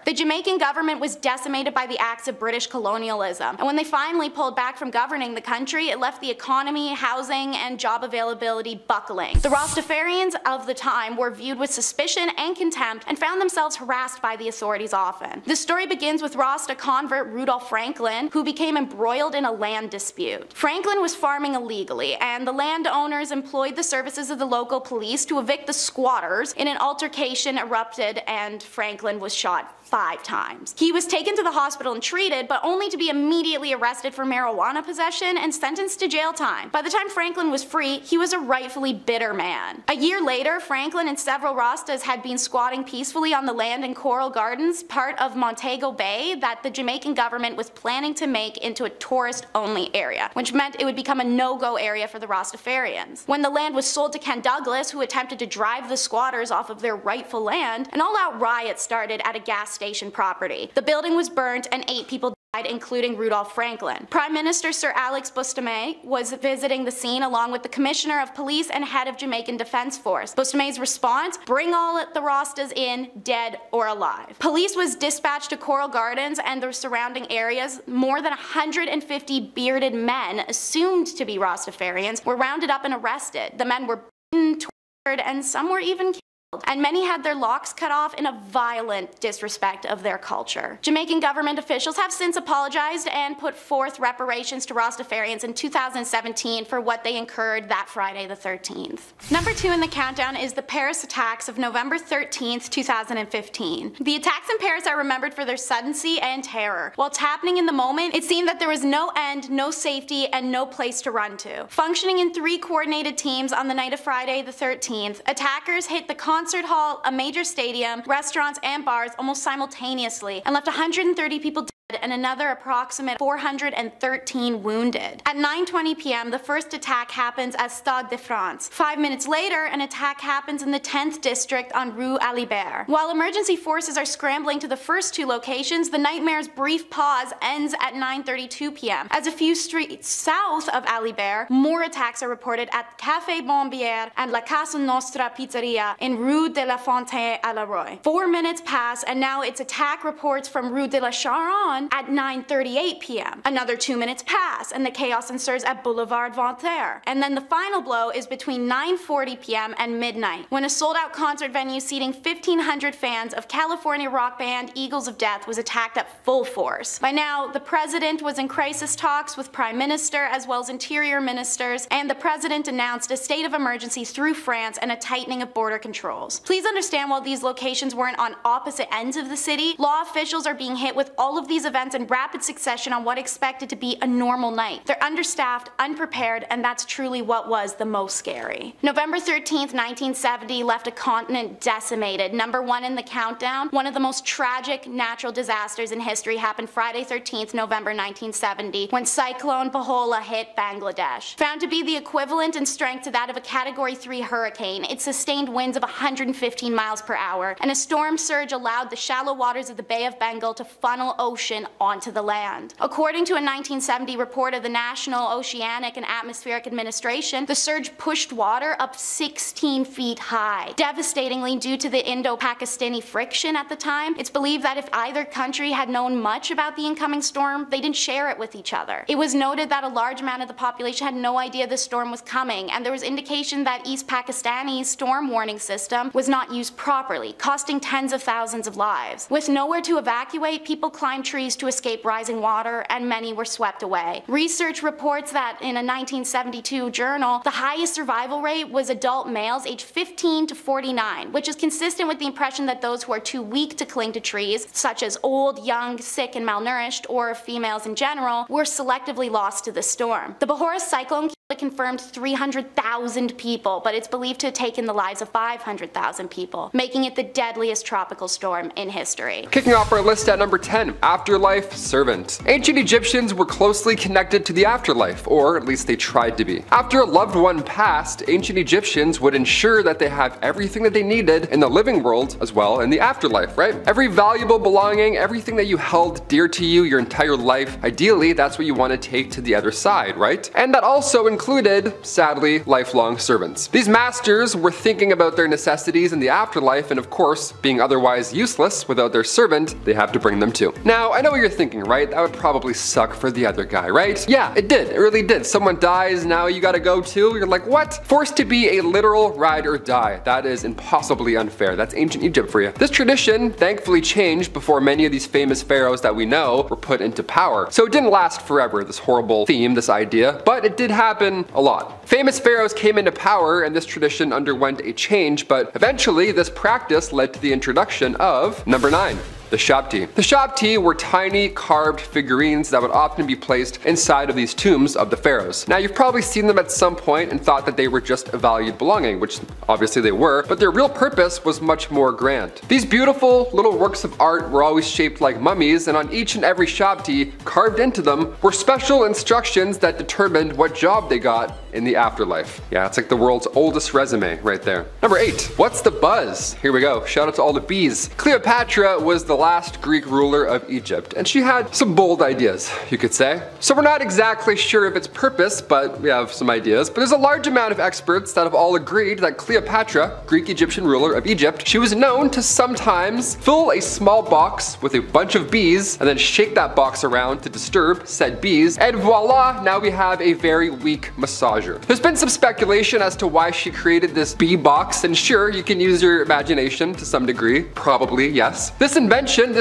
The Jamaican government was decimated by the acts of British colonialism, and when they finally pulled back from governing the country, it left the economy, housing, and job availability buckling. The Rastafarians of the time were viewed with suspicion and contempt and found themselves harassed by the authorities often. The story begins with Rasta convert Rudolph Franklin, who became embroiled in a land dispute. Franklin was farming illegally, and the landowners employed the services of the local police to evict the squatters. In an altercation erupted, and Franklin was shot 5 times. He was taken to the hospital and treated, but only to be immediately arrested for marijuana possession and sentenced to jail time. By the time Franklin was free, he was a rightfully bitter man. A year later, Franklin and several Rastas had been squatting peacefully on the land in Coral Gardens, part of Montego Bay, that the Jamaican government was planning to make into a tourist-only area, which meant it would become a no-go area for the Rastafarians. When the land was sold to Ken Douglas, who attempted to drive the squatters off of their rightful land, an all-out riot started at a gas station property. The building was burnt and 8 people died, including Rudolph Franklin. Prime Minister Sir Alex Bustame was visiting the scene along with the Commissioner of Police and head of Jamaican Defense Force. Bustame's response, bring all the Rastas in, dead or alive. Police was dispatched to Coral Gardens and the surrounding areas. More than 150 bearded men, assumed to be Rastafarians, were rounded up and arrested. The men were beaten, tortured, and some were even killed, and many had their locks cut off in a violent disrespect of their culture. Jamaican government officials have since apologized and put forth reparations to Rastafarians in 2017 for what they incurred that Friday the 13th. Number 2 in the countdown is the Paris attacks of November 13th, 2015. The attacks in Paris are remembered for their suddency and terror. While happening in the moment, it seemed that there was no end, no safety, and no place to run to. Functioning in 3 coordinated teams on the night of Friday the 13th, attackers hit the concert hall, a major stadium, restaurants, and bars almost simultaneously, and left 130 people dead and another approximate 413 wounded. At 9:20 p.m., the first attack happens at Stade de France. 5 minutes later, an attack happens in the 10th district on Rue Alibert. While emergency forces are scrambling to the first two locations, the nightmare's brief pause ends at 9:32 p.m. As a few streets south of Alibert, more attacks are reported at Café Bombière and La Casa Nostra Pizzeria in Rue de la Fontaine à la Roy. 4 minutes pass, and now it's attack reports from Rue de la Charonne at 9:38 p.m. Another 2 minutes pass, and the chaos ensues at Boulevard Voltaire. And then the final blow is between 9:40 p.m. and midnight, when a sold-out concert venue seating 1,500 fans of California rock band Eagles of Death was attacked at full force. By now, the president was in crisis talks with Prime Minister as well as interior ministers, and the president announced a state of emergency through France and a tightening of border controls. Please understand, while these locations weren't on opposite ends of the city, law officials are being hit with all of these events in rapid succession on what expected to be a normal night. They're understaffed, unprepared, and that's truly what was the most scary. November 13th, 1970 left a continent decimated. #1 in the countdown, one of the most tragic natural disasters in history happened Friday 13th, November 1970, when Cyclone Pahola hit Bangladesh. Found to be the equivalent in strength to that of a Category 3 hurricane, it sustained winds of 115 miles per hour, and a storm surge allowed the shallow waters of the Bay of Bengal to funnel ocean onto the land. According to a 1970 report of the National Oceanic and Atmospheric Administration, the surge pushed water up 16 feet high. Devastatingly, due to the Indo-Pakistani friction at the time, it's believed that if either country had known much about the incoming storm, they didn't share it with each other. It was noted that a large amount of the population had no idea the storm was coming, and there was indication that East Pakistani's storm warning system was not used properly, costing tens of thousands of lives. With nowhere to evacuate, people climbed trees to escape rising water, and many were swept away. Research reports that in a 1972 journal, the highest survival rate was adult males aged 15 to 49, which is consistent with the impression that those who are too weak to cling to trees, such as old, young, sick, and malnourished, or females in general, were selectively lost to the storm. The Bahora cyclone confirmed 300,000 people, but it's believed to have taken the lives of 500,000 people, making it the deadliest tropical storm in history. Kicking off our list at number 10, Afterlife Servant. Ancient Egyptians were closely connected to the afterlife, or at least they tried to be. After a loved one passed, ancient Egyptians would ensure that they have everything that they needed in the living world as well in the afterlife, right? Every valuable belonging, everything that you held dear to you your entire life, ideally that's what you want to take to the other side, right? And that also included, sadly, lifelong servants. These masters were thinking about their necessities in the afterlife, and of course, being otherwise useless without their servant, they have to bring them too. Now, I know what you're thinking, right? That would probably suck for the other guy, right? Yeah, it did. It really did. Someone dies, now you gotta go too? You're like, what? Forced to be a literal ride or die. That is impossibly unfair. That's ancient Egypt for you. This tradition thankfully changed before many of these famous pharaohs that we know were put into power. So it didn't last forever, this horrible theme, this idea, but it did happen a lot. Famous pharaohs came into power and this tradition underwent a change, but eventually this practice led to the introduction of number 9. The Shabti. The Shabti were tiny carved figurines that would often be placed inside of these tombs of the pharaohs. Now, you've probably seen them at some point and thought that they were just a valued belonging, which obviously they were, but their real purpose was much more grand. These beautiful little works of art were always shaped like mummies, and on each and every Shabti carved into them were special instructions that determined what job they got in the afterlife. Yeah, it's like the world's oldest resume right there. Number 8, what's the buzz? Here we go. Shout out to all the bees. Cleopatra was the last Greek ruler of Egypt, and she had some bold ideas, you could say. So we're not exactly sure of its purpose, but we have some ideas. But there's a large amount of experts that have all agreed that Cleopatra, Greek Egyptian ruler of Egypt, she was known to sometimes fill a small box with a bunch of bees and then shake that box around to disturb said bees, and voila, now we have a very weak massager. There's been some speculation as to why she created this bee box, and sure, you can use your imagination to some degree, probably, yes. This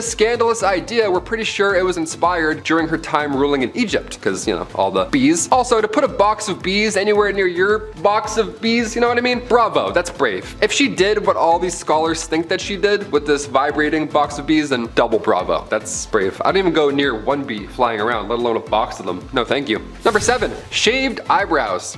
scandalous idea, we're pretty sure it was inspired during her time ruling in Egypt, because, you know, all the bees. Also, to put a box of bees anywhere near your box of bees, you know what I mean? Bravo, that's brave. If she did what all these scholars think that she did with this vibrating box of bees, then double bravo. That's brave. I don't even go near one bee flying around, let alone a box of them. No, thank you. Number 7, shaved eyebrows.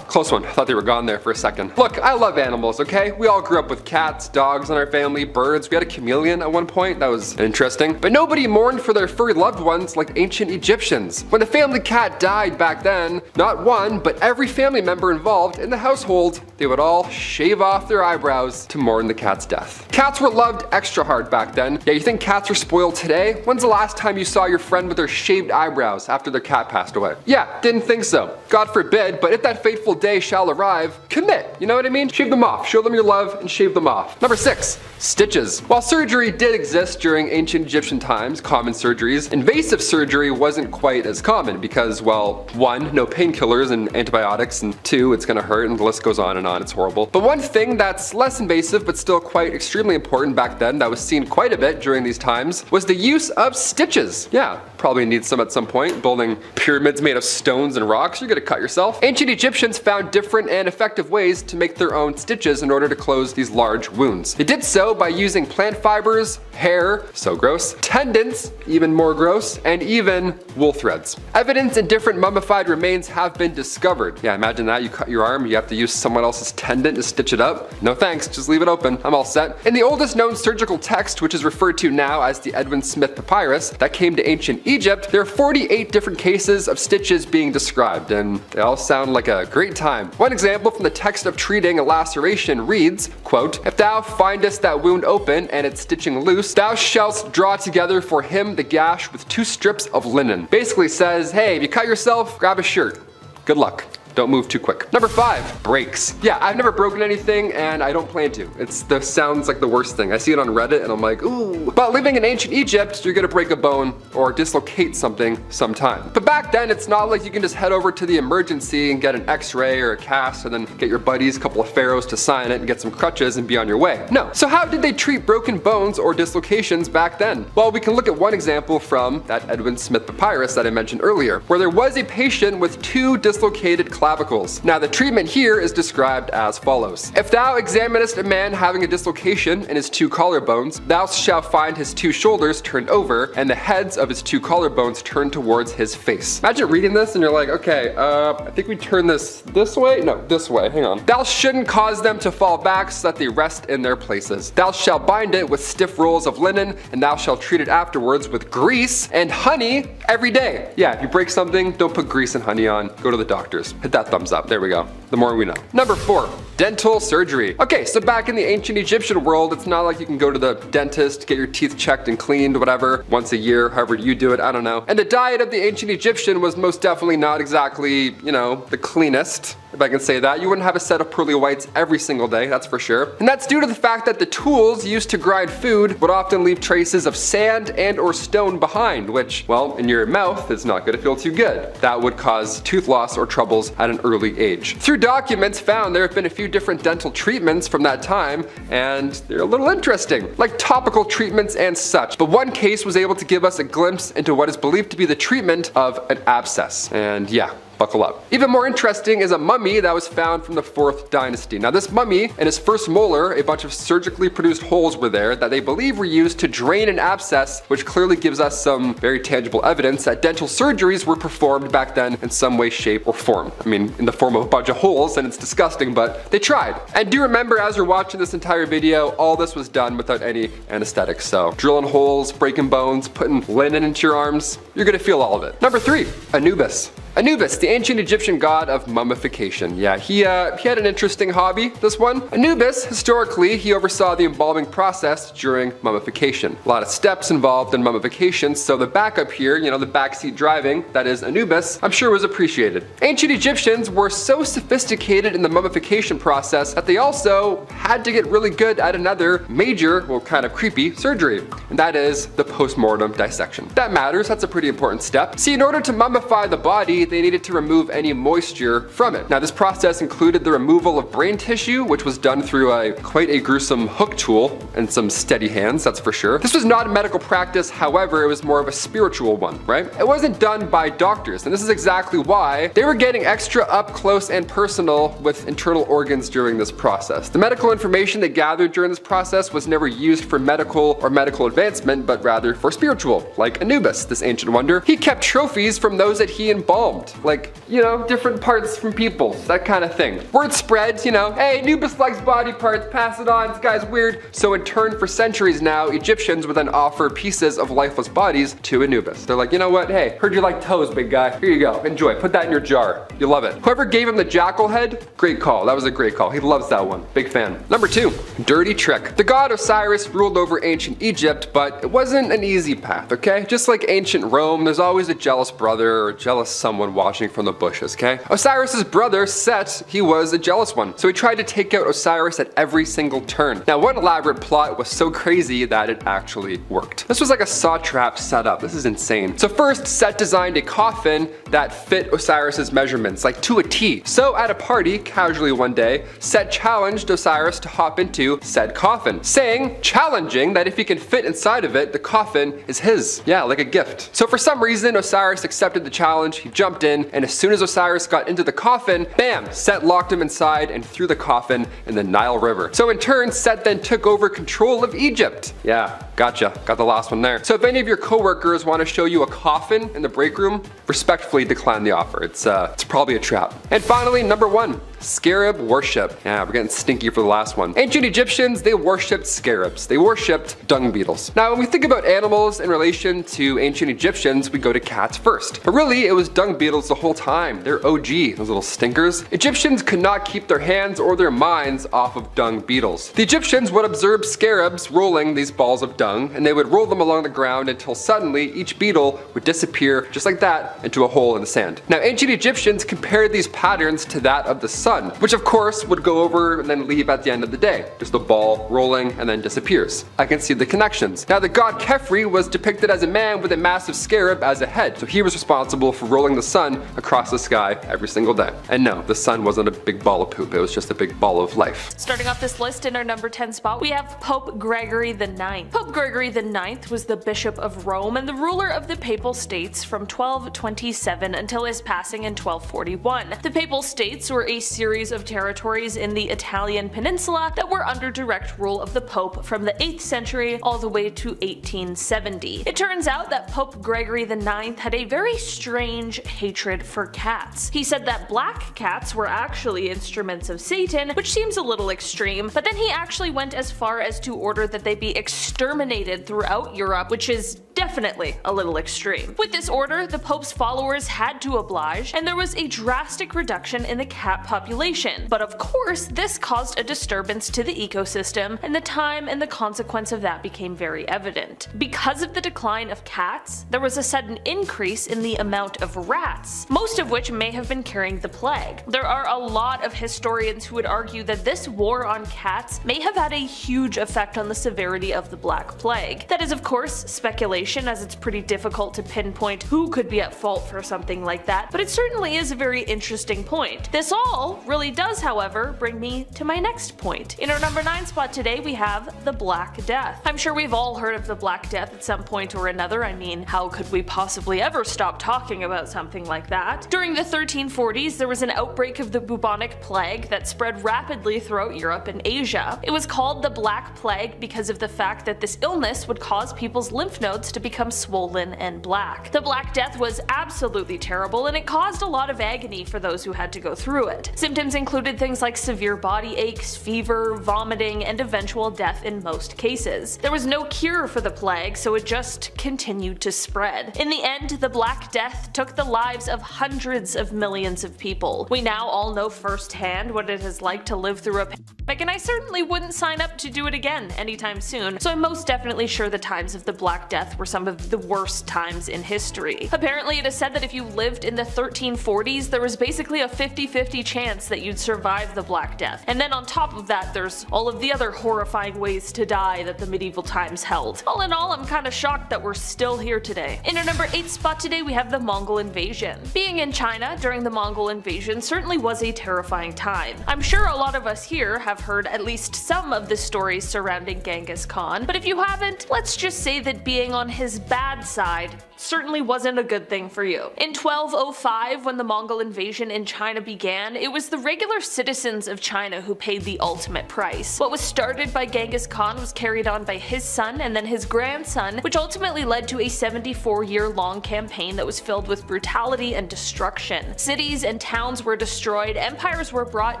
Close one. I thought they were gone there for a second. Look, I love animals, okay? We all grew up with cats, dogs in our family, birds. We had a chameleon at one point. That was interesting. But nobody mourned for their furry loved ones like ancient Egyptians. When a family cat died back then, not one, but every family member involved in the household, they would all shave off their eyebrows to mourn the cat's death. Cats were loved extra hard back then. Yeah, you think cats were spoiled today? When's the last time you saw your friend with their shaved eyebrows after their cat passed away? Yeah, didn't think so. God forbid, but if that fateful day shall arrive, commit, you know what I mean? Shave them off, show them your love and shave them off. Number 6, stitches. While surgery did exist during ancient Egyptian times, common surgeries, invasive surgery wasn't quite as common because, well, 1, no painkillers and antibiotics, and 2, it's gonna hurt, and the list goes on and on, it's horrible. But one thing that's less invasive but still quite extremely important back then that was seen quite a bit during these times was the use of stitches. Yeah, probably need some at some point. Building pyramids made of stones and rocks, you're gonna cut yourself. Ancient Egyptians found different and effective ways to make their own stitches in order to close these large wounds. They did so by using plant fibers, hair, so gross, tendons, even more gross, and even wool threads. Evidence in different mummified remains have been discovered. Yeah, imagine that, you cut your arm, you have to use someone else's tendon to stitch it up. No thanks, just leave it open, I'm all set. In the oldest known surgical text, which is referred to now as the Edwin Smith Papyrus, that came to ancient Egypt, there are 48 different cases of stitches being described, and they all sound like a great time. One example from the text of treating a laceration reads, quote, "If thou findest that wound open and its stitching loose, thou shalt draw together for him the gash with 2 strips of linen." Basically says, hey, if you cut yourself, grab a shirt. Good luck. Don't move too quick. Number 5, breaks. Yeah, I've never broken anything and I don't plan to. It sounds like the worst thing. I see it on Reddit and I'm like, ooh. But living in ancient Egypt, you're gonna break a bone or dislocate something sometime. But back then, it's not like you can just head over to the emergency and get an x-ray or a cast and then get your buddies, a couple of pharaohs to sign it and get some crutches and be on your way. No. So how did they treat broken bones or dislocations back then? Well, we can look at one example from that Edwin Smith Papyrus that I mentioned earlier, where there was a patient with 2 dislocated clavicles. Now the treatment here is described as follows. "If thou examinest a man having a dislocation in his 2 collarbones, thou shalt find his 2 shoulders turned over and the heads of his 2 collarbones turned towards his face." Imagine reading this and you're like, okay, I think we turn this way? No, this way, hang on. "Thou shouldn't cause them to fall back so that they rest in their places. Thou shalt bind it with stiff rolls of linen and thou shalt treat it afterwards with grease and honey every day." Yeah, if you break something, don't put grease and honey on, go to the doctors. Hit that thumbs up, there we go. The more we know. Number 4, dental surgery. Okay, so back in the ancient Egyptian world, it's not like you can go to the dentist, get your teeth checked and cleaned, whatever, once a year, however you do it, I don't know. And the diet of the ancient Egyptian was most definitely not exactly, you know, the cleanest, if I can say that. You wouldn't have a set of pearly whites every single day, that's for sure. And that's due to the fact that the tools used to grind food would often leave traces of sand and or stone behind, which, well, in your mouth, it's not gonna feel too good. That would cause tooth loss or troubles at an early age. Through documents found, there have been a few different dental treatments from that time, and they're a little interesting, like topical treatments and such. But one case was able to give us a glimpse into what is believed to be the treatment of an abscess, and yeah. Buckle up. Even more interesting is a mummy that was found from the 4th dynasty. Now this mummy and his first molar, a bunch of surgically produced holes were there that they believe were used to drain an abscess, which clearly gives us some very tangible evidence that dental surgeries were performed back then in some way, shape, or form. I mean, in the form of a bunch of holes, and it's disgusting, but they tried. And do remember, as you're watching this entire video, all this was done without any anesthetic. So drilling holes, breaking bones, putting linen into your arms, you're gonna feel all of it. Number 3, Anubis. Anubis, the ancient Egyptian god of mummification. Yeah, he had an interesting hobby, this one. Anubis, historically, he oversaw the embalming process during mummification. A lot of steps involved in mummification, so the backup here, you know, the backseat driving, that is Anubis, I'm sure was appreciated. Ancient Egyptians were so sophisticated in the mummification process that they also had to get really good at another major, well, kind of creepy surgery, and that is the post-mortem dissection. That matters, that's a pretty important step. See, in order to mummify the body, they needed to remove any moisture from it. Now this process included the removal of brain tissue, which was done through quite a gruesome hook tool and some steady hands, that's for sure. This was not a medical practice, however, it was more of a spiritual one, right? It wasn't done by doctors, and this is exactly why they were getting extra up close and personal with internal organs during this process. The medical information they gathered during this process was never used for medical or medical advancement, but rather for spiritual, like Anubis, this ancient wonder. He kept trophies from those that he embalmed, filmed. Like, you know, different parts from people, that kind of thing. Word spreads, you know, hey, Anubis likes body parts, pass it on, this guy's weird. So in turn, for centuries now, Egyptians would then offer pieces of lifeless bodies to Anubis. They're like, you know what, hey, heard you like toes, big guy. Here you go, enjoy, put that in your jar. You love it. Whoever gave him the jackal head, great call, that was a great call. He loves that one, big fan. Number 2, dirty trick. The god Osiris ruled over ancient Egypt, but it wasn't an easy path, okay? Just like ancient Rome, there's always a jealous brother or jealous someone watching from the bushes, okay? Osiris's brother, Set, he was a jealous one, so he tried to take out Osiris at every single turn. Now, one elaborate plot was so crazy that it actually worked. This was like a saw trap setup. This is insane. So first, Set designed a coffin that fit Osiris's measurements, like to a T. So at a party, casually one day, Set challenged Osiris to hop into said coffin, saying, challenging, that if he can fit inside of it, the coffin is his. Yeah, like a gift. So for some reason, Osiris accepted the challenge, he jumped in, and as soon as Osiris got into the coffin, bam, Set locked him inside and threw the coffin in the Nile River. So in turn, Set then took over control of Egypt. Yeah, gotcha, got the last one there. So if any of your coworkers want to show you a coffin in the break room, respectfully decline the offer. It's probably a trap. And finally, number 1, scarab worship. Yeah, we're getting stinky for the last one. Ancient Egyptians, they worshipped scarabs. They worshipped dung beetles. Now, when we think about animals in relation to ancient Egyptians, we go to cats first. But really, it was dung beetles the whole time. They're OG, those little stinkers. Egyptians could not keep their hands or their minds off of dung beetles. The Egyptians would observe scarabs rolling these balls of dung, and they would roll them along the ground until suddenly each beetle would disappear, just like that, into a hole in the sand. Now, ancient Egyptians compared these patterns to that of the sun, which of course would go over and then leave at the end of the day. Just a ball rolling and then disappears. I can see the connections. Now, the god Khefre was depicted as a man with a massive scarab as a head, so he was responsible for rolling the sun across the sky every single day. And no, the sun wasn't a big ball of poop, it was just a big ball of life. Starting off this list in our number 10 spot, we have Pope Gregory IX. Pope Gregory IX was the bishop of Rome and the ruler of the Papal States from 1227 until his passing in 1241. The Papal States were a series of territories in the Italian peninsula that were under direct rule of the Pope from the 8th century all the way to 1870. It turns out that Pope Gregory IX had a very strange hatred for cats. He said that black cats were actually instruments of Satan, which seems a little extreme, but then he actually went as far as to order that they be exterminated throughout Europe, which is definitely a little extreme. With this order, the Pope's followers had to oblige, and there was a drastic reduction in the cat population. But of course, this caused a disturbance to the ecosystem, and the time and the consequence of that became very evident. Because of the decline of cats, there was a sudden increase in the amount of rats, most of which may have been carrying the plague. There are a lot of historians who would argue that this war on cats may have had a huge effect on the severity of the Black Plague. That is, of course, speculation, as it's pretty difficult to pinpoint who could be at fault for something like that, but it certainly is a very interesting point. This all really does, however, bring me to my next point. In our number 9 spot today, we have the Black Death. I'm sure we've all heard of the Black Death at some point or another. I mean, how could we possibly ever stop talking about something like that? During the 1340s, there was an outbreak of the bubonic plague that spread rapidly throughout Europe and Asia. It was called the Black Plague because of the fact that this illness would cause people's lymph nodes to become swollen and black. The Black Death was absolutely terrible, and it caused a lot of agony for those who had to go through it. Symptoms included things like severe body aches, fever, vomiting, and eventual death in most cases. There was no cure for the plague, so it just continued to spread. In the end, the Black Death took the lives of hundreds of millions of people. We now all know firsthand what it is like to live through a pandemic, and I certainly wouldn't sign up to do it again anytime soon, so I'm most definitely sure the times of the Black Death were some of the worst times in history. Apparently, it is said that if you lived in the 1340s, there was basically a 50-50 chance that you'd survive the Black Death. And then on top of that, there's all of the other horrifying ways to die that the medieval times held. All in all, I'm kinda shocked that we're still here today. In our number 8 spot today, we have the Mongol invasion. Being in China during the Mongol invasion certainly was a terrifying time. I'm sure a lot of us here have heard at least some of the stories surrounding Genghis Khan, but if you haven't, let's just say that being on his bad side certainly wasn't a good thing for you. In 1205, when the Mongol invasion in China began, it was the regular citizens of China who paid the ultimate price. What was started by Genghis Khan was carried on by his son and then his grandson, which ultimately led to a 74-year-long campaign that was filled with brutality and destruction. Cities and towns were destroyed, empires were brought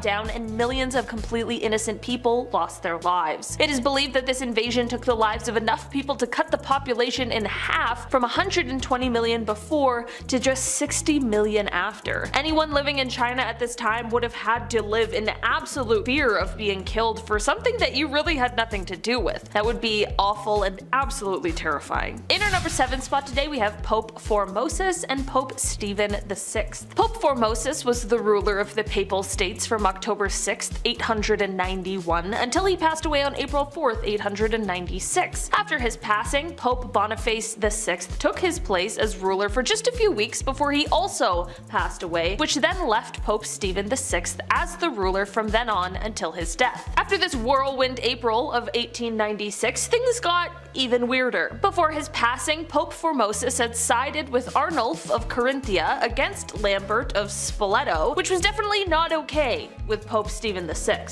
down, and millions of completely innocent people lost their lives. It is believed that this invasion took the lives of enough people to cut the population in half, from 120 million before to just 60 million after. Anyone living in China at this time would have had to live in absolute fear of being killed for something that you really had nothing to do with. That would be awful and absolutely terrifying. In our number 7 spot today, we have Pope Formosus and Pope Stephen VI. Pope Formosus was the ruler of the Papal States from October 6, 891 until he passed away on April 4, 896. After his passing, Pope Boniface VI took his place as ruler for just a few weeks before he also passed away, which then left Pope Stephen VI as the ruler from then on until his death. After this whirlwind April of 1896, things got even weirder. Before his passing, Pope Formosus had sided with Arnulf of Carinthia against Lambert of Spoleto, which was definitely not okay with Pope Stephen VI.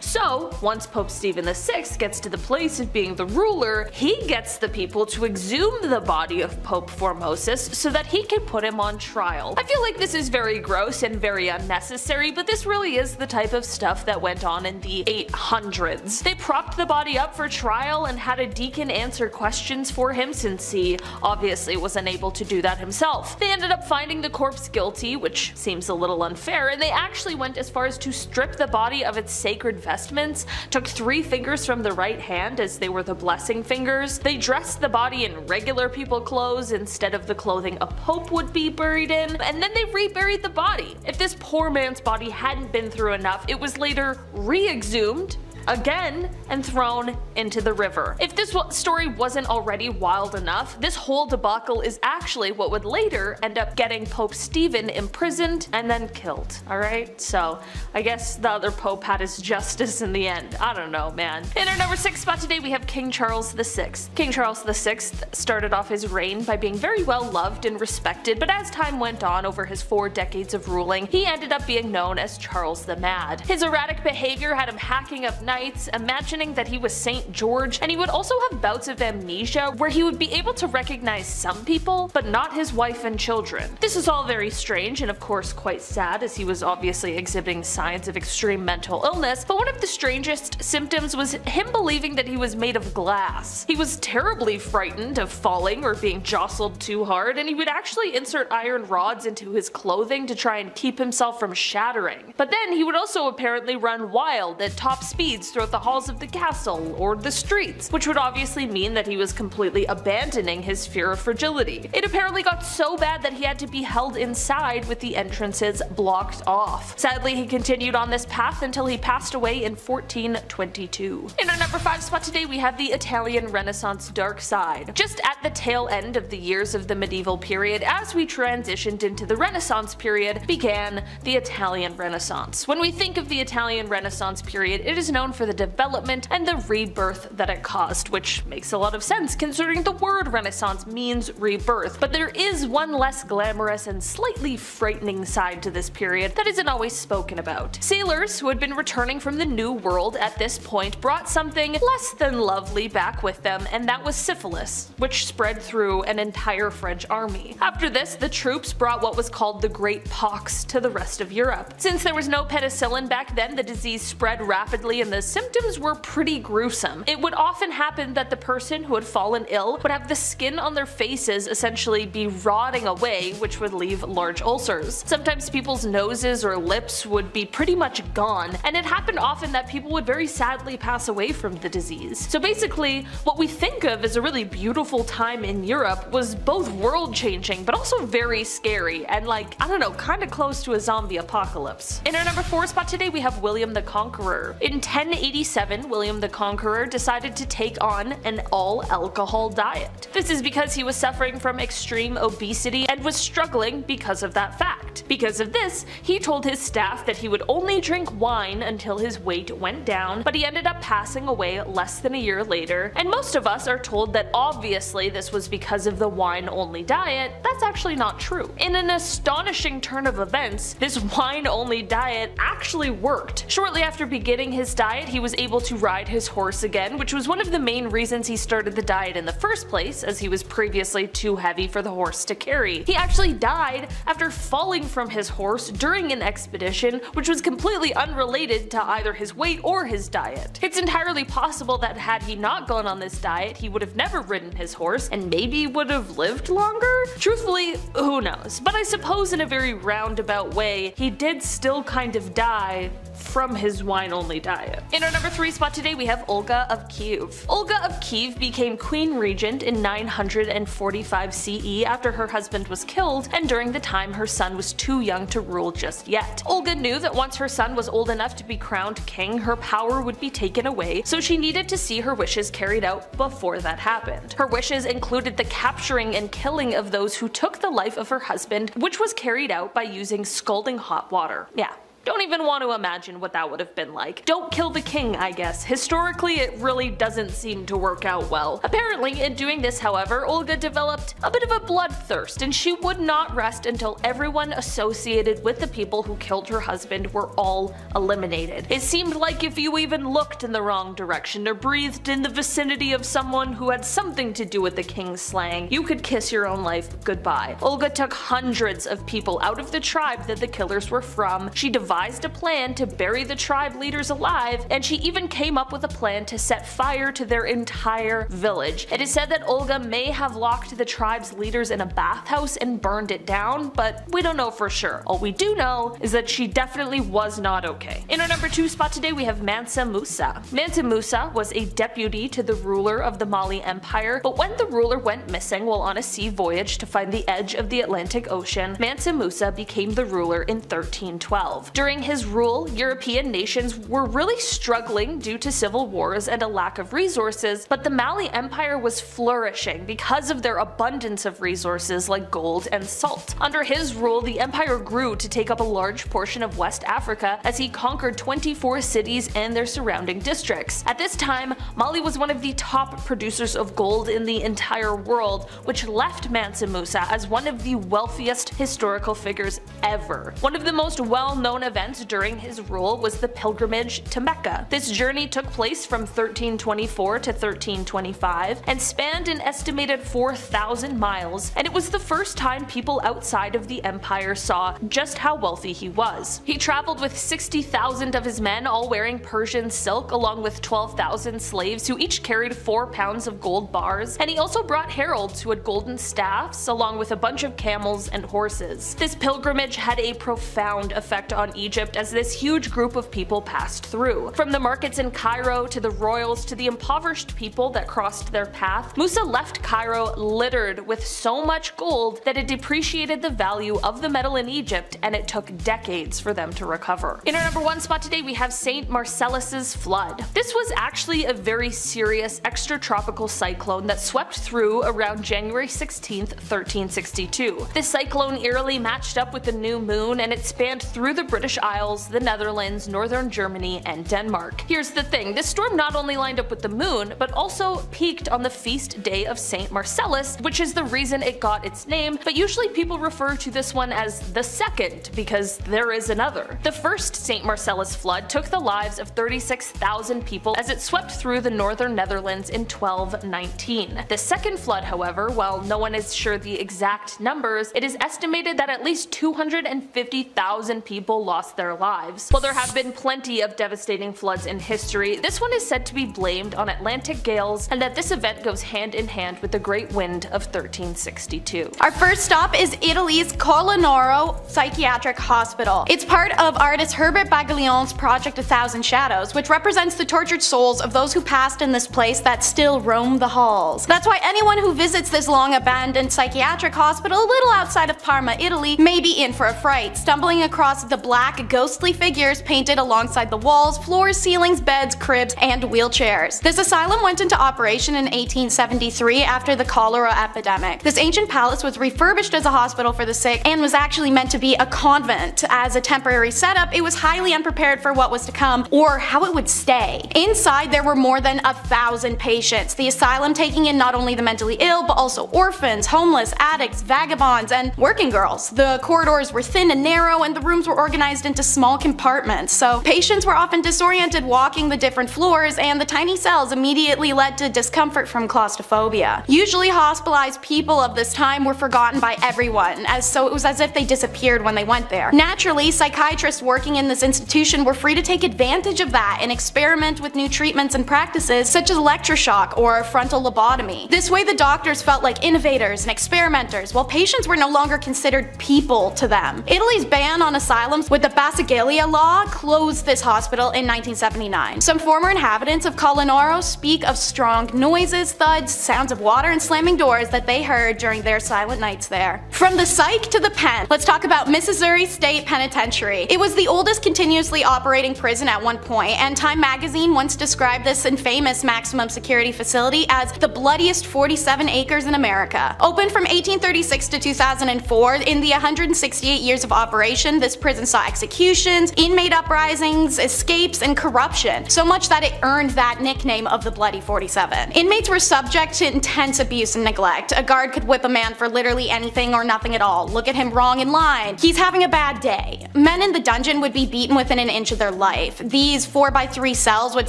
So once Pope Stephen VI gets to the place of being the ruler, he gets the people to exhume the body of Pope Formosus so that he can put him on trial. I feel like this is very gross and very unnecessary, but this really is the type of stuff that went on in the 800s. They propped the body up for trial and had a deacon answer questions for him, since he obviously was unable to do that himself. They ended up finding the corpse guilty, which seems a little unfair, and they actually went as far as to strip the body of its sacred vestments, took 3 fingers from the right hand as they were the blessing fingers. They dressed the body in regular people clothes instead of the clothing a pope would be buried in, and then they reburied the body. If this poor man's body hadn't been through enough, it was later re-exhumed again and thrown into the river. If this story wasn't already wild enough, this whole debacle is actually what would later end up getting Pope Stephen imprisoned and then killed. Alright, so I guess the other pope had his justice in the end. I don't know, man. In our number 6 spot today, we have King Charles VI. King Charles VI started off his reign by being very well loved and respected, but as time went on over his 4 decades of ruling, he ended up being known as Charles the Mad. His erratic behavior had him hacking up nights, imagining that he was St. George, and he would also have bouts of amnesia where he would be able to recognize some people, but not his wife and children. This is all very strange and of course quite sad, as he was obviously exhibiting signs of extreme mental illness, but one of the strangest symptoms was him believing that he was made of glass. He was terribly frightened of falling or being jostled too hard, and he would actually insert iron rods into his clothing to try and keep himself from shattering. But then he would also apparently run wild at top speeds throughout the halls of the castle or the streets, which would obviously mean that he was completely abandoning his fear of fragility. It apparently got so bad that he had to be held inside with the entrances blocked off. Sadly, he continued on this path until he passed away in 1422. In our number 5 spot today, we have the Italian Renaissance dark side. Just at the tail end of the years of the medieval period, as we transitioned into the Renaissance period, began the Italian Renaissance. When we think of the Italian Renaissance period, it is known for the development and the rebirth that it caused, which makes a lot of sense considering the word Renaissance means rebirth. But there is one less glamorous and slightly frightening side to this period that isn't always spoken about. Sailors who had been returning from the New World at this point brought something less than lovely back with them, and that was syphilis, which spread through an entire French army. After this, the troops brought what was called the Great Pox to the rest of Europe. Since there was no penicillin back then, the disease spread rapidly and the symptoms were pretty gruesome. It would often happen that the person who had fallen ill would have the skin on their faces essentially be rotting away, which would leave large ulcers. Sometimes people's noses or lips would be pretty much gone, and it happened often that people would very sadly pass away from the disease. So basically, what we think of as a really beautiful time in Europe was both world-changing, but also very scary, and like, I don't know, kinda close to a zombie apocalypse. In our number 4 spot today, we have William the Conqueror. In 1087, William the Conqueror decided to take on an all-alcohol diet. This is because he was suffering from extreme obesity and was struggling because of that fact. fact. Because of this, he told his staff that he would only drink wine until his weight went down, but he ended up passing away less than a year later, and most of us are told that obviously this was because of the wine-only diet. That's actually not true. In an astonishing turn of events, this wine-only diet actually worked. Shortly after beginning his diet, he was able to ride his horse again, which was one of the main reasons he started the diet in the first place, as he was previously too heavy for the horse to carry. He actually died after falling from his horse during an expedition, which was completely unrelated to either his weight or his diet. It's entirely possible that had he not gone on this diet, he would have never ridden his horse and maybe would have lived longer? Truthfully, who knows? But I suppose in a very roundabout way, he did still kind of die from his wine-only diet. In our number 3 spot today, we have Olga of Kiev. Olga of Kiev became queen regent in 945 CE after her husband was killed, and during the time her son was too young to rule just yet. Olga knew that once her son was old enough to be crowned king, her power would be taken away, so she needed to see her wishes carried out before that happened. Her wishes included the capturing and killing of those who took the life of her husband, which was carried out by using scalding hot water. Yeah. Don't even want to imagine what that would have been like. Don't kill the king, I guess. Historically, it really doesn't seem to work out well. Apparently, in doing this, however, Olga developed a bit of a bloodthirst, and she would not rest until everyone associated with the people who killed her husband were all eliminated. It seemed like if you even looked in the wrong direction or breathed in the vicinity of someone who had something to do with the king's slaying, you could kiss your own life goodbye. Olga took hundreds of people out of the tribe that the killers were from. She devised a plan to bury the tribe leaders alive, and she even came up with a plan to set fire to their entire village. It is said that Olga may have locked the tribe's leaders in a bathhouse and burned it down, but we don't know for sure. All we do know is that she definitely was not okay. In our number 2 spot today, we have Mansa Musa. Mansa Musa was a deputy to the ruler of the Mali Empire, but when the ruler went missing while on a sea voyage to find the edge of the Atlantic Ocean, Mansa Musa became the ruler in 1312. During his rule, European nations were really struggling due to civil wars and a lack of resources, but the Mali Empire was flourishing because of their abundance of resources like gold and salt. Under his rule, the empire grew to take up a large portion of West Africa as he conquered 24 cities and their surrounding districts. At this time, Mali was one of the top producers of gold in the entire world, which left Mansa Musa as one of the wealthiest historical figures ever. One of the most well-known events during his rule was the pilgrimage to Mecca. This journey took place from 1324 to 1325 and spanned an estimated 4,000 miles, and it was the first time people outside of the empire saw just how wealthy he was. He traveled with 60,000 of his men, all wearing Persian silk, along with 12,000 slaves who each carried 4 pounds of gold bars, and he also brought heralds who had golden staffs, along with a bunch of camels and horses. This pilgrimage had a profound effect on Egypt as this huge group of people passed through. From the markets in Cairo to the royals to the impoverished people that crossed their path, Musa left Cairo littered with so much gold that it depreciated the value of the metal in Egypt, and it took decades for them to recover. In our number 1 spot today, we have St. Marcellus's flood. This was actually a very serious extratropical cyclone that swept through around January 16, 1362. This cyclone eerily matched up with the new moon, and it spanned through the British Isles, the Netherlands, northern Germany, and Denmark. Here's the thing, this storm not only lined up with the moon, but also peaked on the feast day of St. Marcellus, which is the reason it got its name, but usually people refer to this one as the second, because there is another. The first St. Marcellus flood took the lives of 36,000 people as it swept through the northern Netherlands in 1219. The second flood, however, while no one is sure the exact numbers, it is estimated that at least 250,000 people lost their lives. While there have been plenty of devastating floods in history, this one is said to be blamed on Atlantic gales, and that this event goes hand in hand with the Great Wind of 1362. Our first stop is Italy's Collinoro Psychiatric Hospital. It's part of artist Herbert Baglion's project A Thousand Shadows, which represents the tortured souls of those who passed in this place that still roam the halls. That's why anyone who visits this long abandoned psychiatric hospital a little outside of Parma, Italy, may be in for a fright, stumbling across the black black, ghostly figures painted alongside the walls, floors, ceilings, beds, cribs, and wheelchairs. This asylum went into operation in 1873 after the cholera epidemic. This ancient palace was refurbished as a hospital for the sick and was actually meant to be a convent. As a temporary setup, it was highly unprepared for what was to come or how it would stay. Inside, there were more than 1,000 patients, the asylum taking in not only the mentally ill, but also orphans, homeless, addicts, vagabonds, and working girls. The corridors were thin and narrow, and the rooms were organized into small compartments, so patients were often disoriented walking the different floors, and the tiny cells immediately led to discomfort from claustrophobia. Usually hospitalized people of this time were forgotten by everyone, so it was as if they disappeared when they went there. Naturally, psychiatrists working in this institution were free to take advantage of that and experiment with new treatments and practices such as electroshock or frontal lobotomy. This way the doctors felt like innovators and experimenters, while patients were no longer considered people to them. Italy's ban on asylums with the Basigalia law closed this hospital in 1979. Some former inhabitants of Collinaro speak of strong noises, thuds, sounds of water, and slamming doors that they heard during their silent nights there. From the psych to the pen, let's talk about Missouri State Penitentiary. It was the oldest continuously operating prison at one point, and Time magazine once described this infamous maximum security facility as the bloodiest 47 acres in America. Opened from 1836 to 2004, in the 168 years of operation, this prison saw executions, inmate uprisings, escapes, and corruption, so much that it earned that nickname of the Bloody 47. Inmates were subject to intense abuse and neglect. A guard could whip a man for literally anything or nothing at all. Look at him wrong in line. He's having a bad day. Men in the dungeon would be beaten within an inch of their life. These 4x3 cells would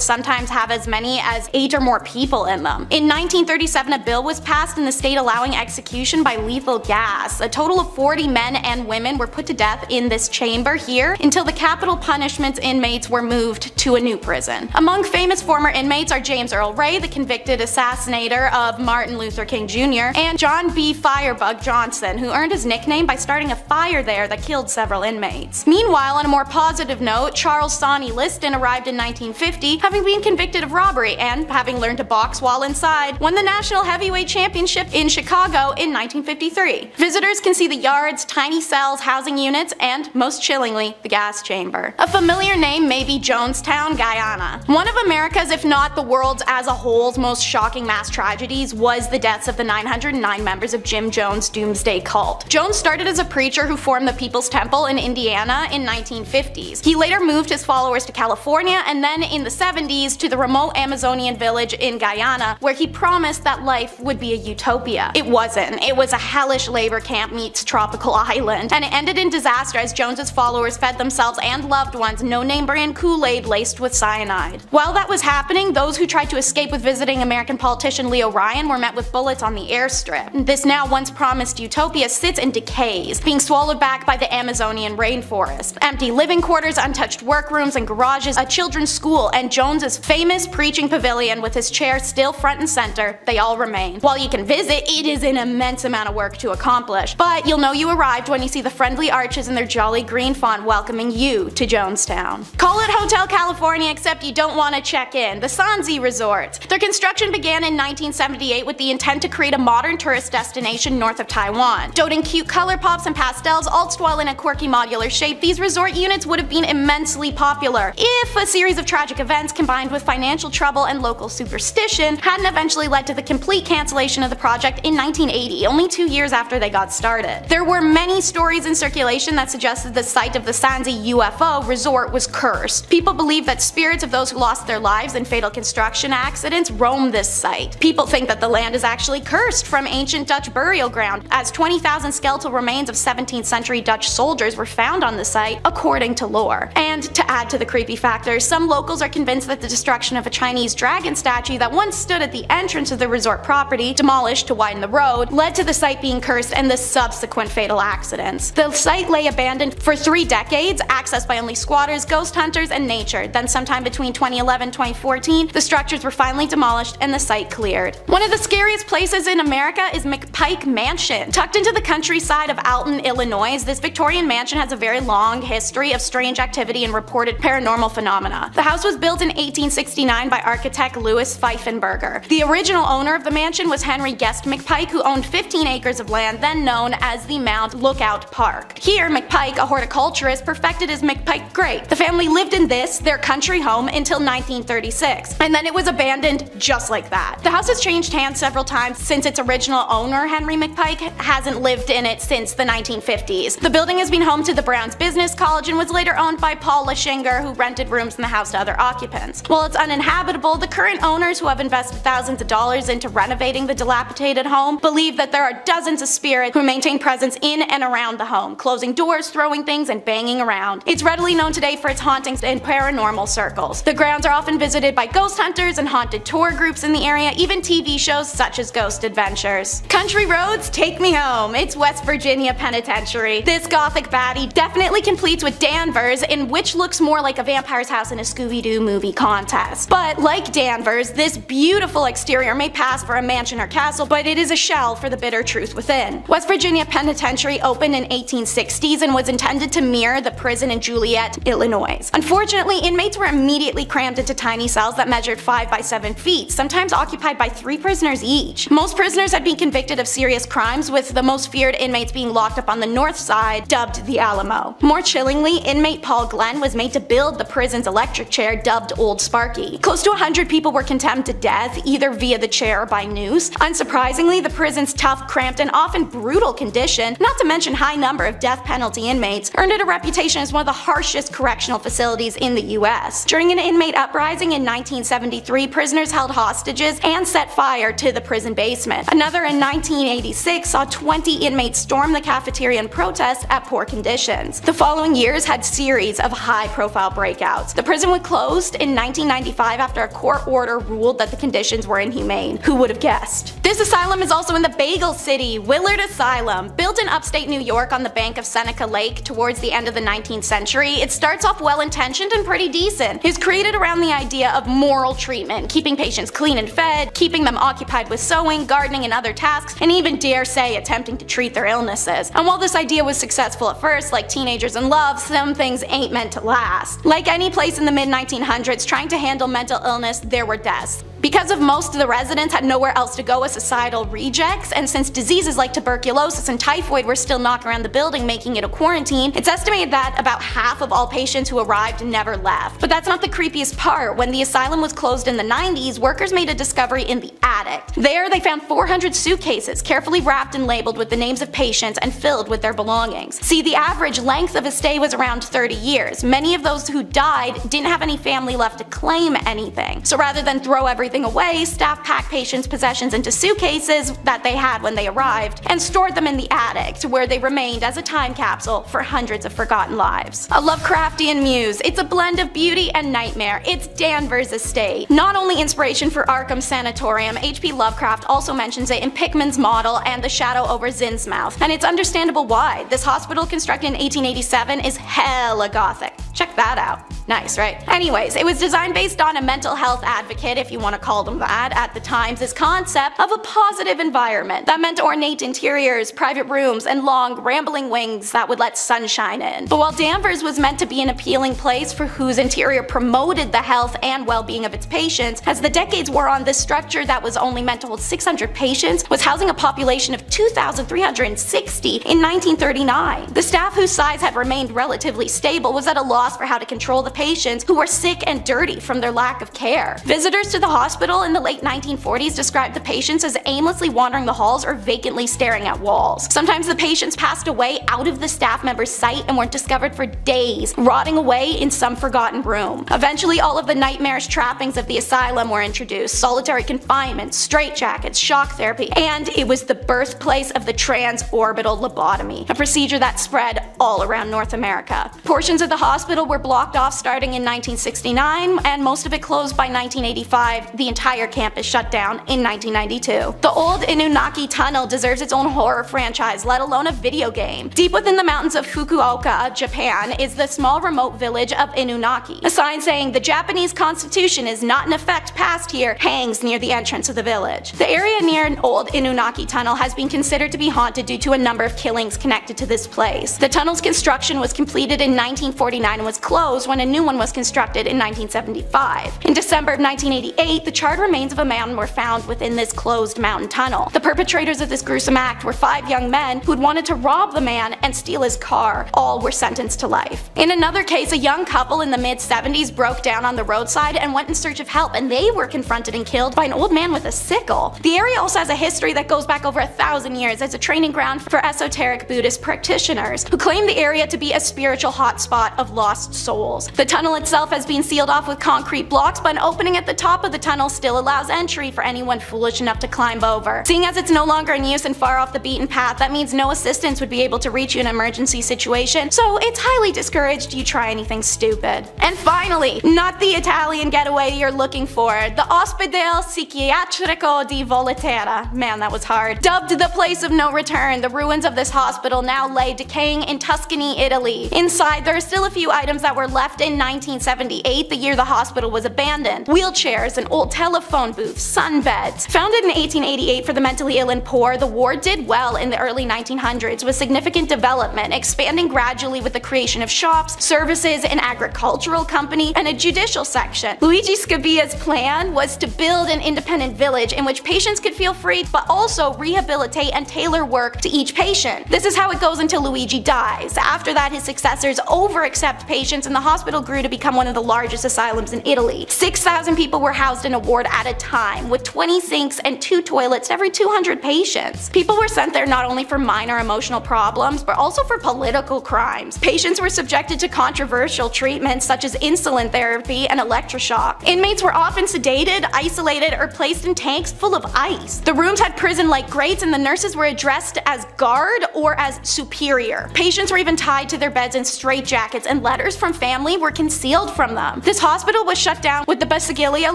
sometimes have as many as 8 or more people in them. In 1937, a bill was passed in the state allowing execution by lethal gas. A total of 40 men and women were put to death in this chamber here until the capital punishments inmates were moved to a new prison. Among famous former inmates are James Earl Ray, the convicted assassinator of Martin Luther King Jr., and John B. Firebug Johnson, who earned his nickname by starting a fire there that killed several inmates. Meanwhile, on a more positive note, Charles Sawney Liston arrived in 1950, having been convicted of robbery and, having learned to box while inside, won the National Heavyweight Championship in Chicago in 1953. Visitors can see the yards, tiny cells, housing units, and, most chillingly, the gas chamber. A familiar name may be Jonestown, Guyana. One of America's, if not the world's as a whole's, most shocking mass tragedies was the deaths of the 909 members of Jim Jones' doomsday cult. Jones started as a preacher who formed the People's Temple in Indiana in 1950s. He later moved his followers to California, and then in the 70s to the remote Amazonian village in Guyana, where he promised that life would be a utopia. It wasn't. It was a hellish labor camp meets tropical island, and it ended in disaster as Jones's followers fed themselves and loved ones no-name brand Kool-Aid laced with cyanide. While that was happening, those who tried to escape with visiting American politician Leo Ryan were met with bullets on the airstrip. This now once promised utopia sits and decays, being swallowed back by the Amazonian rainforest. Empty living quarters, untouched workrooms and garages, a children's school, and Jones's famous preaching pavilion with his chair still front and center, they all remain. While you can visit, it is an immense amount of work to accomplish, but you'll know you arrived when you see the friendly arches in their jolly green font welcoming you to Jonestown. Call it Hotel California, except you don't want to check in. The Sanzi Resort. Their construction began in 1978 with the intent to create a modern tourist destination north of Taiwan. Doting cute color pops and pastels, all in a quirky modular shape, these resort units would have been immensely popular if a series of tragic events combined with financial trouble and local superstition hadn't eventually led to the complete cancellation of the project in 1980, only 2 years after they got started. There were many stories in circulation that suggested the site of the Sanzi UFO resort was cursed. People believe that spirits of those who lost their lives in fatal construction accidents roam this site. People think that the land is actually cursed from ancient Dutch burial ground, as 20,000 skeletal remains of 17th century Dutch soldiers were found on the site, according to lore. And to add to the creepy factor, some locals are convinced that the destruction of a Chinese dragon statue that once stood at the entrance of the resort property, demolished to widen the road, led to the site being cursed and the subsequent fatal accidents. The site lay abandoned for 3 decades, accessed by only squatters, ghost hunters, and nature. Then sometime between 2011 and 2014, the structures were finally demolished and the site cleared. One of the scariest places in America is McPike Mansion. Tucked into the countryside of Alton, Illinois, this Victorian mansion has a very long history of strange activity and reported paranormal phenomena. The house was built in 1869 by architect Louis Pfeifenberger. The original owner of the mansion was Henry Guest McPike, who owned 15 acres of land then known as the Mount Lookout Park. Here, McPike, a horticulturist, agriculture as perfected as McPike Great. The family lived in this, their country home, until 1936, and then it was abandoned just like that. The house has changed hands several times since its original owner, Henry McPike, hasn't lived in it since the 1950s. The building has been home to the Browns Business College and was later owned by Paul Lischinger, who rented rooms in the house to other occupants. While it's uninhabitable, the current owners, who have invested thousands of dollars into renovating the dilapidated home, believe that there are dozens of spirits who maintain presence in and around the home, closing doors, throwing things, and banging around. It's readily known today for its hauntings and paranormal circles. The grounds are often visited by ghost hunters and haunted tour groups in the area, even TV shows such as Ghost Adventures. Country roads, take me home. It's West Virginia Penitentiary. This gothic baddie definitely completes with Danvers, in which looks more like a vampire's house in a Scooby-Doo movie contest. But like Danvers, this beautiful exterior may pass for a mansion or castle, but it is a shell for the bitter truth within. West Virginia Penitentiary opened in 1860s and was intended to mirror the prison in Joliet, Illinois. Unfortunately, inmates were immediately crammed into tiny cells that measured 5 by 7 feet, sometimes occupied by 3 prisoners each. Most prisoners had been convicted of serious crimes, with the most feared inmates being locked up on the north side, dubbed the Alamo. More chillingly, inmate Paul Glenn was made to build the prison's electric chair, dubbed Old Sparky. Close to 100 people were condemned to death, either via the chair or by noose. Unsurprisingly, the prison's tough, cramped, and often brutal condition, not to mention high number of death penalty inmates, earned it a reputation as one of the harshest correctional facilities in the US. During an inmate uprising in 1973, prisoners held hostages and set fire to the prison basement. Another in 1986 saw 20 inmates storm the cafeteria in protest at poor conditions. The following years had series of high-profile breakouts. The prison was closed in 1995 after a court order ruled that the conditions were inhumane. Who would have guessed? This asylum is also in the Bagel City, Willard Asylum. Built in upstate New York on the bank of Seneca Lake towards the end of the 19th century, it starts off well-intentioned and pretty decent. It was created around the idea of moral treatment, keeping patients clean and fed, keeping them occupied with sewing, gardening, and other tasks, and even, dare say, attempting to treat their illnesses. And while this idea was successful at first, like teenagers in love, some things ain't meant to last. Like any place in the mid-1900s trying to handle mental illness, there were deaths. Because of most of the residents had nowhere else to go as societal rejects, and since diseases like tuberculosis and typhoid were still knocking around the building, making it a quarantine, it's estimated that about half of all patients who arrived never left. But that's not the creepiest part. When the asylum was closed in the 90s, workers made a discovery in the attic. There, they found 400 suitcases, carefully wrapped and labeled with the names of patients and filled with their belongings. See, the average length of a stay was around 30 years. Many of those who died didn't have any family left to claim anything. So rather than throw everything away, staff packed patients' possessions into suitcases that they had when they arrived and stored them in the attic, to where they remained as a time capsule for hundreds of forgotten lives. A Lovecraftian muse, it's a blend of beauty and nightmare. It's Danvers Estate. Not only inspiration for Arkham Sanatorium, H.P. Lovecraft also mentions it in Pickman's Model and The Shadow over Innsmouth, and it's understandable why. This hospital, constructed in 1887, is hella gothic. Check that out. Nice, right? Anyways, it was designed based on a mental health advocate, if you want to call them that, at the time's this concept of a positive environment that meant ornate interiors, private rooms, and long, rambling wings that would let sunshine in. But while Danvers was meant to be an appealing place for whose interior promoted the health and well-being of its patients, as the decades wore on, this structure that was only meant to hold 600 patients was housing a population of 2,360 in 1939. The staff, whose size had remained relatively stable, was at a loss for how to control the patients, who were sick and dirty from their lack of care. Visitors to the hospital in the late 1940s described the patients as aimlessly wandering the halls or vacantly staring at walls. Sometimes the patients passed away out of the staff member's sight and weren't discovered for days, rotting away in some forgotten room. Eventually, all of the nightmarish trappings of the asylum were introduced: solitary confinement, straitjackets, shock therapy, and it was the birthplace of the transorbital lobotomy, a procedure that spread all around North America. Portions of the hospital were blocked off starting in 1969, and most of it closed by 1985. The entire campus shut down in 1992. The old Inunaki Tunnel deserves its own horror franchise, let alone a video game. Deep within the mountains of Fukuoka, Japan, is the small remote village of Inunaki. A sign saying "The Japanese Constitution is not in effect past here" hangs near the entrance of the village. The area near an old Inunaki Tunnel has been considered to be haunted due to a number of killings connected to this place. The tunnel's construction was completed in 1949 and Garden was closed when a new one was constructed in 1975. In December of 1988, the charred remains of a man were found within this closed mountain tunnel. The perpetrators of this gruesome act were 5 young men who'd wanted to rob the man and steal his car. All were sentenced to life. In another case, a young couple in the mid-70s broke down on the roadside and went in search of help, and they were confronted and killed by an old man with a sickle. The area also has a history that goes back over 1,000 years as a training ground for esoteric Buddhist practitioners who claim the area to be a spiritual hotspot of lost souls. The tunnel itself has been sealed off with concrete blocks, but an opening at the top of the tunnel still allows entry for anyone foolish enough to climb over. Seeing as it's no longer in use and far off the beaten path, that means no assistance would be able to reach you in an emergency situation, so it's highly discouraged you try anything stupid. And finally, not the Italian getaway you're looking for, the Ospedale Psichiatrico di Volaterra. Man, that was hard. Dubbed the place of no return, the ruins of this hospital now lay decaying in Tuscany, Italy. Inside, there are still a few items that were left in 1978, the year the hospital was abandoned. Wheelchairs, an old telephone booth, sunbeds. Founded in 1888 for the mentally ill and poor, the ward did well in the early 1900s with significant development, expanding gradually with the creation of shops, services, an agricultural company, and a judicial section. Luigi Scabia's plan was to build an independent village in which patients could feel free but also rehabilitate and tailor work to each patient. This is how it goes until Luigi dies. After that, his successors over-accept patients and the hospital grew to become one of the largest asylums in Italy. 6,000 people were housed in a ward at a time, with 20 sinks and 2 toilets every 200 patients. People were sent there not only for minor emotional problems but also for political crimes. Patients were subjected to controversial treatments such as insulin therapy and electroshock. Inmates were often sedated, isolated, or placed in tanks full of ice. The rooms had prison-like grates and the nurses were addressed as guard or as superior. Patients were even tied to their beds in straitjackets, and letters from family were concealed from them. This hospital was shut down with the Basigilia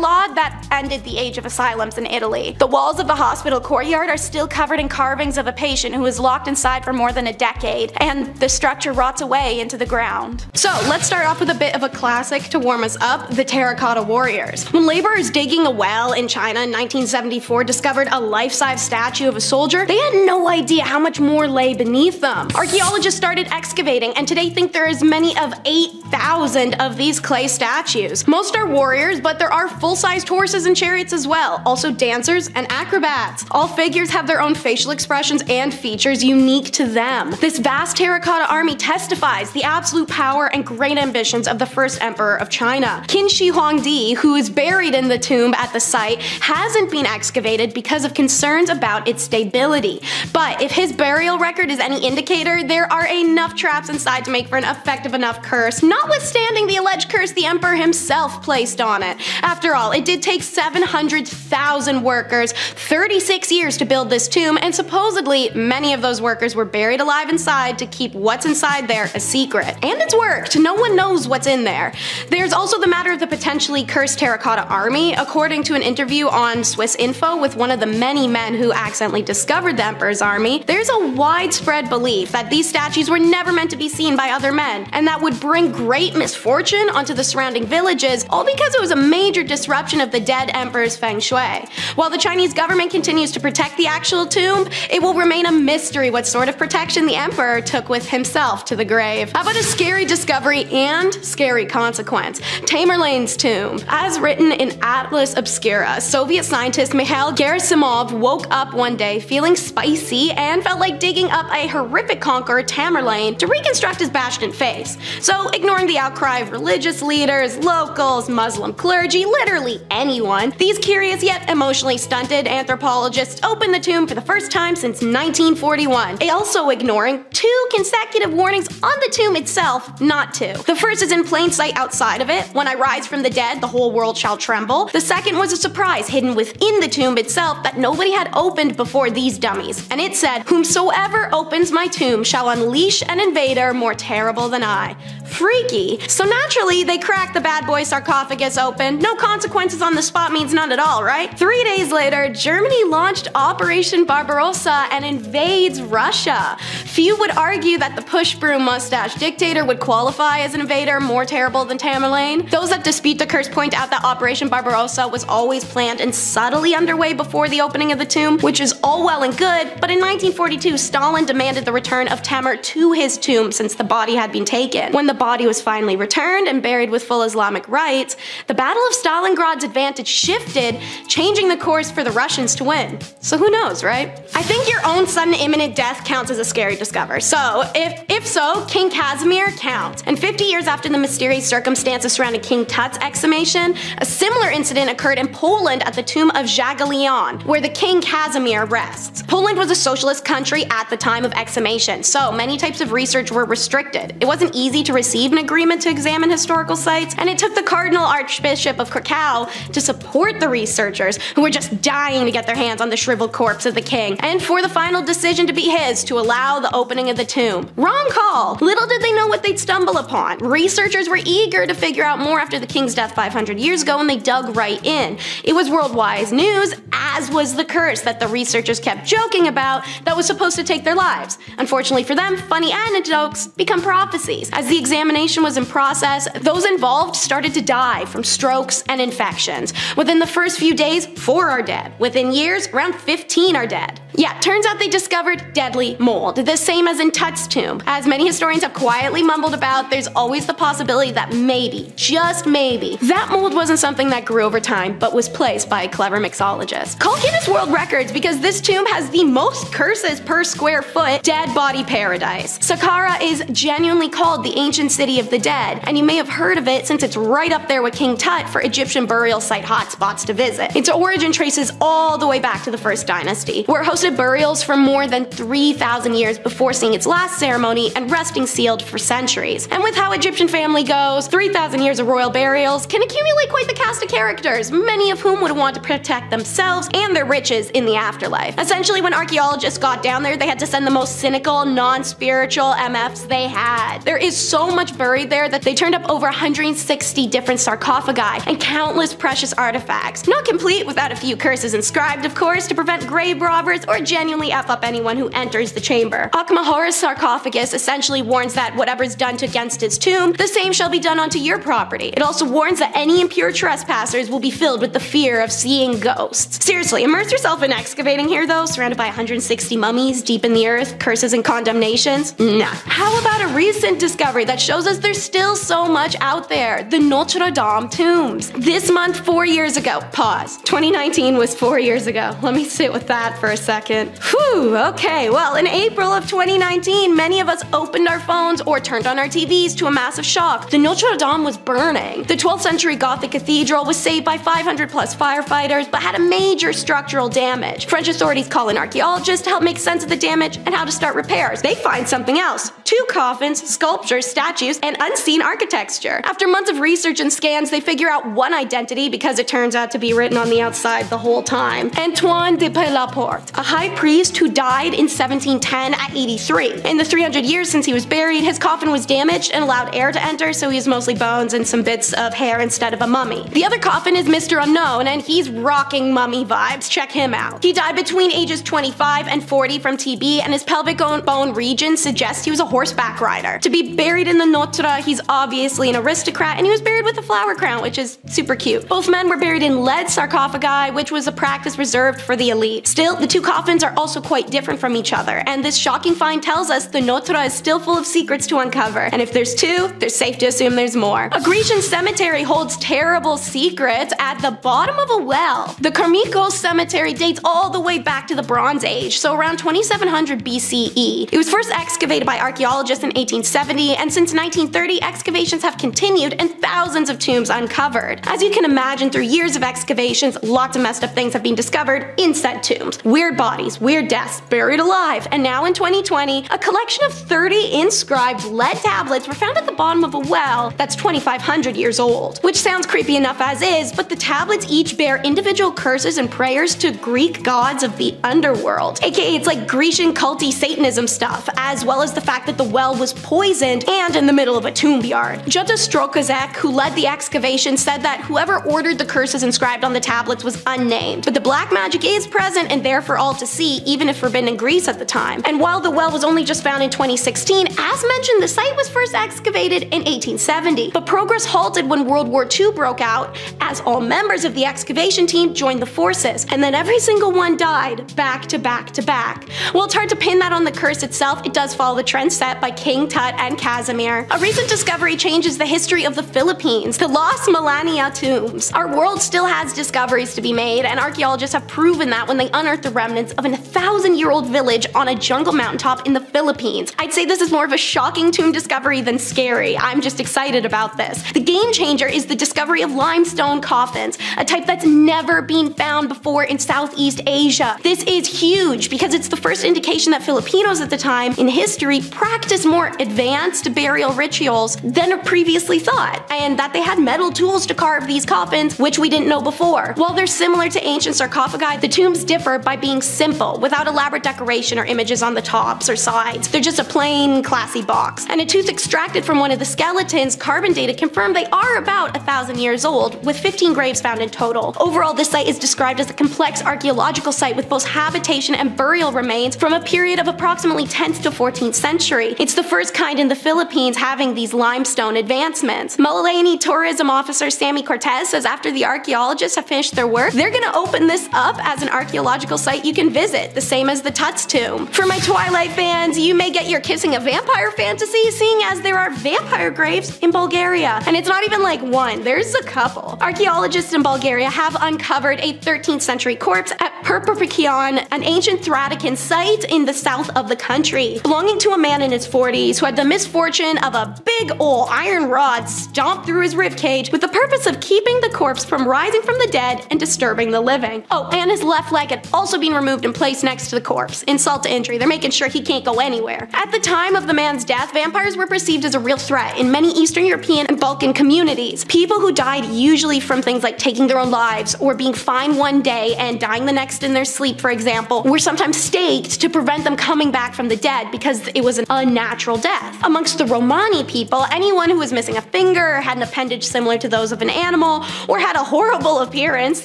law that ended the age of asylums in Italy. The walls of the hospital courtyard are still covered in carvings of a patient who was locked inside for more than a decade, and the structure rots away into the ground. So let's start off with a bit of a classic to warm us up, the Terracotta Warriors. When laborers digging a well in China in 1974 discovered a life-size statue of a soldier, they had no idea how much more lay beneath them. Archaeologists started excavating and today think there are as many as 8,000 of these clay statues. Most are warriors, but there are full-sized horses and chariots as well, also dancers and acrobats. All figures have their own facial expressions and features unique to them. This vast terracotta army testifies the absolute power and great ambitions of the first emperor of China. Qin Shi Huangdi, who is buried in the tomb at the site, hasn't been excavated because of concerns about its stability. But if his burial record is any indicator, there are enough traps inside to make for an effective enough curse, notwithstanding the alleged curse the emperor himself placed on it. After all, it did take 700,000 workers 36 years to build this tomb, and supposedly many of those workers were buried alive inside to keep what's inside there a secret. And it's worked. No one knows what's in there. There's also the matter of the potentially cursed terracotta army. According to an interview on Swiss Info with one of the many men who accidentally discovered the emperor's army, there's a widespread belief that these statues were never meant to be seen by other men, and that would bring great misfortune onto the surrounding villages, all because it was a major disruption of the dead emperor's feng shui. While the Chinese government continues to protect the actual tomb, it will remain a mystery what sort of protection the emperor took with himself to the grave. How about a scary discovery and scary consequence? Tamerlane's tomb. As written in Atlas Obscura, Soviet scientist Mikhail Gerasimov woke up one day feeling spicy and felt like digging up a horrific conqueror, Tamerlane, to reconstruct his bastion face. So ignoring the outcry of religious leaders, locals, Muslim clergy, literally anyone, these curious yet emotionally stunted anthropologists opened the tomb for the first time since 1941, also ignoring 2 consecutive warnings on the tomb itself not to. The first is in plain sight outside of it, when I rise from the dead, the whole world shall tremble. The second was a surprise hidden within the tomb itself that nobody had opened before these dummies, and it said, whomsoever opens my tomb shall unleash an invader more terrible than I. Freaky. So naturally, they cracked the bad boy sarcophagus open. No consequences on the spot means none at all, right? 3 days later, Germany launched Operation Barbarossa and invades Russia. Few would argue that the push-broom mustache dictator would qualify as an invader more terrible than Tamerlane. Those that dispute the curse point out that Operation Barbarossa was always planned and subtly underway before the opening of the tomb, which is all well and good, but in 1942, Stalin demanded the return of Tamer to his tomb since the body had been taken. When the body was finally returned and buried with full Islamic rites, the Battle of Stalingrad's advantage shifted, changing the course for the Russians to win. So who knows, right? I think your own sudden imminent death counts as a scary discovery. So if so, King Casimir counts. And 50 years after the mysterious circumstances surrounding King Tut's exhumation, a similar incident occurred in Poland at the tomb of Jagiellon, where the King Casimir rests. Poland was a socialist country at the time of exhumation, so many types of research were restricted. It wasn't easy to receive an agreement to examine historical sites, and it took the Cardinal Archbishop of Krakow to support the researchers, who were just dying to get their hands on the shriveled corpse of the king, and for the final decision to be his to allow the opening of the tomb. Wrong call! Little did they know what they'd stumble upon. Researchers were eager to figure out more after the king's death 500 years ago, and they dug right in. It was worldwide news, as was the curse that the researchers kept joking about that was supposed to take their lives. Unfortunately for them, funny anecdotes become prophecies. As the examination was in process, those involved started to die from strokes and infections. Within the first few days, 4 are dead. Within years, around 15 are dead. Yeah, turns out they discovered deadly mold, the same as in Tut's tomb. As many historians have quietly mumbled about, there's always the possibility that maybe, just maybe, that mold wasn't something that grew over time, but was placed by a clever mixologist. Call Guinness World Records because this tomb has the most curses per square foot dead body paradise. Saqqara is genuinely called the ancient city of the dead, and you may have heard of it since it's right up there with King Tut for Egyptian burial site hotspots to visit. Its origin traces all the way back to the First Dynasty, where it hosted burials for more than 3,000 years before seeing its last ceremony and resting sealed for centuries. And with how Egyptian family goes, 3,000 years of royal burials can accumulate quite the cast of characters, many of whom would want to protect themselves and their riches in the afterlife. Essentially, when archaeologists got down there, they had to send the most cynical, non-spiritual MFs they had. There is so much buried there that they turned up over 160 different sarcophagi and countless precious artifacts, not complete without a few curses inscribed, of course, to prevent grave robbers or genuinely F up anyone who enters the chamber. Akhmahor's sarcophagus essentially warns that whatever's done to against his tomb, the same shall be done onto your property. It also warns that any impure trespassers will be filled with the fear of seeing ghosts. Seriously, immerse yourself in excavating here though, surrounded by 160 mummies deep in the earth, curses and condemnations? Nah. How about a recent discovery that shows us there's still so much out there? The Notre Dame tombs. This month, 4 years ago. Pause. 2019 was 4 years ago. Let me sit with that for a second. Whew, okay, well, in April of 2019, many of us opened our phones or turned on our TVs to a massive shock. The Notre Dame was burning. The 12th century Gothic cathedral was saved by 500+ firefighters, but had a major structural damage. French authorities call an archaeologist to help make sense of the damage and how to start repairs. They find something else: 2 coffins, sculptures, statues, and unseen architecture. After months of research and scans, they figure out one identity because it turns out to be written on the outside the whole time. Antoine de Peylaporte, a high priest who died in 1710 at 83. In the 300 years since he was buried, his coffin was damaged and allowed air to enter, so he was mostly bones and some bits of hair instead of a mummy. The other coffin is Mr. Unknown, and he's rocking mummy vibes. Check him out. He died between ages 25 and 40 from TB, and his pelvic bone region suggests he was a horseback rider. To be buried in the Notre, he's obviously an aristocrat, and he was buried with a flower crown, which is super cute. Both men were buried in lead sarcophagi, which was a practice reserved for the elite. Still, the 2 coffins are also quite different from each other, and this shocking find tells us the Notre is still full of secrets to uncover. And if there's 2, there's safe to assume there's more. A Grecian cemetery holds terrible secrets at the bottom of a well. The Karmikos cemetery dates all the way back to the Bronze Age, so around 2700 BCE. It was first excavated by archaeologists in 1870, and since 1930, excavations have continued and thousands of tombs uncovered. As you can imagine, through years of excavations, lots of messed up things have been discovered in said tombs. Weird bodies, weird deaths, buried alive, and now in 2020, a collection of 30 inscribed lead tablets were found at the bottom of a well that's 2,500 years old. Which sounds creepy enough as is, but the tablets each bear individual curses and prayers to Greek gods of the underworld, aka it's like Grecian culty Satanism stuff, as well as the fact that the well was poisoned and in the middle of a tomb yard. Jutta Strokozek, who led the excavation, said that whoever ordered the curses inscribed on the tablets was unnamed, but the black magic is present and there for all to see, even if forbidden in Greece at the time. And while the well was only just found in 2016, as mentioned, the site was first excavated in 1870, but progress halted when World War II broke out, as all members of the excavation team joined the forces, and then every single one died, back to back to back. While it's hard to pin that on the curse itself, it does follow the trend set by King Tut and Casimir there. A recent discovery changes the history of the Philippines. The Las Milania tombs. Our world still has discoveries to be made, and archaeologists have proven that when they unearthed the remnants of an 1,000-year-old village on a jungle mountaintop in the Philippines. I'd say this is more of a shocking tomb discovery than scary. I'm just excited about this. The game changer is the discovery of limestone coffins, a type that's never been found before in Southeast Asia. This is huge because it's the first indication that Filipinos at the time in history practiced more advanced burial rituals than previously thought, and that they had metal tools to carve these coffins, which we didn't know before. While they're similar to ancient sarcophagi, the tombs differ by being simple, without elaborate decoration or images on the tops or sides. They're just a plain, classy box. And a tooth extracted from one of the skeletons, carbon data confirmed they are about 1,000 years old, with 15 graves found in total. Overall, this site is described as a complex archaeological site with both habitation and burial remains from a period of approximately 10th to 14th century. It's the first kind in the Philippines having these limestone advancements. Malayan tourism officer Sammy Cortez says after the archaeologists have finished their work, they're gonna open this up as an archaeological site you can visit, the same as the Tut's tomb. For my Twilight fans, you may get your kissing a vampire fantasy, seeing as there are vampire graves in Bulgaria. And it's not even like one, there's a couple. Archaeologists in Bulgaria have uncovered a 13th century corpse at Perpapikon, an ancient Thracian site in the south of the country, belonging to a man in his 40s who had the misfortune of a big ol' iron rod stomped through his ribcage with the purpose of keeping the corpse from rising from the dead and disturbing the living. Oh, and his left leg had also been removed and placed next to the corpse. Insult to injury, they're making sure he can't go anywhere. At the time of the man's death, vampires were perceived as a real threat in many Eastern European and Balkan communities. People who died usually from things like taking their own lives or being fine one day and dying the next in their sleep, for example, were sometimes staked to prevent them coming back from the dead because it was an unnatural death. Amongst the Romani people, anyone who was missing a finger, had an appendage similar to those of an animal, or had a horrible appearance,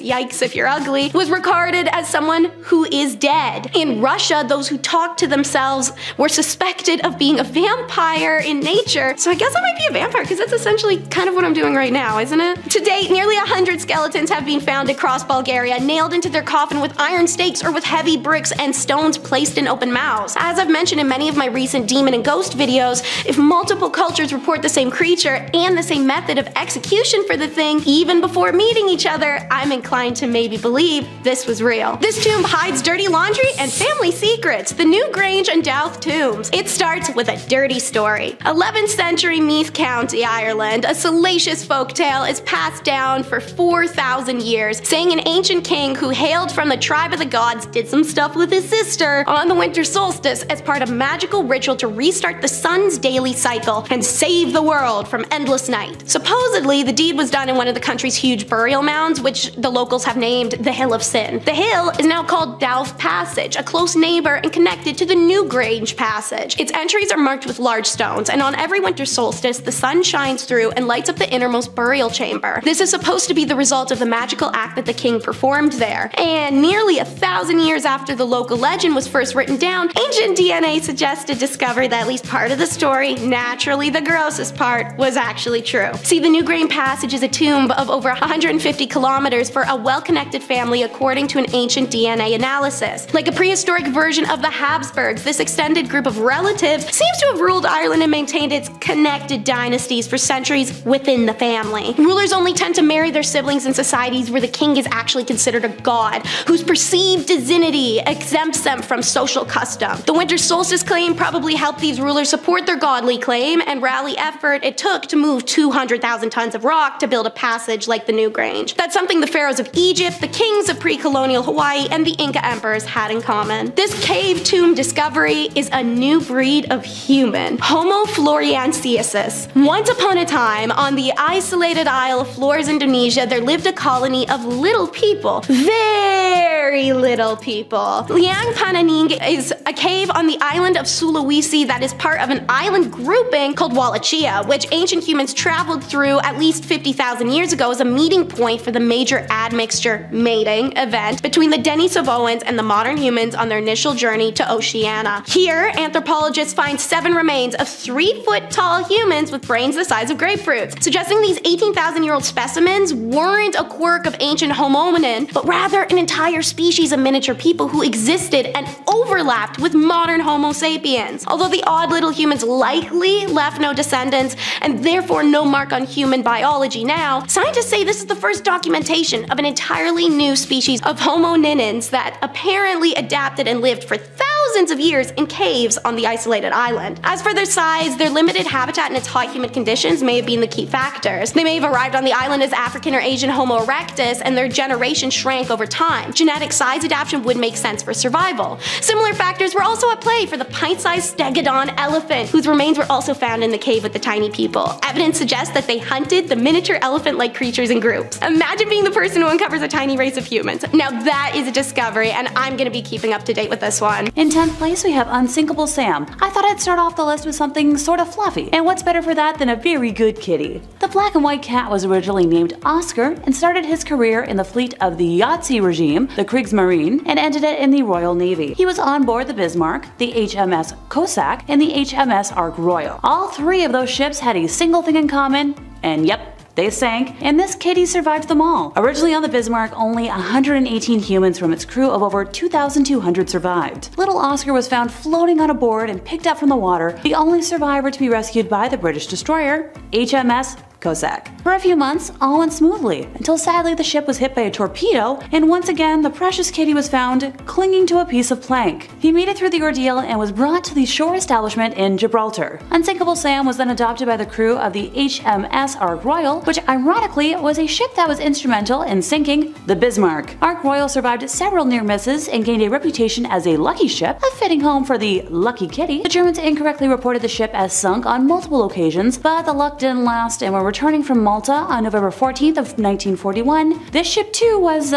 yikes if you're ugly, was regarded as someone who is dead. In Russia, those who talked to themselves were suspected of being a vampire in nature, so I guess I might be a vampire because that's essentially kind of what I'm doing right now, isn't it? To date, nearly 100 skeletons have been found across Bulgaria, nailed into their coffin with iron stakes or with heavy bricks and stones placed in open mouths. As I've mentioned in many of my recent demon and ghost videos, if multiple cultures report the same creature and the same method of execution for the thing even before meeting each other, I'm inclined to maybe believe this was real. This tomb hides dirty laundry and family secrets, the new Grange and Dowth tombs. It starts with a dirty story. 11th century Meath County, Ireland, a salacious folktale is passed down for 4,000 years, saying an ancient king who hailed from the tribe of the gods did some stuff with his sister on the winter solstice as part of a magical ritual to restart the sun's daily cycle and save the world from endless night. Supposedly, the deed was done in one of the country's huge burial mounds, which the locals have named the Hill of Sin. The hill is now called Dowth Passage, a close neighbor and connected to the new Grange Passage. Its entries are marked with large stones, and on every winter solstice, the sun shines through and lights up the innermost burial chamber. This is supposed to be the result of the magical act that the king performed there. And nearly 1,000 years after the local legend was first written down, ancient DNA suggested discovery that at least part of the story, naturally the grossest part, was actually true. See, the new Grange Passage is a tomb of over 150 kilometers for a well-connected family according to an ancient DNA analysis. Like a prehistoric version of the Habsburgs, this extended group of relatives seems to have ruled Ireland and maintained its connected dynasties for centuries within the family. Rulers only tend to marry their siblings in societies where the king is actually considered a god, whose perceived divinity exempts them from social custom. The winter solstice claim probably helped these rulers support their godly claim and rally effort it took to move 200,000 tons of rock to build a passage like the new Grange. That's something the pharaohs of Egypt, the kings of pre-colonial Hawaii, and the Inca emperors had in common. This cave tomb discovery is a new breed of human, Homo florianensis. Once upon a time, on the isolated isle of Flores, Indonesia, there lived a colony of little people. Very little people. Liang Pananing is a cave on the island of Sulawesi that is part of an island grouping called Wallachia, which ancient humans traveled through at least 50,000 years ago as a meeting point for the major admixture mating event between the Denisovoans and the modern humans on their initial journey to Oceania. Here, anthropologists find 7 remains of 3-foot-tall humans with brains the size of grapefruits, suggesting these 18,000-year-old specimens weren't a quirk of ancient Homo hominin, but rather an entire species of miniature people who existed and overlapped with modern Homo sapiens. Although the odd little humans likely He left no descendants, and therefore no mark on human biology now. Scientists say this is the first documentation of an entirely new species of homoninins that apparently adapted and lived for thousands of years in caves on the isolated island. As for their size, their limited habitat and its hot, humid conditions may have been the key factors. They may have arrived on the island as African or Asian Homo erectus, and their generation shrank over time. Genetic size adaptation would make sense for survival. Similar factors were also at play for the pint-sized stegodon elephant, whose remains were also found in the cave with the tiny people. Evidence suggests that they hunted the miniature elephant-like creatures in groups. Imagine being the person who uncovers a tiny race of humans. Now that is a discovery, and I'm gonna be keeping up to date with this one. In 10th place, we have Unsinkable Sam. I thought I'd start off the list with something sort of fluffy, and what's better for that than a very good kitty? The black and white cat was originally named Oscar and started his career in the fleet of the Yahtzee regime, the Kriegsmarine, and ended it in the Royal Navy. He was on board the Bismarck, the HMS Cossack, and the HMS Ark Royal. All three of those ships had a single thing in common, and yep, they sank, and this kitty survived them all. Originally on the Bismarck, only 118 humans from its crew of over 2,200 survived. Little Oscar was found floating on a board and picked up from the water, the only survivor to be rescued by the British destroyer, HMS Cossack. For a few months, all went smoothly, until sadly the ship was hit by a torpedo, and once again the precious kitty was found clinging to a piece of plank. He made it through the ordeal and was brought to the shore establishment in Gibraltar. Unsinkable Sam was then adopted by the crew of the HMS Ark Royal, which ironically was a ship that was instrumental in sinking the Bismarck. Ark Royal survived several near misses and gained a reputation as a lucky ship, a fitting home for the lucky kitty. The Germans incorrectly reported the ship as sunk on multiple occasions, but the luck didn't last and were returning from Malta on November 14th of 1941, this ship too was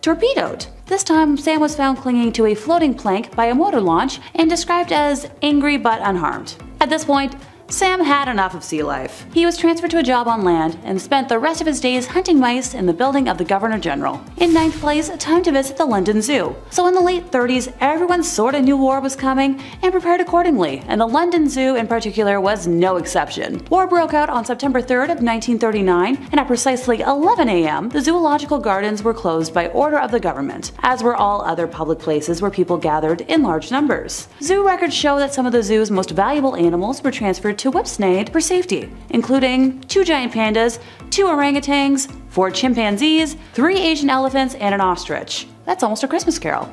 torpedoed. This time, Sam was found clinging to a floating plank by a motor launch and described as angry but unharmed. At this point, Sam had enough of sea life. He was transferred to a job on land and spent the rest of his days hunting mice in the building of the Governor General. In 9th place, time to visit the London Zoo. So in the late 30s, everyone sorta knew war was coming and prepared accordingly, and the London Zoo in particular was no exception. War broke out on September 3rd of 1939, and at precisely 11 AM, the zoological gardens were closed by order of the government, as were all other public places where people gathered in large numbers. Zoo records show that some of the zoo's most valuable animals were transferred to Whipsnade for safety, including 2 giant pandas, 2 orangutans, 4 chimpanzees, 3 Asian elephants, and an ostrich. That's almost a Christmas Carol.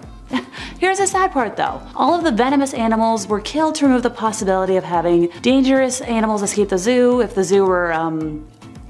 Here's the sad part though. All of the venomous animals were killed to remove the possibility of having dangerous animals escape the zoo if the zoo were,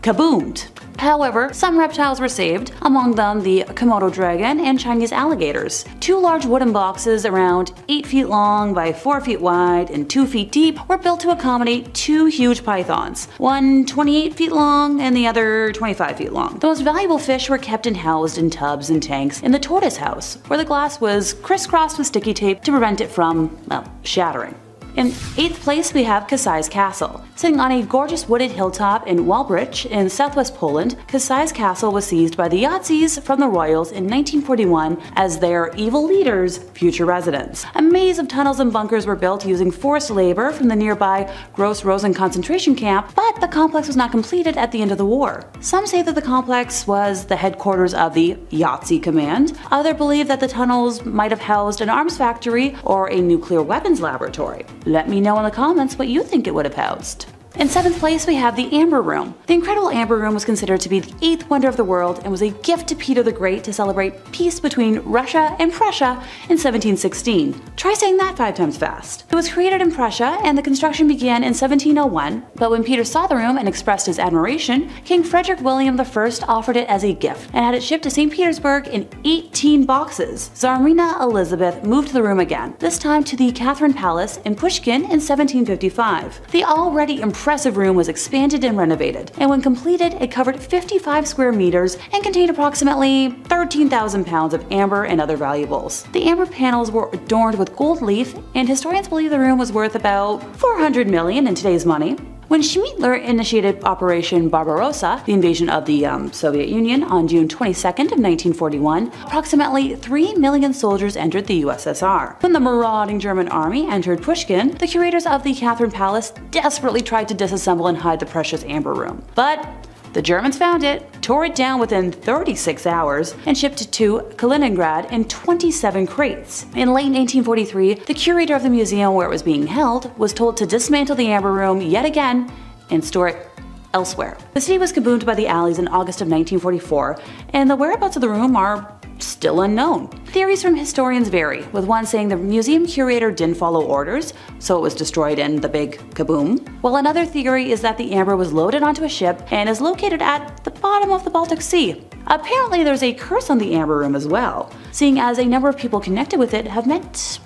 kaboomed. However, some reptiles were saved, among them the Komodo dragon and Chinese alligators. 2 large wooden boxes around 8 feet long by 4 feet wide and 2 feet deep were built to accommodate 2 huge pythons, one 28 feet long and the other 25 feet long. The most valuable fish were kept and housed in tubs and tanks in the tortoise house, where the glass was crisscrossed with sticky tape to prevent it from, well, shattering. In 8th place, we have Kasai's Castle. Sitting on a gorgeous wooded hilltop in Walbridge in southwest Poland, Kasai's Castle was seized by the Yahtzees from the Royals in 1941 as their evil leader's future residence. A maze of tunnels and bunkers were built using forced labor from the nearby Gross Rosen concentration camp, but the complex was not completed at the end of the war. Some say that the complex was the headquarters of the Yahtzee Command. Others believe that the tunnels might have housed an arms factory or a nuclear weapons laboratory. Let me know in the comments what you think it would have housed. In 7th place, we have the Amber Room. The incredible Amber Room was considered to be the 8th wonder of the world and was a gift to Peter the Great to celebrate peace between Russia and Prussia in 1716. Try saying that 5 times fast. It was created in Prussia and the construction began in 1701, but when Peter saw the room and expressed his admiration, King Frederick William I offered it as a gift and had it shipped to St. Petersburg in 18 boxes. Tsarina Elizabeth moved the room again, this time to the Catherine Palace in Pushkin in 1755. The already impressive room was expanded and renovated, and when completed, it covered 55 square meters and contained approximately 13,000 pounds of amber and other valuables. The amber panels were adorned with gold leaf, and historians believe the room was worth about $400 million in today's money. When Schmiedler initiated Operation Barbarossa, the invasion of the Soviet Union, on June 22nd of 1941, approximately 3 million soldiers entered the USSR. When the marauding German army entered Pushkin, the curators of the Catherine Palace desperately tried to disassemble and hide the precious amber room. But the Germans found it, tore it down within 36 hours, and shipped it to Kaliningrad in 27 crates. In late 1943, the curator of the museum where it was being held was told to dismantle the amber room yet again and store it elsewhere. The city was kaboomed by the Allies in August of 1944, and the whereabouts of the room are still unknown. Theories from historians vary, with one saying the museum curator didn't follow orders, so it was destroyed in the big kaboom, while another theory is that the amber was loaded onto a ship and is located at the bottom of the Baltic Sea. Apparently there's a curse on the amber room as well, seeing as a number of people connected with it have met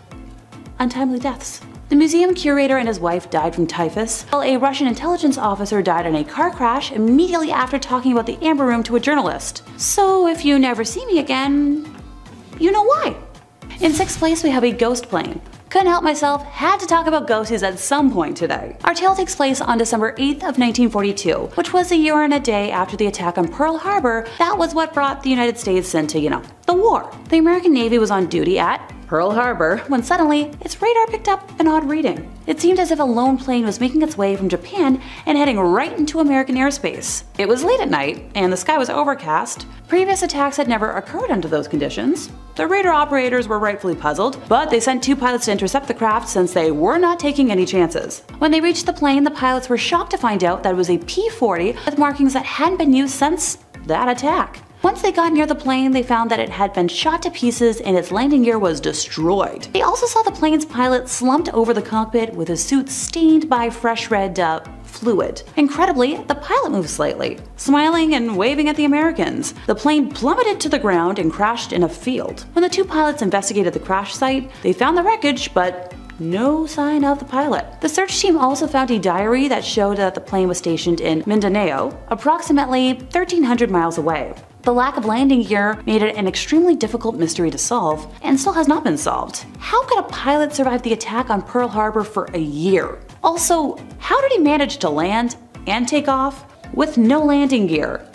untimely deaths. The museum curator and his wife died from typhus, while a Russian intelligence officer died in a car crash immediately after talking about the amber room to a journalist. So if you never see me again, you know why. In sixth place, we have a ghost plane. Couldn't help myself, had to talk about ghosties at some point today. Our tale takes place on December 8th of 1942, which was a year and a day after the attack on Pearl Harbor. That was what brought the United States into, the war. The American Navy was on duty at Pearl Harbor when suddenly its radar picked up an odd reading. It seemed as if a lone plane was making its way from Japan and heading right into American airspace. It was late at night and the sky was overcast. Previous attacks had never occurred under those conditions. The radar operators were rightfully puzzled, but they sent two pilots to intercept the craft since they were not taking any chances. When they reached the plane, the pilots were shocked to find out that it was a P-40 with markings that hadn't been used since that attack. Once they got near the plane, they found that it had been shot to pieces and its landing gear was destroyed. They also saw the plane's pilot slumped over the cockpit with his suit stained by fresh red fluid. Incredibly, the pilot moved slightly, smiling and waving at the Americans. The plane plummeted to the ground and crashed in a field. When the two pilots investigated the crash site, they found the wreckage, but no sign of the pilot. The search team also found a diary that showed that the plane was stationed in Mindanao, approximately 1,300 miles away. The lack of landing gear made it an extremely difficult mystery to solve, and still has not been solved. How could a pilot survive the attack on Pearl Harbor for a year? Also, how did he manage to land and take off with no landing gear?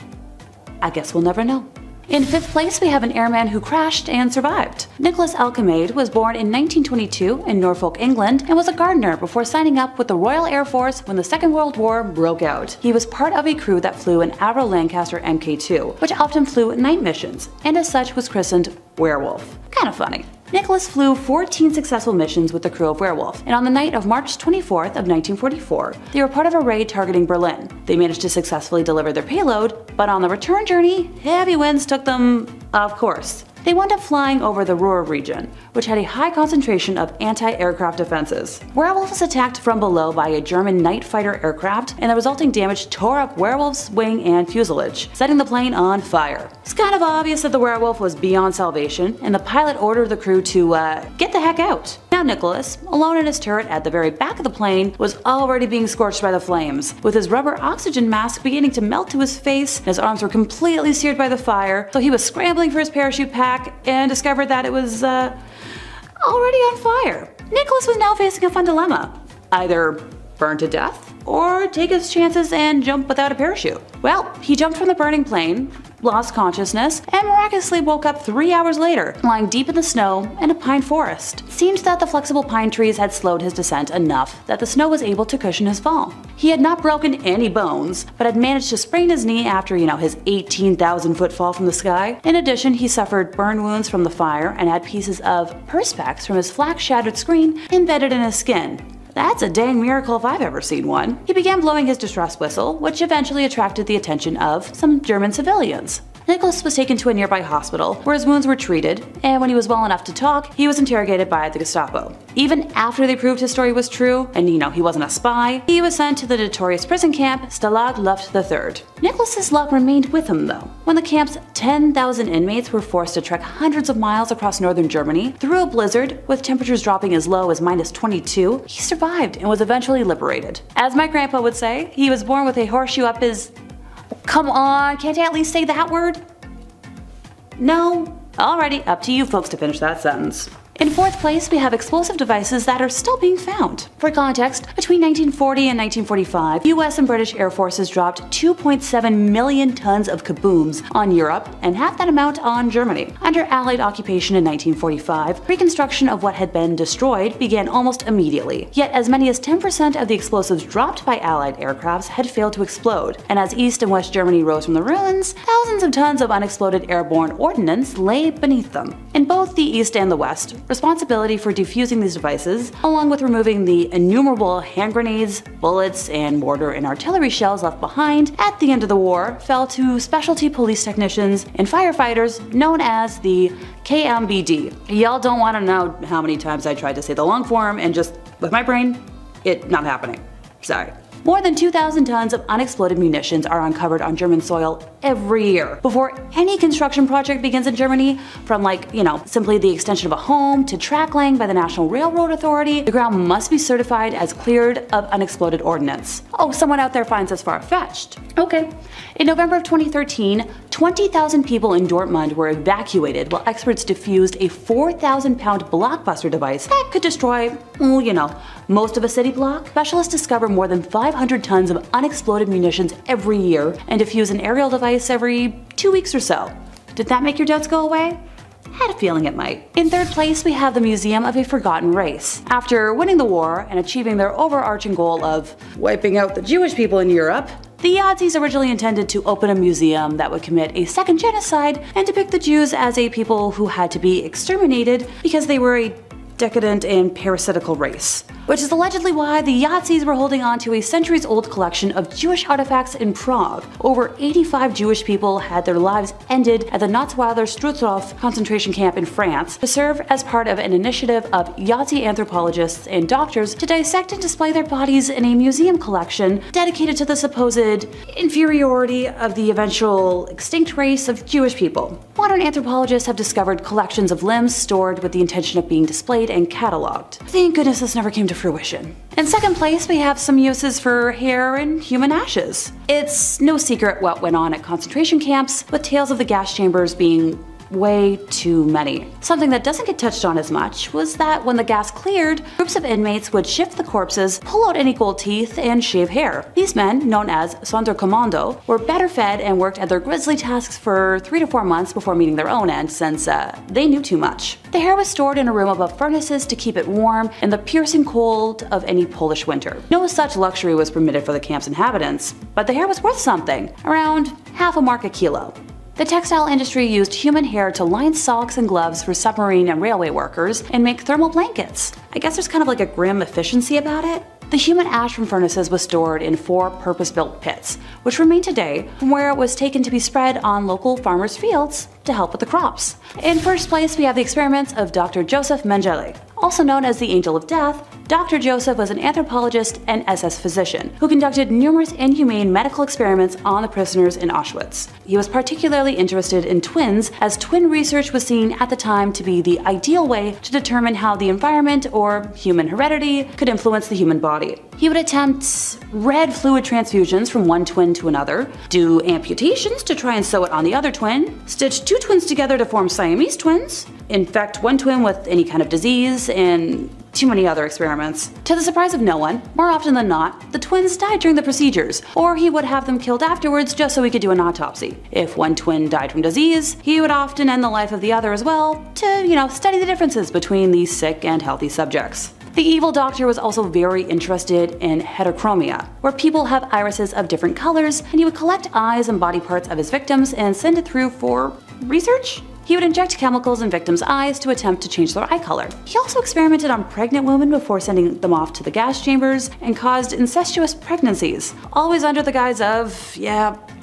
I guess we'll never know. In fifth place, we have an airman who crashed and survived. Nicholas Alcamade was born in 1922 in Norfolk, England, and was a gardener before signing up with the Royal Air Force when the Second World War broke out. He was part of a crew that flew an Avro Lancaster Mk2, which often flew night missions, and as such was christened Werewolf. Kinda funny. Nicholas flew 14 successful missions with the crew of Werewolf, and on the night of March 24th of 1944, they were part of a raid targeting Berlin. They managed to successfully deliver their payload, but on the return journey, heavy winds took them, of course. They wound up flying over the Ruhr region, which had a high concentration of anti-aircraft defenses. Werewolf was attacked from below by a German night fighter aircraft, and the resulting damage tore up Werewolf's wing and fuselage, setting the plane on fire. It's kind of obvious that the Werewolf was beyond salvation, and the pilot ordered the crew to get the heck out. Now Nicholas, alone in his turret at the very back of the plane, was already being scorched by the flames, with his rubber oxygen mask beginning to melt to his face, and his arms were completely seared by the fire, so he was scrambling for his parachute pack and discovered that it was already on fire. Nicholas was now facing a fun dilemma. Either burn to death or take his chances and jump without a parachute. Well, he jumped from the burning plane, lost consciousness, and miraculously woke up 3 hours later, lying deep in the snow in a pine forest. It seemed that the flexible pine trees had slowed his descent enough that the snow was able to cushion his fall. He had not broken any bones, but had managed to sprain his knee after, his 18,000-foot fall from the sky. In addition, he suffered burn wounds from the fire and had pieces of perspex from his flak-shattered screen embedded in his skin. That's a dang miracle if I've ever seen one. He began blowing his distress whistle, which eventually attracted the attention of some German civilians. Nicholas was taken to a nearby hospital where his wounds were treated, and when he was well enough to talk, he was interrogated by the Gestapo. Even after they proved his story was true, and he wasn't a spy, he was sent to the notorious prison camp Stalag Luft III. Nicholas's luck remained with him though. When the camp's 10,000 inmates were forced to trek hundreds of miles across northern Germany through a blizzard with temperatures dropping as low as -22, he survived and was eventually liberated. As my grandpa would say, he was born with a horseshoe up his... Come on, can't I at least say that word? No? Alrighty, up to you folks to finish that sentence. In fourth place, we have explosive devices that are still being found. For context, between 1940 and 1945, US and British air forces dropped 2.7 million tons of kabooms on Europe and half that amount on Germany. Under Allied occupation in 1945, reconstruction of what had been destroyed began almost immediately. Yet as many as 10% of the explosives dropped by Allied aircrafts had failed to explode, and as East and West Germany rose from the ruins, thousands of tons of unexploded airborne ordnance lay beneath them. In both the East and the West, responsibility for defusing these devices, along with removing the innumerable hand grenades, bullets, and mortar and artillery shells left behind at the end of the war, fell to specialty police technicians and firefighters known as the KMBD. Y'all don't want to know how many times I tried to say the long form and just, with my brain, it not happening. Sorry. More than 2,000 tons of unexploded munitions are uncovered on German soil every year. Before any construction project begins in Germany, from simply the extension of a home to track laying by the National Railroad Authority, the ground must be certified as cleared of unexploded ordnance. Oh, someone out there finds this far-fetched. Okay. In November of 2013, 20,000 people in Dortmund were evacuated while experts defused a 4,000-pound blockbuster device that could destroy, most of a city block. Specialists discover more than 500 tons of unexploded munitions every year and defuse an aerial device every 2 weeks or so. Did that make your doubts go away? Had a feeling it might. In third place, we have the Museum of a Forgotten Race. After winning the war and achieving their overarching goal of wiping out the Jewish people in Europe, the Yazis originally intended to open a museum that would commit a second genocide and depict the Jews as a people who had to be exterminated because they were a decadent and parasitical race, which is allegedly why the Yazis were holding on to a centuries-old collection of Jewish artifacts in Prague. Over 85 Jewish people had their lives ended at the Natzweiler-Struthof concentration camp in France to serve as part of an initiative of Yazi anthropologists and doctors to dissect and display their bodies in a museum collection dedicated to the supposed inferiority of the eventual extinct race of Jewish people. Modern anthropologists have discovered collections of limbs stored with the intention of being displayed and catalogued. Thank goodness this never came to fruition. In second place, we have some uses for hair and human ashes. It's no secret what went on at concentration camps, with tales of the gas chambers being way too many. Something that doesn't get touched on as much was that when the gas cleared, groups of inmates would shift the corpses, pull out any gold teeth, and shave hair. These men, known as Sonderkommando, were better fed and worked at their grisly tasks for 3 to 4 months before meeting their own end, since they knew too much. The hair was stored in a room above furnaces to keep it warm in the piercing cold of any Polish winter. No such luxury was permitted for the camp's inhabitants, but the hair was worth something, around half a mark a kilo. The textile industry used human hair to line socks and gloves for submarine and railway workers and make thermal blankets. I guess there's kind of like a grim efficiency about it. The human ash from furnaces was stored in 4 purpose-built pits, which remain today, from where it was taken to be spread on local farmers' fields to help with the crops. In first place, we have the experiments of Dr. Joseph Mengele. Also known as the Angel of Death, Dr. Joseph was an anthropologist and SS physician who conducted numerous inhumane medical experiments on the prisoners in Auschwitz. He was particularly interested in twins, as twin research was seen at the time to be the ideal way to determine how the environment or human heredity could influence the human body. He would attempt red fluid transfusions from one twin to another, do amputations to try and sew it on the other twin, stitch 2 twins together to form Siamese twins, infect one twin with any kind of disease, and too many other experiments. To the surprise of no one, more often than not, the twins died during the procedures, or he would have them killed afterwards just so he could do an autopsy. If one twin died from disease, he would often end the life of the other as well to, study the differences between the sick and healthy subjects. The evil doctor was also very interested in heterochromia, where people have irises of different colors, and he would collect eyes and body parts of his victims and send it through for research? He would inject chemicals in victims' eyes to attempt to change their eye color. He also experimented on pregnant women before sending them off to the gas chambers and caused incestuous pregnancies, always under the guise of,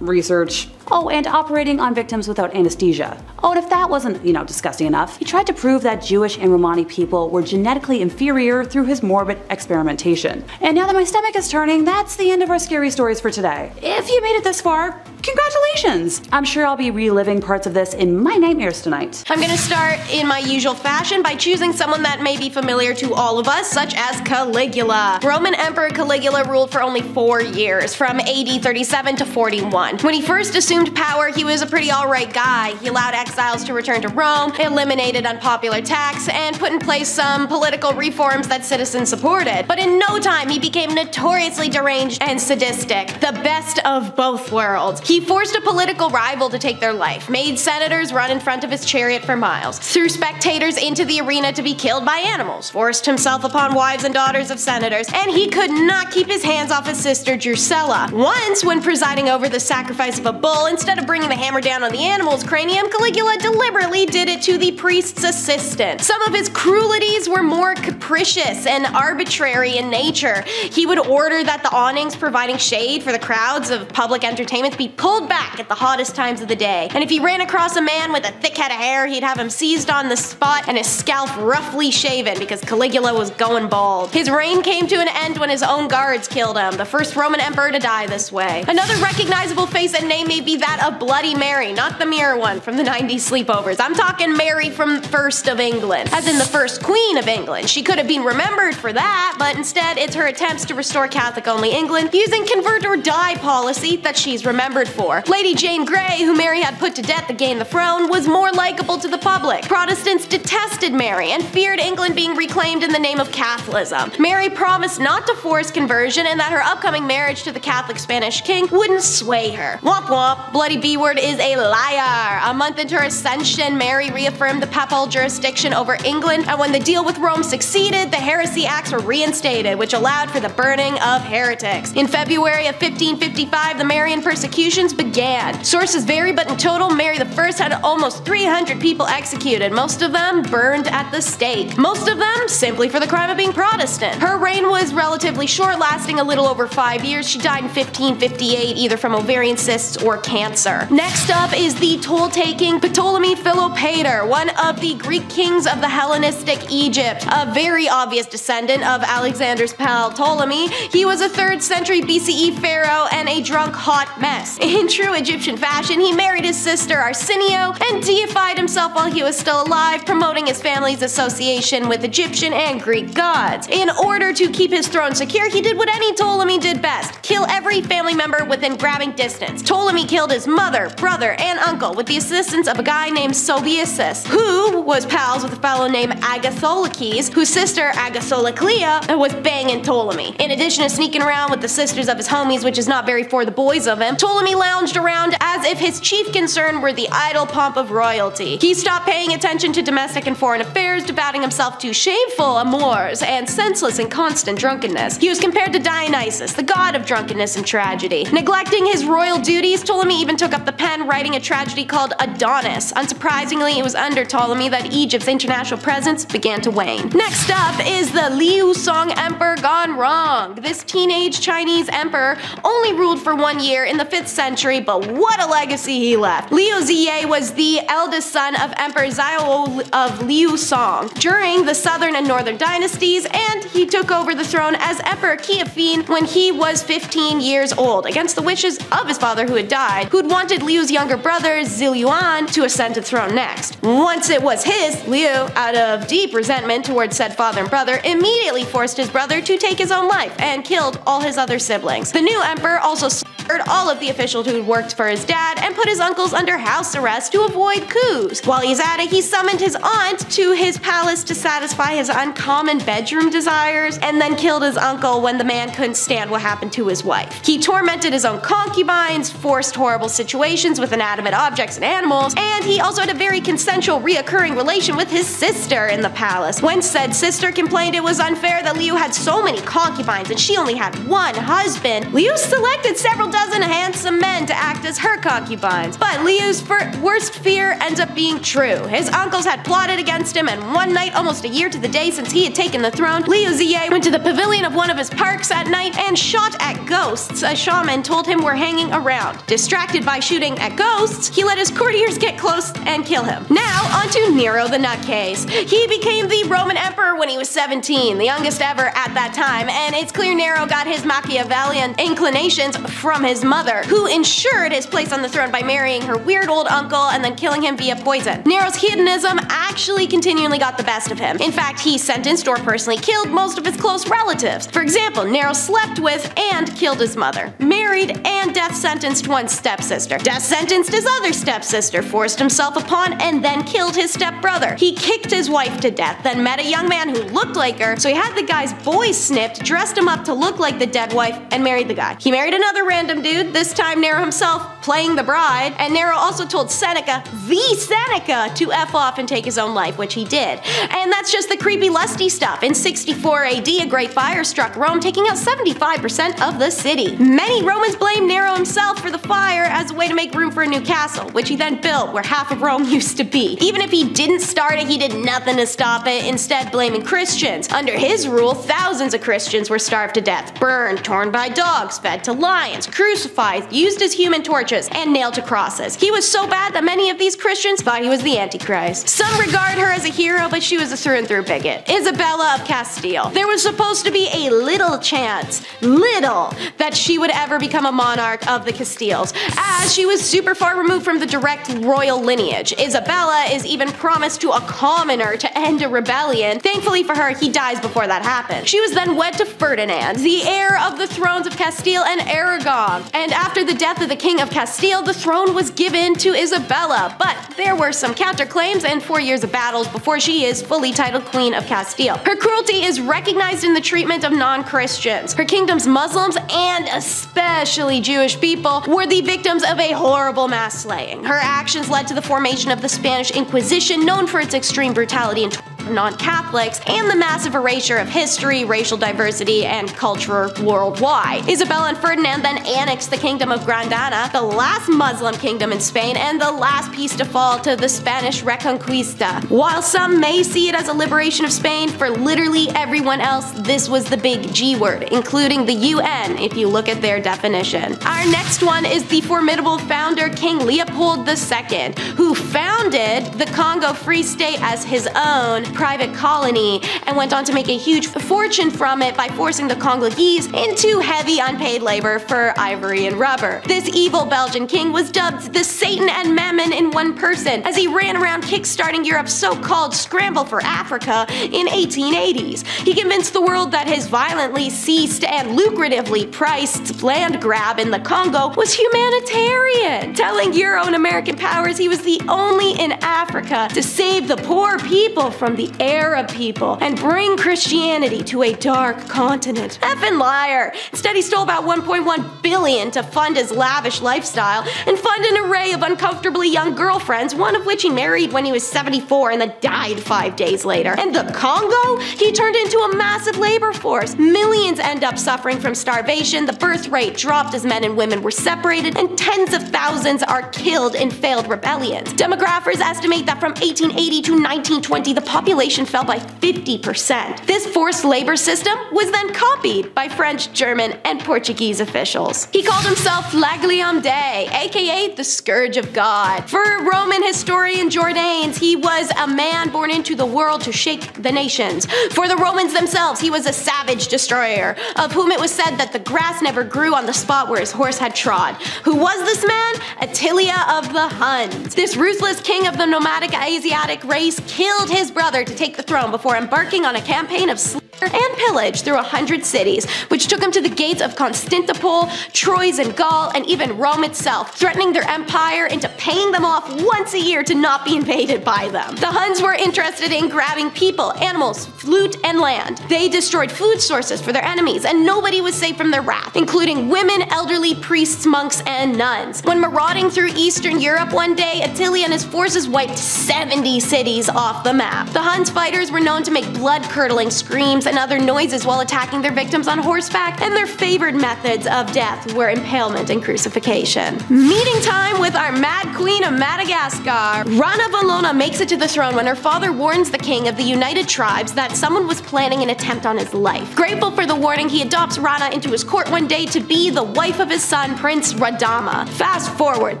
research. Oh, and operating on victims without anesthesia. Oh, and if that wasn't, disgusting enough, he tried to prove that Jewish and Romani people were genetically inferior through his morbid experimentation. And now that my stomach is turning, that's the end of our scary stories for today. If you made it this far, congratulations! I'm sure I'll be reliving parts of this in my nightmares tonight. I'm gonna start in my usual fashion by choosing someone that may be familiar to all of us, such as Caligula. Roman Emperor Caligula ruled for only 4 years, from AD 37 to 41, when he first assumed assumed power, he was a pretty alright guy. He allowed exiles to return to Rome, eliminated unpopular tax, and put in place some political reforms that citizens supported. But in no time, he became notoriously deranged and sadistic. The best of both worlds. He forced a political rival to take their life, made senators run in front of his chariot for miles, threw spectators into the arena to be killed by animals, forced himself upon wives and daughters of senators, and he could not keep his hands off his sister Drusilla. Once, when presiding over the sacrifice of a bull, instead of bringing the hammer down on the animal's cranium, Caligula deliberately did it to the priest's assistant. Some of his cruelties were more capricious and arbitrary in nature. He would order that the awnings providing shade for the crowds of public entertainments be pulled back at the hottest times of the day, and if he ran across a man with a thick head of hair, he'd have him seized on the spot and his scalp roughly shaven, because Caligula was going bald. His reign came to an end when his own guards killed him, the first Roman emperor to die this way. Another recognizable face and name may be that of Bloody Mary, not the mirror one from the 90s sleepovers. I'm talking Mary from First of England, as in the first Queen of England. She could have been remembered for that, but instead it's her attempts to restore Catholic-only England using convert or die policy that she's remembered for. Lady Jane Grey, who Mary had put to death to gain the throne, was more likable to the public. Protestants detested Mary and feared England being reclaimed in the name of Catholicism. Mary promised not to force conversion and that her upcoming marriage to the Catholic Spanish king wouldn't sway her. Womp womp, Bloody B-word is a liar. A month into her ascension, Mary reaffirmed the papal jurisdiction over England, and when the deal with Rome succeeded, the heresy acts were reinstated, which allowed for the burning of heretics. In February of 1555, the Marian persecutions began. Sources vary, but in total, Mary I had almost 300 people executed, most of them burned at the stake. Most of them simply for the crime of being Protestant. Her reign was relatively short, lasting a little over 5 years. She died in 1558, either from ovarian cysts or cancer. Next up is the toll-taking Ptolemy Philopater, one of the Greek kings of the Hellenistic Egypt, a very obvious descendant of Alexander's pal Ptolemy. He was a 3rd century BCE pharaoh and a drunk hot mess. In true Egyptian fashion, he married his sister Arsinio and deified himself while he was still alive, promoting his family's association with Egyptian and Greek gods. In order to keep his throne secure, he did what any Ptolemy did best: kill every family member within grabbing distance. Ptolemy killed his mother, brother, and uncle with the assistance of a guy named Sobiesus, who was pals with a fellow named Agatholicles, whose sister Agatholiclea was banging Ptolemy. In addition to sneaking around with the sisters of his homies, which is not very for the boys of him, Ptolemy lounged around as if his chief concern were the idle pomp of royalty. He stopped paying attention to domestic and foreign affairs, devoting himself to shameful amours and senseless and constant drunkenness. He was compared to Dionysus, the god of drunkenness and tragedy. Neglecting his royal duties, Ptolemy even took up the pen, writing a tragedy called Adonis. Unsurprisingly, it was under Ptolemy that Egypt's international presence began to wane. Next up is the Liu Song Emperor gone wrong. This teenage Chinese emperor only ruled for 1 year in the 5th century, but what a legacy he left. Liu Ziye was the eldest son of Emperor Xiao of Liu Song during the Southern and Northern dynasties, and he took over the throne as Emperor Qianfin when he was 15 years old, against the wishes of his father, who had died, who'd wanted Liu's younger brother Ziyuan to ascend to the throne next. Once it was his, Liu, out of deep resentment towards said father and brother, immediately forced his brother to take his own life and killed all his other siblings. The new emperor also slaughtered all of the officials who had worked for his dad and put his uncles under house arrest to avoid coups. While he's at it, he summoned his aunt to his palace to satisfy his uncommon bedroom desires, and then killed his uncle when the man couldn't stand what happened to his wife. He tormented his own concubines, forced horrible situations with inanimate objects and animals, and he also had a very consensual reoccurring relation with his sister in the palace. When said sister complained it was unfair that Liu had so many concubines and she only had one husband, Liu selected several dozen handsome men to act as her concubines. But Liu's worst fear ends up being true. His uncles had plotted against him, and one night, almost a year to the day since he had taken the throne, Liu Ziye went to the pavilion of one of his parks at night and shot at ghosts a shaman told him were hanging around. Distracted by shooting at ghosts, he let his courtiers get close and kill him. Now onto Nero the Nutcase. He became the Roman emperor when he was 17, the youngest ever at that time, and it's clear Nero got his Machiavellian inclinations from from his mother, who ensured his place on the throne by marrying her weird old uncle and then killing him via poison. Nero's hedonism actually continually got the best of him. In fact, he sentenced or personally killed most of his close relatives. For example, Nero slept with and killed his mother, married and death sentenced one stepsister, death sentenced his other stepsister, forced himself upon and then killed his stepbrother. He kicked his wife to death, then met a young man who looked like her, so he had the guy's boys snipped, dressed him up to look like the dead wife, and married the guy. He married another random dude, this time Nero himself, playing the bride, and Nero also told Seneca, THE Seneca, to F off and take his own life, which he did. And that's just the creepy, lusty stuff. In 64 AD, a great fire struck Rome, taking out 75% of the city. Many Romans blamed Nero himself for the fire as a way to make room for a new castle, which he then built where half of Rome used to be. Even if he didn't start it, he did nothing to stop it, instead blaming Christians. Under his rule, thousands of Christians were starved to death, burned, torn by dogs, fed to lions, crucified, used as human torches, and nailed to crosses. He was so bad that many of these Christians thought he was the Antichrist. Some regard her as a hero, but she was a through and through bigot. Isabella of Castile. There was supposed to be a little chance, that she would ever become a monarch of the Castiles, as she was super far removed from the direct royal lineage. Isabella is even promised to a commoner to end a rebellion. Thankfully for her, he dies before that happens. She was then wed to Ferdinand, the heir of the thrones of Castile and Aragon. And after the death of the King of Castile, the throne was given to Isabella, but there were some counterclaims and 4 years of battles before she is fully titled Queen of Castile. Her cruelty is recognized in the treatment of non-Christians. Her kingdom's Muslims, and especially Jewish people, were the victims of a horrible mass slaying. Her actions led to the formation of the Spanish Inquisition, known for its extreme brutality and non-Catholics, and the massive erasure of history, racial diversity, and culture worldwide. Isabella and Ferdinand then annexed the Kingdom of Granada, the last Muslim kingdom in Spain, and the last piece to fall to the Spanish Reconquista. While some may see it as a liberation of Spain, for literally everyone else, this was the big G word, including the UN, if you look at their definition. Our next one is the formidable founder, King Leopold II, who founded the Congo Free State as his own private colony and went on to make a huge fortune from it by forcing the Congolese into heavy unpaid labor for ivory and rubber. This evil Belgian king was dubbed the Satan and Mammon in one person, as he ran around kickstarting Europe's so-called scramble for Africa in 1880s. He convinced the world that his violently seized and lucratively priced land grab in the Congo was humanitarian, telling Euro and American powers he was the only in Africa to save the poor people from the Arab people and bring Christianity to a dark continent. Effing liar! Instead, he stole about $1.1 billion to fund his lavish lifestyle and fund an array of uncomfortably young girlfriends, one of which he married when he was 74 and then died 5 days later. And the Congo? He turned into a massive labor force. Millions end up suffering from starvation, the birth rate dropped as men and women were separated, and tens of thousands are killed in failed rebellions. Demographers estimate that from 1880 to 1920, the population fell by 50%. This forced labor system was then copied by French, German, and Portuguese officials. He called himself L'Aglium Dei, aka the Scourge of God. For Roman historian Jordanes, he was a man born into the world to shake the nations. For the Romans themselves, he was a savage destroyer, of whom it was said that the grass never grew on the spot where his horse had trod. Who was this man? Attila of the Huns. This ruthless king of the nomadic Asiatic race killed his brother to take the throne before embarking on a campaign of and pillage through 100 cities, which took him to the gates of Constantinople, Troyes and Gaul, and even Rome itself, threatening their empire into paying them off once a year to not be invaded by them. The Huns were interested in grabbing people, animals, loot, and land. They destroyed food sources for their enemies, and nobody was safe from their wrath, including women, elderly, priests, monks, and nuns. When marauding through Eastern Europe one day, Attila and his forces wiped 70 cities off the map. The Huns' fighters were known to make blood-curdling screams and other noises while attacking their victims on horseback, and their favored methods of death were impalement and crucifixion. Meeting time with our Mad Queen of Madagascar. Rana Valona makes it to the throne when her father warns the king of the United Tribes that someone was planning an attempt on his life. Grateful for the warning, he adopts Rana into his court one day to be the wife of his son, Prince Radama. Fast forward,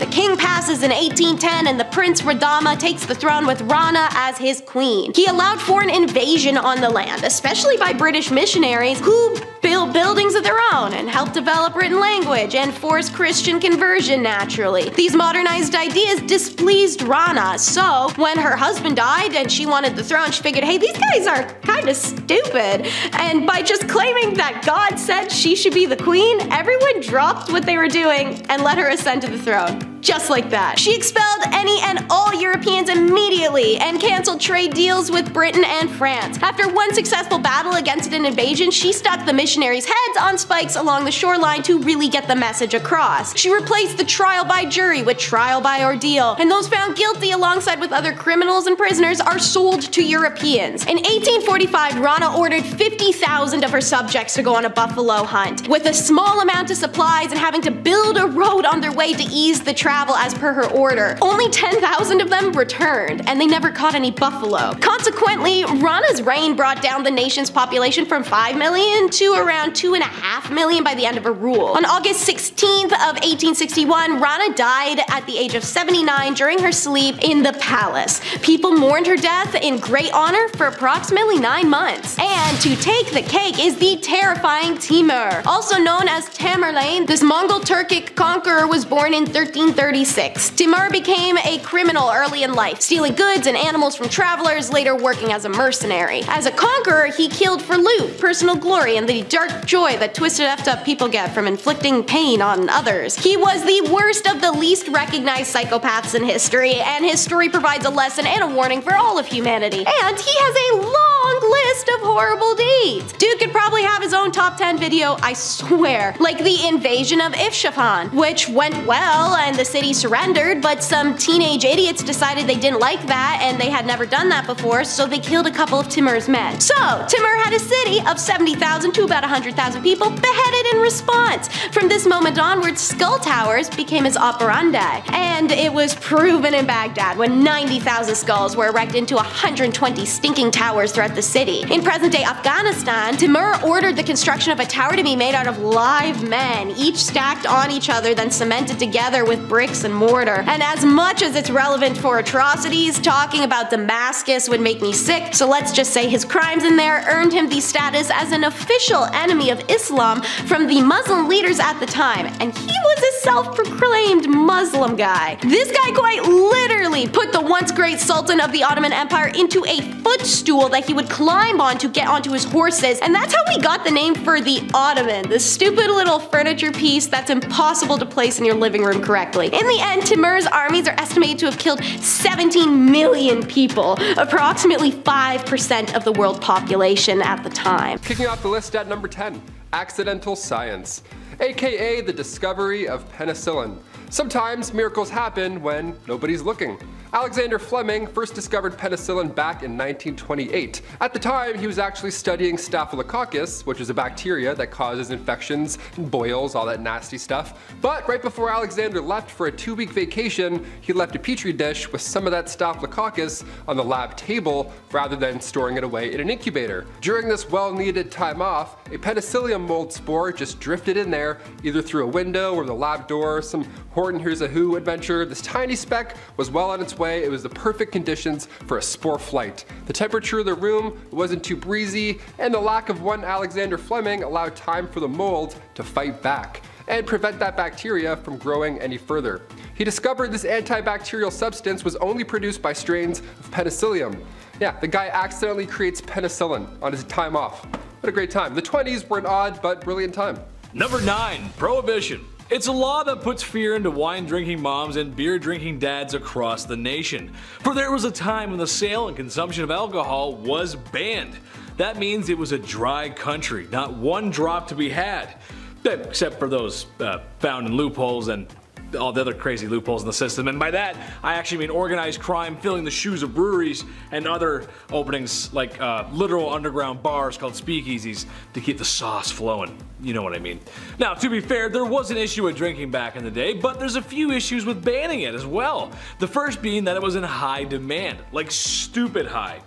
the king passes in 1810 and the Prince Radama takes the throne with Rana as his queen. He allowed foreign invasion on the land, especially by British missionaries who built buildings of their own and helped help develop written language and force Christian conversion naturally. These modernized ideas displeased Rana, so when her husband died and she wanted the throne, she figured, hey, these guys are kind of stupid. And by just claiming that God said she should be the queen, everyone dropped what they were doing and let her ascend to the throne. Just like that. She expelled any and all Europeans immediately and canceled trade deals with Britain and France. After one successful battle against an invasion, she stuck the missionaries' heads on spikes along the shoreline to really get the message across. She replaced the trial by jury with trial by ordeal, and those found guilty alongside with other criminals and prisoners are sold to Europeans. In 1845, Rana ordered 50,000 of her subjects to go on a buffalo hunt. With a small amount of supplies and having to build a road on their way to ease the travel as per her order. Only 10,000 of them returned, and they never caught any buffalo. Consequently, Rana's reign brought down the nation's population from 5 million to around 2.5 million by the end of her rule. On August 16th of 1861, Rana died at the age of 79 during her sleep in the palace. People mourned her death in great honor for approximately 9 months. And to take the cake is the terrifying Timur. Also known as Tamerlane, this Mongol-Turkic conqueror was born in 1336. Timur became a criminal early in life, stealing goods and animals from travelers, later working as a mercenary. As a conqueror, he killed for loot, personal glory, and the dark joy that twisted effed up people get from inflicting pain on others. He was the worst of the least recognized psychopaths in history, and his story provides a lesson and a warning for all of humanity. And he has a long list of horrible deeds. Dude could probably have his own top 10 video, I swear. Like the invasion of Isfahan, which went well, and the city surrendered, but some teenage idiots decided they didn't like that and they had never done that before, so they killed a couple of Timur's men. So Timur had a city of 70,000 to about 100,000 people beheaded in response. From this moment onwards, skull towers became his operandi, and it was proven in Baghdad when 90,000 skulls were erected into 120 stinking towers throughout the city. In present-day Afghanistan, Timur ordered the construction of a tower to be made out of live men, each stacked on each other, then cemented together with bricks and mortar. And as much as it's relevant for atrocities, talking about Damascus would make me sick, so let's just say his crimes in there earned him the status as an official enemy of Islam from the Muslim leaders at the time, and he was a self-proclaimed Muslim guy. This guy quite literally put the once great Sultan of the Ottoman Empire into a footstool that he would climb on to get onto his horses, and that's how we got the name for the Ottoman, this stupid little furniture piece that's impossible to place in your living room correctly. In the end, Timur's armies are estimated to have killed 17 million people, approximately 5% of the world population at the time. Kicking off the list at number 10, accidental science, aka the discovery of penicillin. Sometimes miracles happen when nobody's looking. Alexander Fleming first discovered penicillin back in 1928. At the time, he was actually studying Staphylococcus, which is a bacteria that causes infections, boils, all that nasty stuff. But right before Alexander left for a 2-week vacation, he left a petri dish with some of that Staphylococcus on the lab table rather than storing it away in an incubator. During this well-needed time off, a penicillium mold spore just drifted in there, either through a window or the lab door, some Horton Hears a Who adventure. This tiny speck was well on its way. It was the perfect conditions for a spore flight. The temperature of the room wasn't too breezy, and the lack of one Alexander Fleming allowed time for the mold to fight back and prevent that bacteria from growing any further. He discovered this antibacterial substance was only produced by strains of penicillium. Yeah, the guy accidentally creates penicillin on his time off. What a great time. The 20s were an odd but brilliant time. Number 9, Prohibition. It's a law that puts fear into wine-drinking moms and beer-drinking dads across the nation. For there was a time when the sale and consumption of alcohol was banned. That means it was a dry country, not one drop to be had. Except for those found in loopholes and all the other crazy loopholes in the system, and by that I actually mean organized crime filling the shoes of breweries and other openings like literal underground bars called speakeasies to keep the sauce flowing. You know what I mean. Now, to be fair, there was an issue with drinking back in the day, but there's a few issues with banning it as well. The first being that it was in high demand, like stupid high,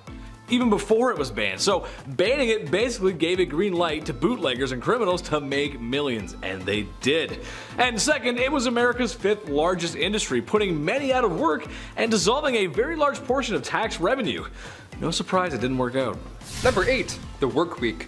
even before it was banned. So banning it basically gave a green light to bootleggers and criminals to make millions, and they did. And second, it was America's 5th largest industry, putting many out of work and dissolving a very large portion of tax revenue. No surprise it didn't work out. Number 8, the work week.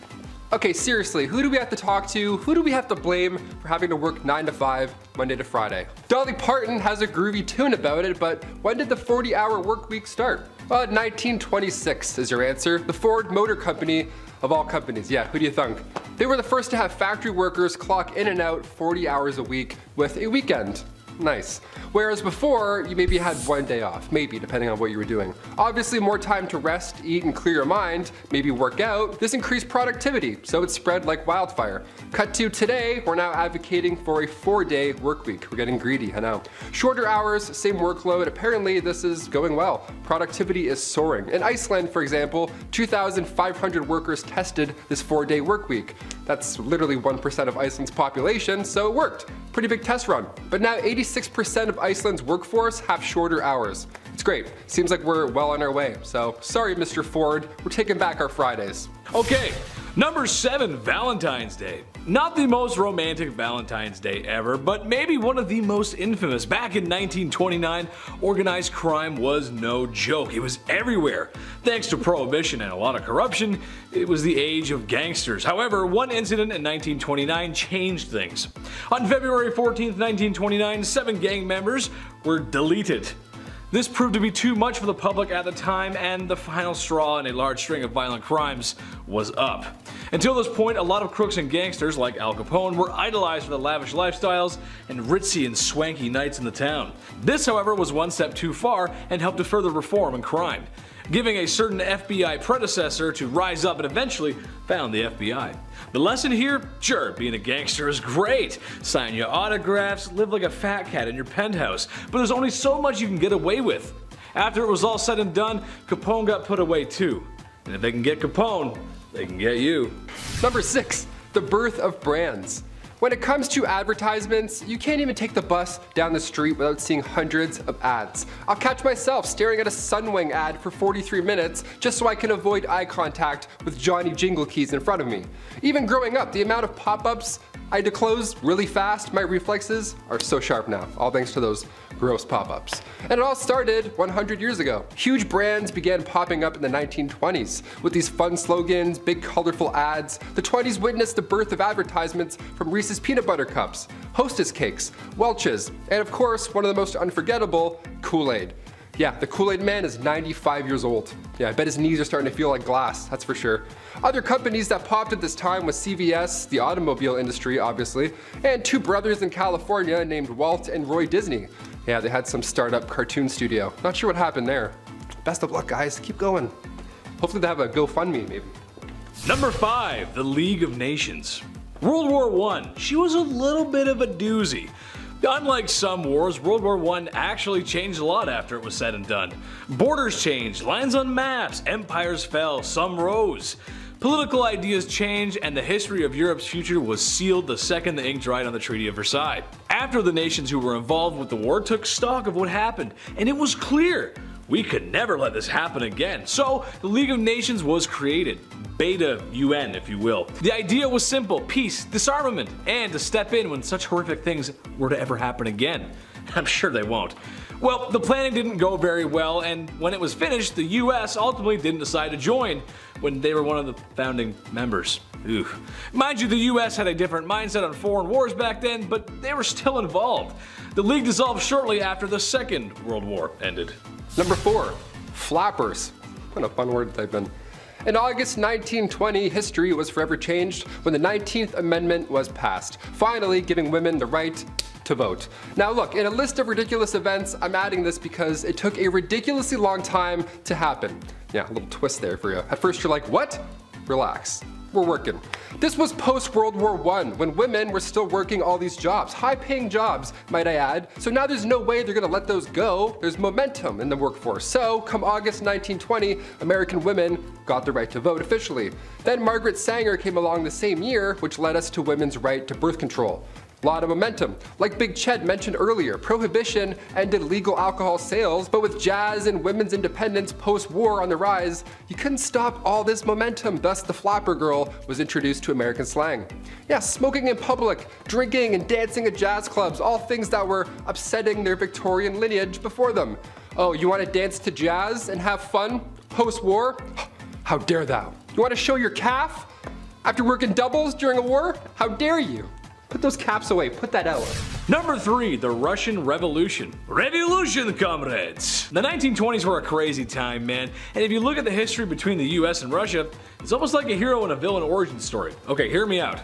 Okay, seriously, who do we have to talk to? Who do we have to blame for having to work 9 to 5, Monday to Friday? Dolly Parton has a groovy tune about it, but when did the 40-hour work week start? 1926 is your answer. The Ford Motor Company of all companies, yeah, who do you thunk? They were the first to have factory workers clock in and out 40 hours a week with a weekend. Nice. Whereas before, you maybe had one day off, maybe, depending on what you were doing. Obviously more time to rest, eat, and clear your mind, maybe work out. This increased productivity, so it spread like wildfire. Cut to today, we're now advocating for a 4-day work week. We're getting greedy, I know. Shorter hours, same workload. Apparently this is going well. Productivity is soaring. In Iceland, for example, 2,500 workers tested this 4-day work week. That's literally 1% of Iceland's population, so it worked. Pretty big test run. But now 86% of Iceland's workforce have shorter hours. It's great. Seems like we're well on our way. So sorry, Mr. Ford, we're taking back our Fridays. Okay, number 7, Valentine's Day. Not the most romantic Valentine's Day ever, but maybe one of the most infamous. Back in 1929, organized crime was no joke. It was everywhere. Thanks to prohibition and a lot of corruption, it was the age of gangsters. However, one incident in 1929 changed things. On February 14th, 1929, 7 gang members were deleted. This proved to be too much for the public at the time, and the final straw in a large string of violent crimes was up. Until this point, a lot of crooks and gangsters like Al Capone were idolized for their lavish lifestyles and ritzy and swanky nights in the town. This, however, was one step too far and helped to further reform and crime, giving a certain FBI predecessor to rise up and eventually found the FBI. The lesson here? Sure, being a gangster is great. Sign your autographs, live like a fat cat in your penthouse, but there's only so much you can get away with. After it was all said and done, Capone got put away too. And if they can get Capone, they can get you. Number 6, the birth of brands. When it comes to advertisements, you can't even take the bus down the street without seeing hundreds of ads. I'll catch myself staring at a Sunwing ad for 43 minutes just so I can avoid eye contact with Johnny Jingle Keys in front of me. Even growing up, the amount of pop-ups I had to close really fast, my reflexes are so sharp now, all thanks to those gross pop-ups. And it all started 100 years ago. Huge brands began popping up in the 1920s with these fun slogans, big colorful ads. The 20s witnessed the birth of advertisements from Reese's Peanut Butter Cups, Hostess Cakes, Welch's, and of course, one of the most unforgettable, Kool-Aid. Yeah, the Kool-Aid Man is 95 years old. Yeah, I bet his knees are starting to feel like glass, that's for sure. Other companies that popped at this time was CVS, the automobile industry, obviously, and two brothers in California named Walt and Roy Disney. Yeah, they had some startup cartoon studio. Not sure what happened there. Best of luck, guys, keep going. Hopefully they have a GoFundMe, maybe. Number 5, the League of Nations. World War I, she was a little bit of a doozy. Unlike some wars, World War I actually changed a lot after it was said and done. Borders changed, lines on maps, empires fell, some rose. Political ideas changed, and the history of Europe's future was sealed the second the ink dried on the Treaty of Versailles. After the nations who were involved with the war took stock of what happened, and it was clear we could never let this happen again. So the League of Nations was created. Beta UN, if you will. The idea was simple: peace, disarmament, and to step in when such horrific things were to ever happen again. I'm sure they won't. Well, the planning didn't go very well, and when it was finished, the US ultimately didn't decide to join when they were one of the founding members. Ooh. Mind you, the US had a different mindset on foreign wars back then, but they were still involved. The League dissolved shortly after the Second World War ended. Number 4, flappers. What a fun word they've been. In August 1920, history was forever changed when the 19th Amendment was passed, finally giving women the right to vote. Now look, in a list of ridiculous events, I'm adding this because it took a ridiculously long time to happen. Yeah, a little twist there for you. At first you're like, what? Relax. We're working. This was post-World War I, when women were still working all these jobs, high-paying jobs, might I add. So now there's no way they're gonna let those go. There's momentum in the workforce. So come August 1920, American women got the right to vote officially. Then Margaret Sanger came along the same year, which led us to women's right to birth control. A lot of momentum. Like Big Ched mentioned earlier, Prohibition ended legal alcohol sales, but with jazz and women's independence post-war on the rise, you couldn't stop all this momentum, thus the flapper girl was introduced to American slang. Yeah, smoking in public, drinking and dancing at jazz clubs, all things that were upsetting their Victorian lineage before them. Oh, you want to dance to jazz and have fun post-war? How dare thou? You want to show your calf? after working doubles during a war? How dare you? Put those caps away, put that out. Number 3, the Russian Revolution. Revolution, comrades! The 1920s were a crazy time, man. And if you look at the history between the US and Russia, it's almost like a hero and a villain origin story. Okay, hear me out.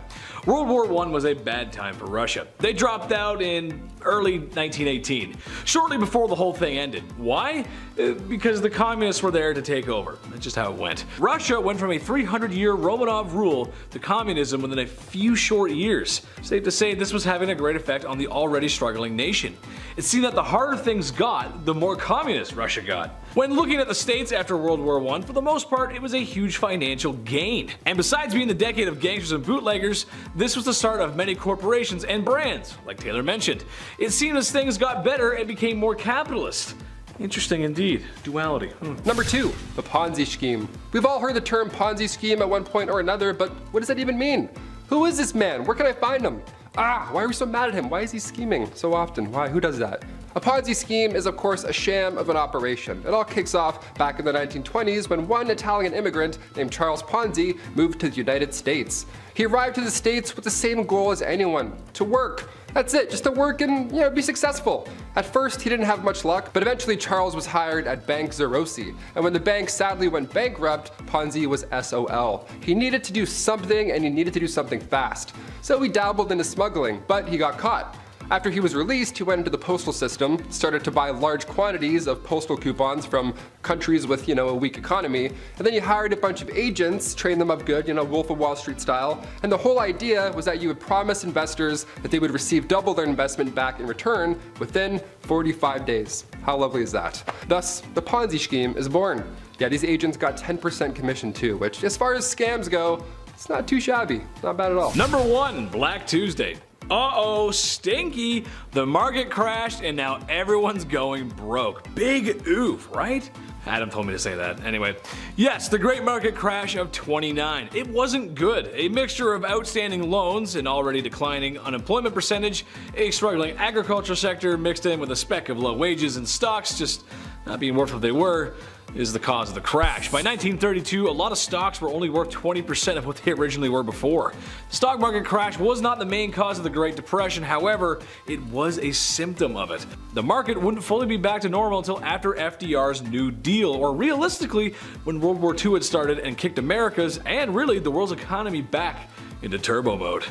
World War I was a bad time for Russia. They dropped out in early 1918, shortly before the whole thing ended. Why? Because the communists were there to take over. That's just how it went. Russia went from a 300-year Romanov rule to communism within a few short years. Safe to say this was having a great effect on the already struggling nation. It seemed that the harder things got, the more communist Russia got. When looking at the states after World War I, for the most part, it was a huge financial gain. And besides being the decade of gangsters and bootleggers, this was the start of many corporations and brands, like Taylor mentioned. It seemed as things got better and became more capitalist. Interesting indeed. Duality. Number 2, the Ponzi scheme. We've all heard the term Ponzi scheme at one point or another, but what does that even mean? Who is this man? Where can I find him? Why are we so mad at him? Why is he scheming so often? Why? Who does that? A Ponzi scheme is, of course, a sham of an operation. It all kicks off back in the 1920s when one Italian immigrant named Charles Ponzi moved to the United States. He arrived to the States with the same goal as anyone, to work. That's it, just to work and, you know, be successful. At first, he didn't have much luck, but eventually Charles was hired at Bank Zerosi. And when the bank sadly went bankrupt, Ponzi was SOL. He needed to do something, and he needed to do something fast. So he dabbled into smuggling, but he got caught. After he was released, he went into the postal system, started to buy large quantities of postal coupons from countries with, you know, a weak economy, and then he hired a bunch of agents, trained them up good, you know, Wolf of Wall Street style, and the whole idea was that you would promise investors that they would receive double their investment back in return within 45 days. How lovely is that? Thus, the Ponzi scheme is born. Yeah, these agents got 10% commission too, which, as far as scams go, it's not too shabby, not bad at all. Number 1, Black Tuesday. Uh-oh, stinky! The market crashed and now everyone's going broke. Big oof, right? Adam told me to say that. Anyway, yes, the great market crash of '29. It wasn't good. A mixture of outstanding loans, an already declining unemployment percentage, a struggling agricultural sector mixed in with a speck of low wages and stocks just not being worth what they were, is the cause of the crash. By 1932, a lot of stocks were only worth 20% of what they originally were before. The stock market crash was not the main cause of the Great Depression, however, it was a symptom of it. The market wouldn't fully be back to normal until after FDR's New Deal, or realistically, when World War II had started and kicked America's, and really the world's economy, back into turbo mode.